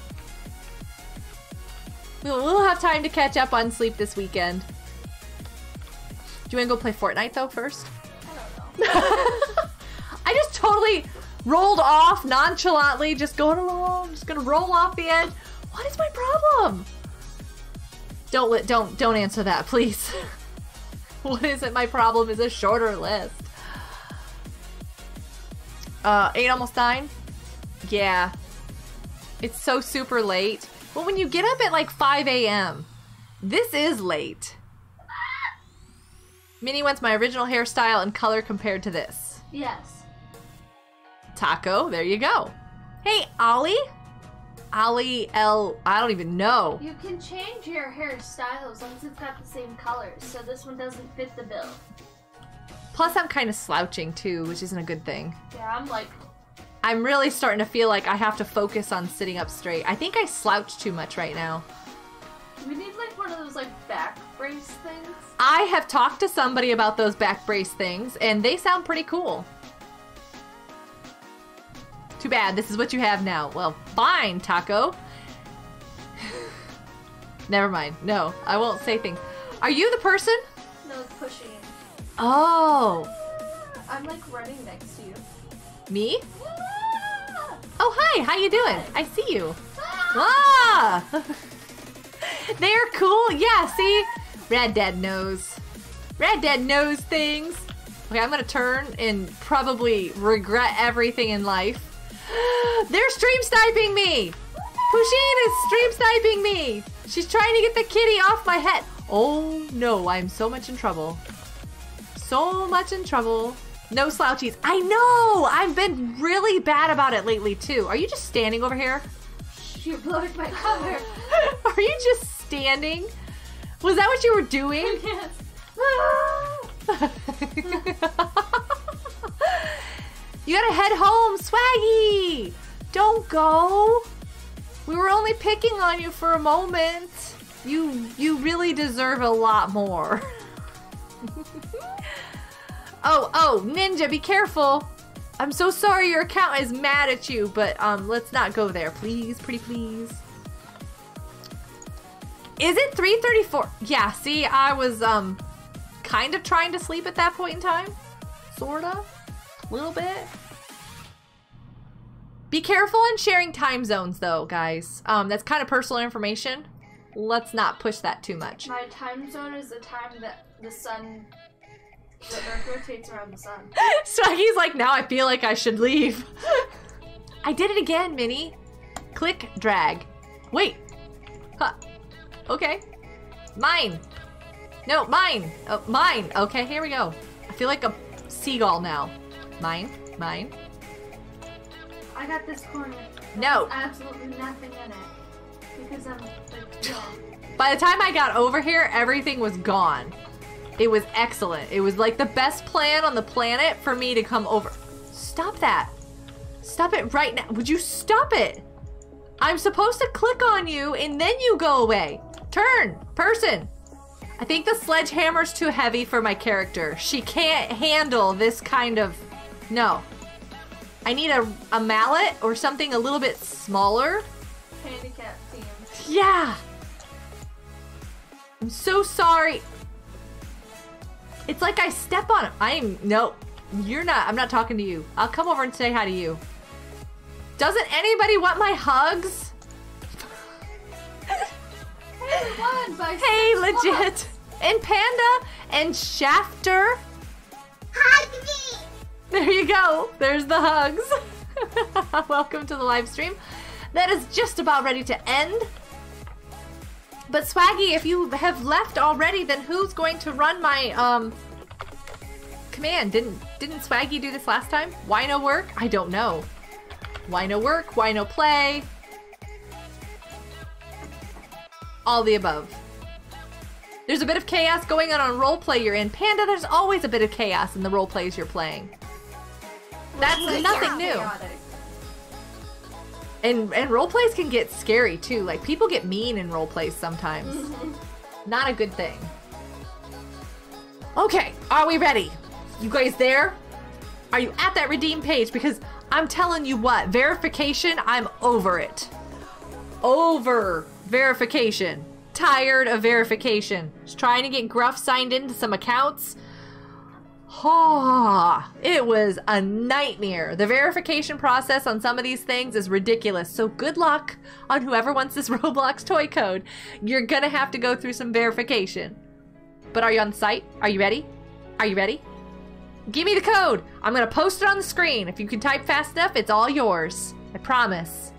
We'll have time to catch up on sleep this weekend. Do you want to go play Fortnite, though, first? I don't know. I just totally rolled off nonchalantly, just going along, just gonna roll off the edge. What is my problem? Don't answer that, please. What isn't my problem is a shorter list. 8 almost 9? Yeah. It's so super late. Well, when you get up at like 5 a.m., This is late. Minnie wants my original hairstyle and color compared to this. Yes. Taco, there you go. Hey, Ollie. Ollie L. I don't even know. You can change your hairstyle as long as it's got the same colors, so this one doesn't fit the bill. Plus, I'm kind of slouching too, which isn't a good thing. Yeah, I'm like... I'm really starting to feel like I have to focus on sitting up straight. I think I slouch too much right now. We need like one of those like back brace things. I have talked to somebody about those back brace things, and they sound pretty cool. Too bad, this is what you have now. Well, fine, Taco. Never mind. No, I won't say things. Are you the person? No, it's Pusheen. Oh. I'm like running next to you. Me? Ah! Oh, hi, how you doing? Hi. I see you. Ah! Ah! They are cool. Yeah, see? Rad Dad knows. Rad Dad knows things. Okay, I'm gonna turn and probably regret everything in life. They're stream sniping me! Pusheen is stream sniping me! She's trying to get the kitty off my head. Oh no, I'm so much in trouble. So much in trouble. No slouchies. I know! I've been really bad about it lately too. Are you just standing over here? You're blowing my cover. Are you just standing? Was that what you were doing? Yes. You gotta head home, Swaggy! Don't go! We were only picking on you for a moment. You really deserve a lot more. Oh, Ninja, be careful! I'm so sorry your account is mad at you, but let's not go there, please, pretty please. Is it 3:34? Yeah, see, I was kind of trying to sleep at that point in time. Sorta. A little bit. Be careful in sharing time zones though, guys. That's kind of personal information. Let's not push that too much. My time zone is the time that the sun... the earth rotates around the sun. So he's like, now I feel like I should leave. I did it again, Minnie. Click, drag. Wait. Huh. Okay. Mine. No, mine. Oh, mine. Okay, here we go. I feel like a seagull now. Mine. Mine. I got this corner. No. Absolutely nothing in it. Because I'm like, yeah. By the time I got over here, everything was gone. It was excellent. It was like the best plan on the planet for me to come over. Stop that. Stop it right now. Would you stop it? I'm supposed to click on you and then you go away. Turn, person. I think the sledgehammer's too heavy for my character. She can't handle this kind of... No. I need a mallet or something a little bit smaller. Handicap team. Yeah. I'm so sorry. It's like I step on him. No, you're not. I'm not talking to you. I'll come over and say hi to you. Doesn't anybody want my hugs? Hey, legit. And Panda and Shafter. Hug me. There you go. There's the hugs. Welcome to the live stream. That is just about ready to end. But Swaggy, if you have left already, then who's going to run my command? Didn't Swaggy do this last time? Why no work? I don't know. Why no work? Why no play? All the above. There's a bit of chaos going on roleplay you're in. Panda, there's always a bit of chaos in the roleplays you're playing. That's nothing new. And roleplays can get scary too. Like, people get mean in roleplays sometimes. Not a good thing. Okay, are we ready? You guys there? Are you at that redeem page? Because I'm telling you what, verification, I'm over it. Over verification. Tired of verification. Just trying to get Gruff signed into some accounts. Oh, it was a nightmare. The verification process on some of these things is ridiculous. So good luck on whoever wants this Roblox toy code. You're gonna have to go through some verification. But are you on site? Are you ready? Are you ready? Give me the code. I'm gonna post it on the screen. If you can type fast enough, it's all yours. I promise.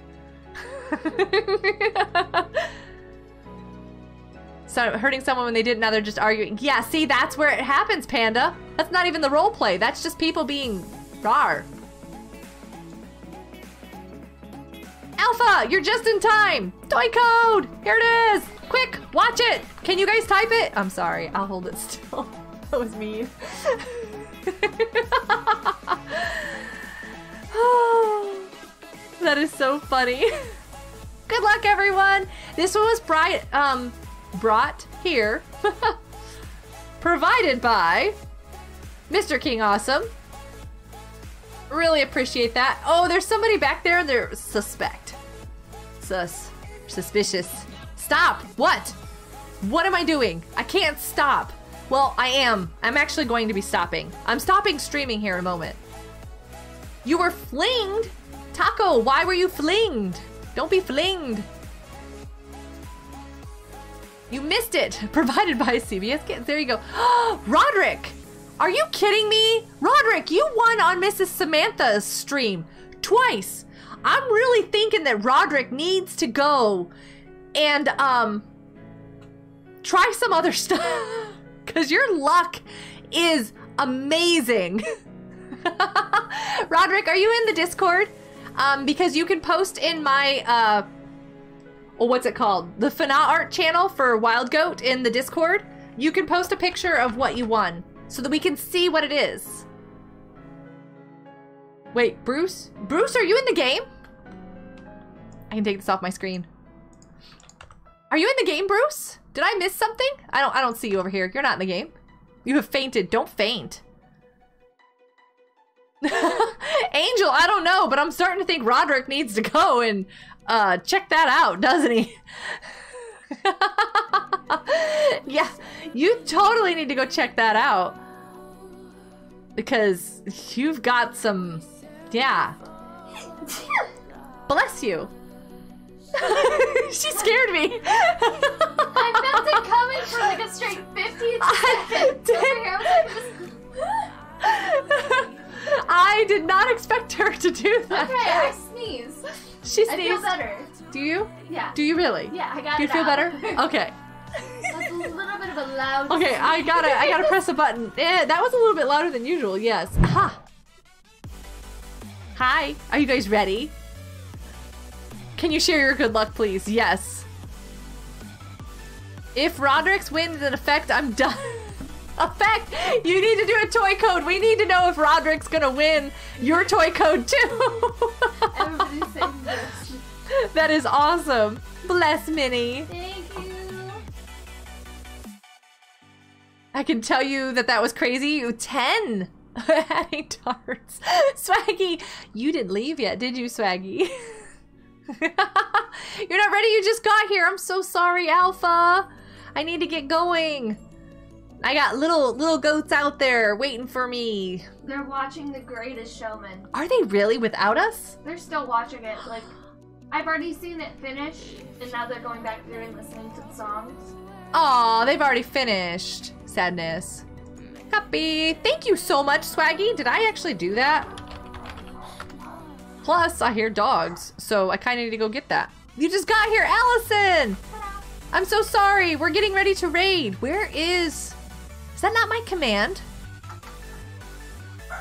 hurting someone when they didn't, now they're just arguing. Yeah, see, that's where it happens, Panda. That's not even the role play. That's just people being rawr. Alpha, you're just in time. Toy code. Here it is. Quick, watch it. Can you guys type it? I'm sorry. I'll hold it still. That was mean. That is so funny. Good luck, everyone. This one was brought here. Provided by Mr. King Awesome. Really appreciate that. Oh, there's somebody back there and they're suspicious. Stop! What? What am I doing? I can't stop. Well, I am. I'm actually going to be stopping. I'm stopping streaming here in a moment. You were flinged? Taco, why were you flinged? Don't be flinged. You missed it. Provided by CBS Kids. There you go. Roderick! Are you kidding me? Roderick, you won on Mrs. Samantha's stream twice. I'm really thinking that Roderick needs to go and try some other stuff. Because your luck is amazing. Roderick, are you in the Discord? Because you can post in my, what's it called? The Fana Art channel for Wild Goat in the Discord. You can post a picture of what you won so that we can see what it is. Wait, Bruce? Bruce, are you in the game? I can take this off my screen. Are you in the game, Bruce? Did I miss something? I don't see you over here. You're not in the game. You have fainted. Don't faint. Angel, I don't know, but I'm starting to think Roderick needs to go and check that out, doesn't he? Yeah, you totally need to go check that out. Because you've got some... Yeah. Bless you. She scared me. I felt it coming for like a straight 15 seconds. I did not expect her to do that. Okay, I sneezed. She sneezed. I feel better. Do you? Yeah. Do you really? Yeah, I got it. Do you feel better? Okay. That's a little bit of a loud. Okay, sneeze. I gotta press a button. Eh, that was a little bit louder than usual. Yes. Aha. Hi. Are you guys ready? Can you share your good luck, please? Yes. If Roderick's wins in Effect, I'm done. Effect, you need to do a toy code. We need to know if Roderick's gonna win your toy code too. Everybody's saying yes. That is awesome. Bless Minnie. Thank you. I can tell you that was crazy. 10 adding darts. Swaggy, you didn't leave yet, did you, Swaggy? You're not ready. You just got here. I'm so sorry, Alpha. I need to get going. I got little goats out there waiting for me. They're watching The Greatest Showman. Are they really without us? They're still watching it. Like, I've already seen it finish, and now they're going back through and listening to the songs. Aw, they've already finished. Sadness. Copy. Thank you so much, Swaggy. Did I actually do that? Plus, I hear dogs, so I kind of need to go get that. You just got here, Allison! I'm so sorry. We're getting ready to raid. Where is... Is that not my command?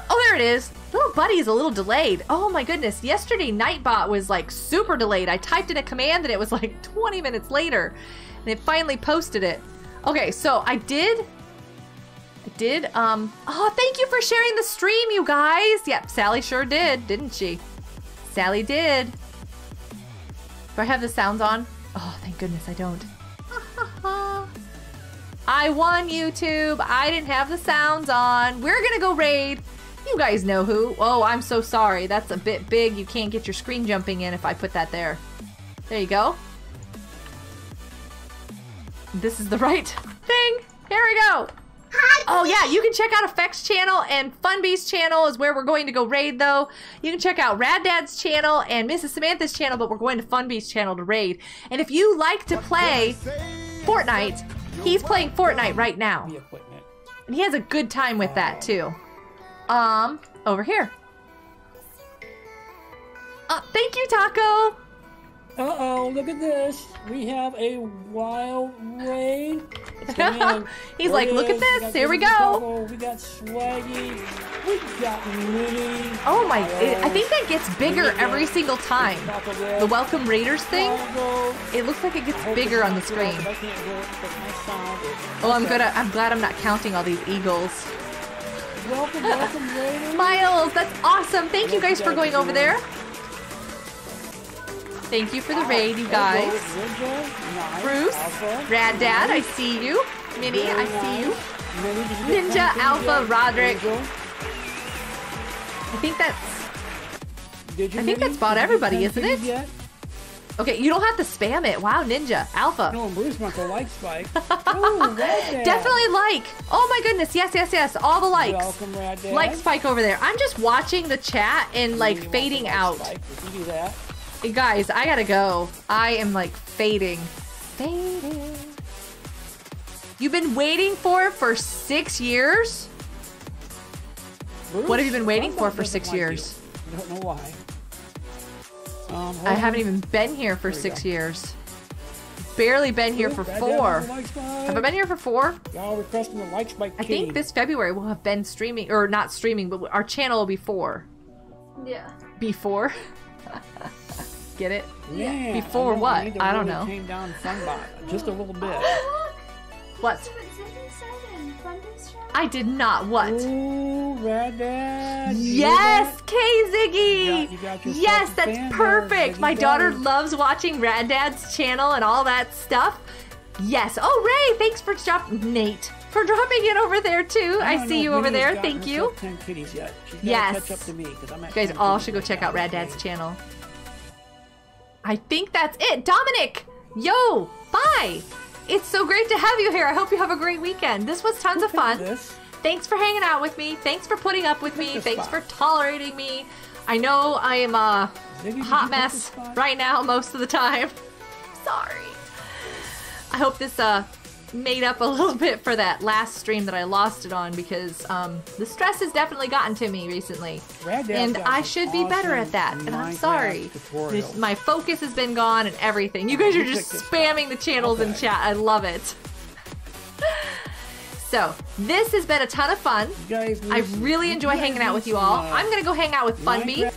Oh, there it is. Little buddy is a little delayed. Oh my goodness. Yesterday, Nightbot was like super delayed. I typed in a command and it was like 20 minutes later and it finally posted it. Okay, so I did, oh, thank you for sharing the stream, you guys. Yep, Sally sure did, didn't she? Sally did. Do I have the sounds on? Oh, thank goodness I don't. I won, YouTube. I didn't have the sounds on. We're gonna go raid. You guys know who. Oh, I'm so sorry. That's a bit big. You can't get your screen jumping in if I put that there. There you go. This is the right thing. Here we go. Hi. Oh yeah, you can check out Effect's channel and Funbee's channel is where we're going to go raid though. You can check out Rad Dad's channel and Mrs. Samantha's channel, but we're going to Funbee's channel to raid. And if you like to play Fortnite, he's playing Fortnite right now. And he has a good time with that, too. Over here. Thank you, Taco. Uh-oh, look at this. We have a wild raid. He's like, look at this. Here we go. We got Swaggy. We got Minnie. Oh my, I think that gets bigger every single time. The welcome raiders thing. It looks like it gets bigger on the screen. Oh, I'm glad I'm not counting all these eagles. Welcome, welcome raiders. Miles, that's awesome. Thank you guys for going over there. Thank you for the raid, you guys. Bruce, Rad Dad, I see you. Minnie, I see you. Ninja, Alpha, Roderick. I think that's about everybody, isn't it? Okay, you don't have to spam it. Wow, Ninja, Alpha. No, Bruce wants a like spike. Definitely like. Oh my goodness, yes, yes, yes. All the likes. Like spike over there. I'm just watching the chat and like fading out. Hey guys, I gotta go. I am like fading. You've been waiting for it for 6 years? Bruce, what have you been waiting for 6 years? I don't know why. I haven't even been here for 6 years. Barely been here for 4. Have I been here for 4? Y'all requesting the likes by Kitty. I think this February we'll have been streaming, or not streaming, but our channel will be 4. Yeah. Before? Get it? Yeah. Before what? I don't know. Came down Funbee just a little bit. What? I did not. What? Ooh, Rad Dad. Yes, K Ziggy. You got yes, that's perfect. My daughter loves watching Rad Dad's channel and all that stuff. Yes. Oh, Ray, thanks for dropping. Nate, for dropping it over there too. I see you over there. Thank you. Yes. You guys all should go check out Rad Dad's channel. I think that's it. Dominic! Yo! Bye! It's so great to have you here. I hope you have a great weekend. This was tons of fun. Thanks for hanging out with me. Thanks for putting up with me. Thanks for tolerating me. I know I am a hot mess right now most of the time. Sorry. I hope this made up a little bit for that last stream that I lost it on, because the stress has definitely gotten to me recently. And I should be better at that, and I'm sorry. My focus has been gone and everything. You guys are just spamming the channels in chat. I love it. So, this has been a ton of fun. I really enjoy hanging out with you all. I'm gonna go hang out with Funbee.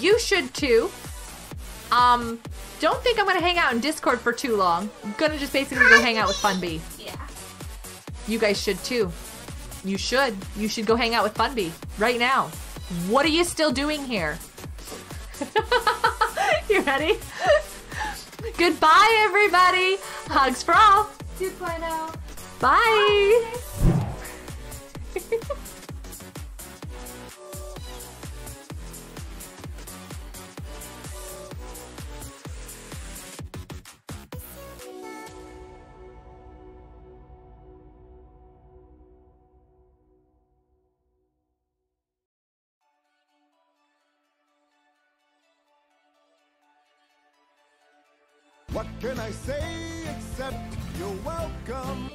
You should too. Don't think I'm gonna hang out in Discord for too long. I'm gonna just basically go hang out with Funbee. Yeah. You guys should too. You should. You should go hang out with Funbee right now. What are you still doing here? You ready? Goodbye, everybody. Hugs for all. 2.0. Bye. Bye. What can I say except you're welcome?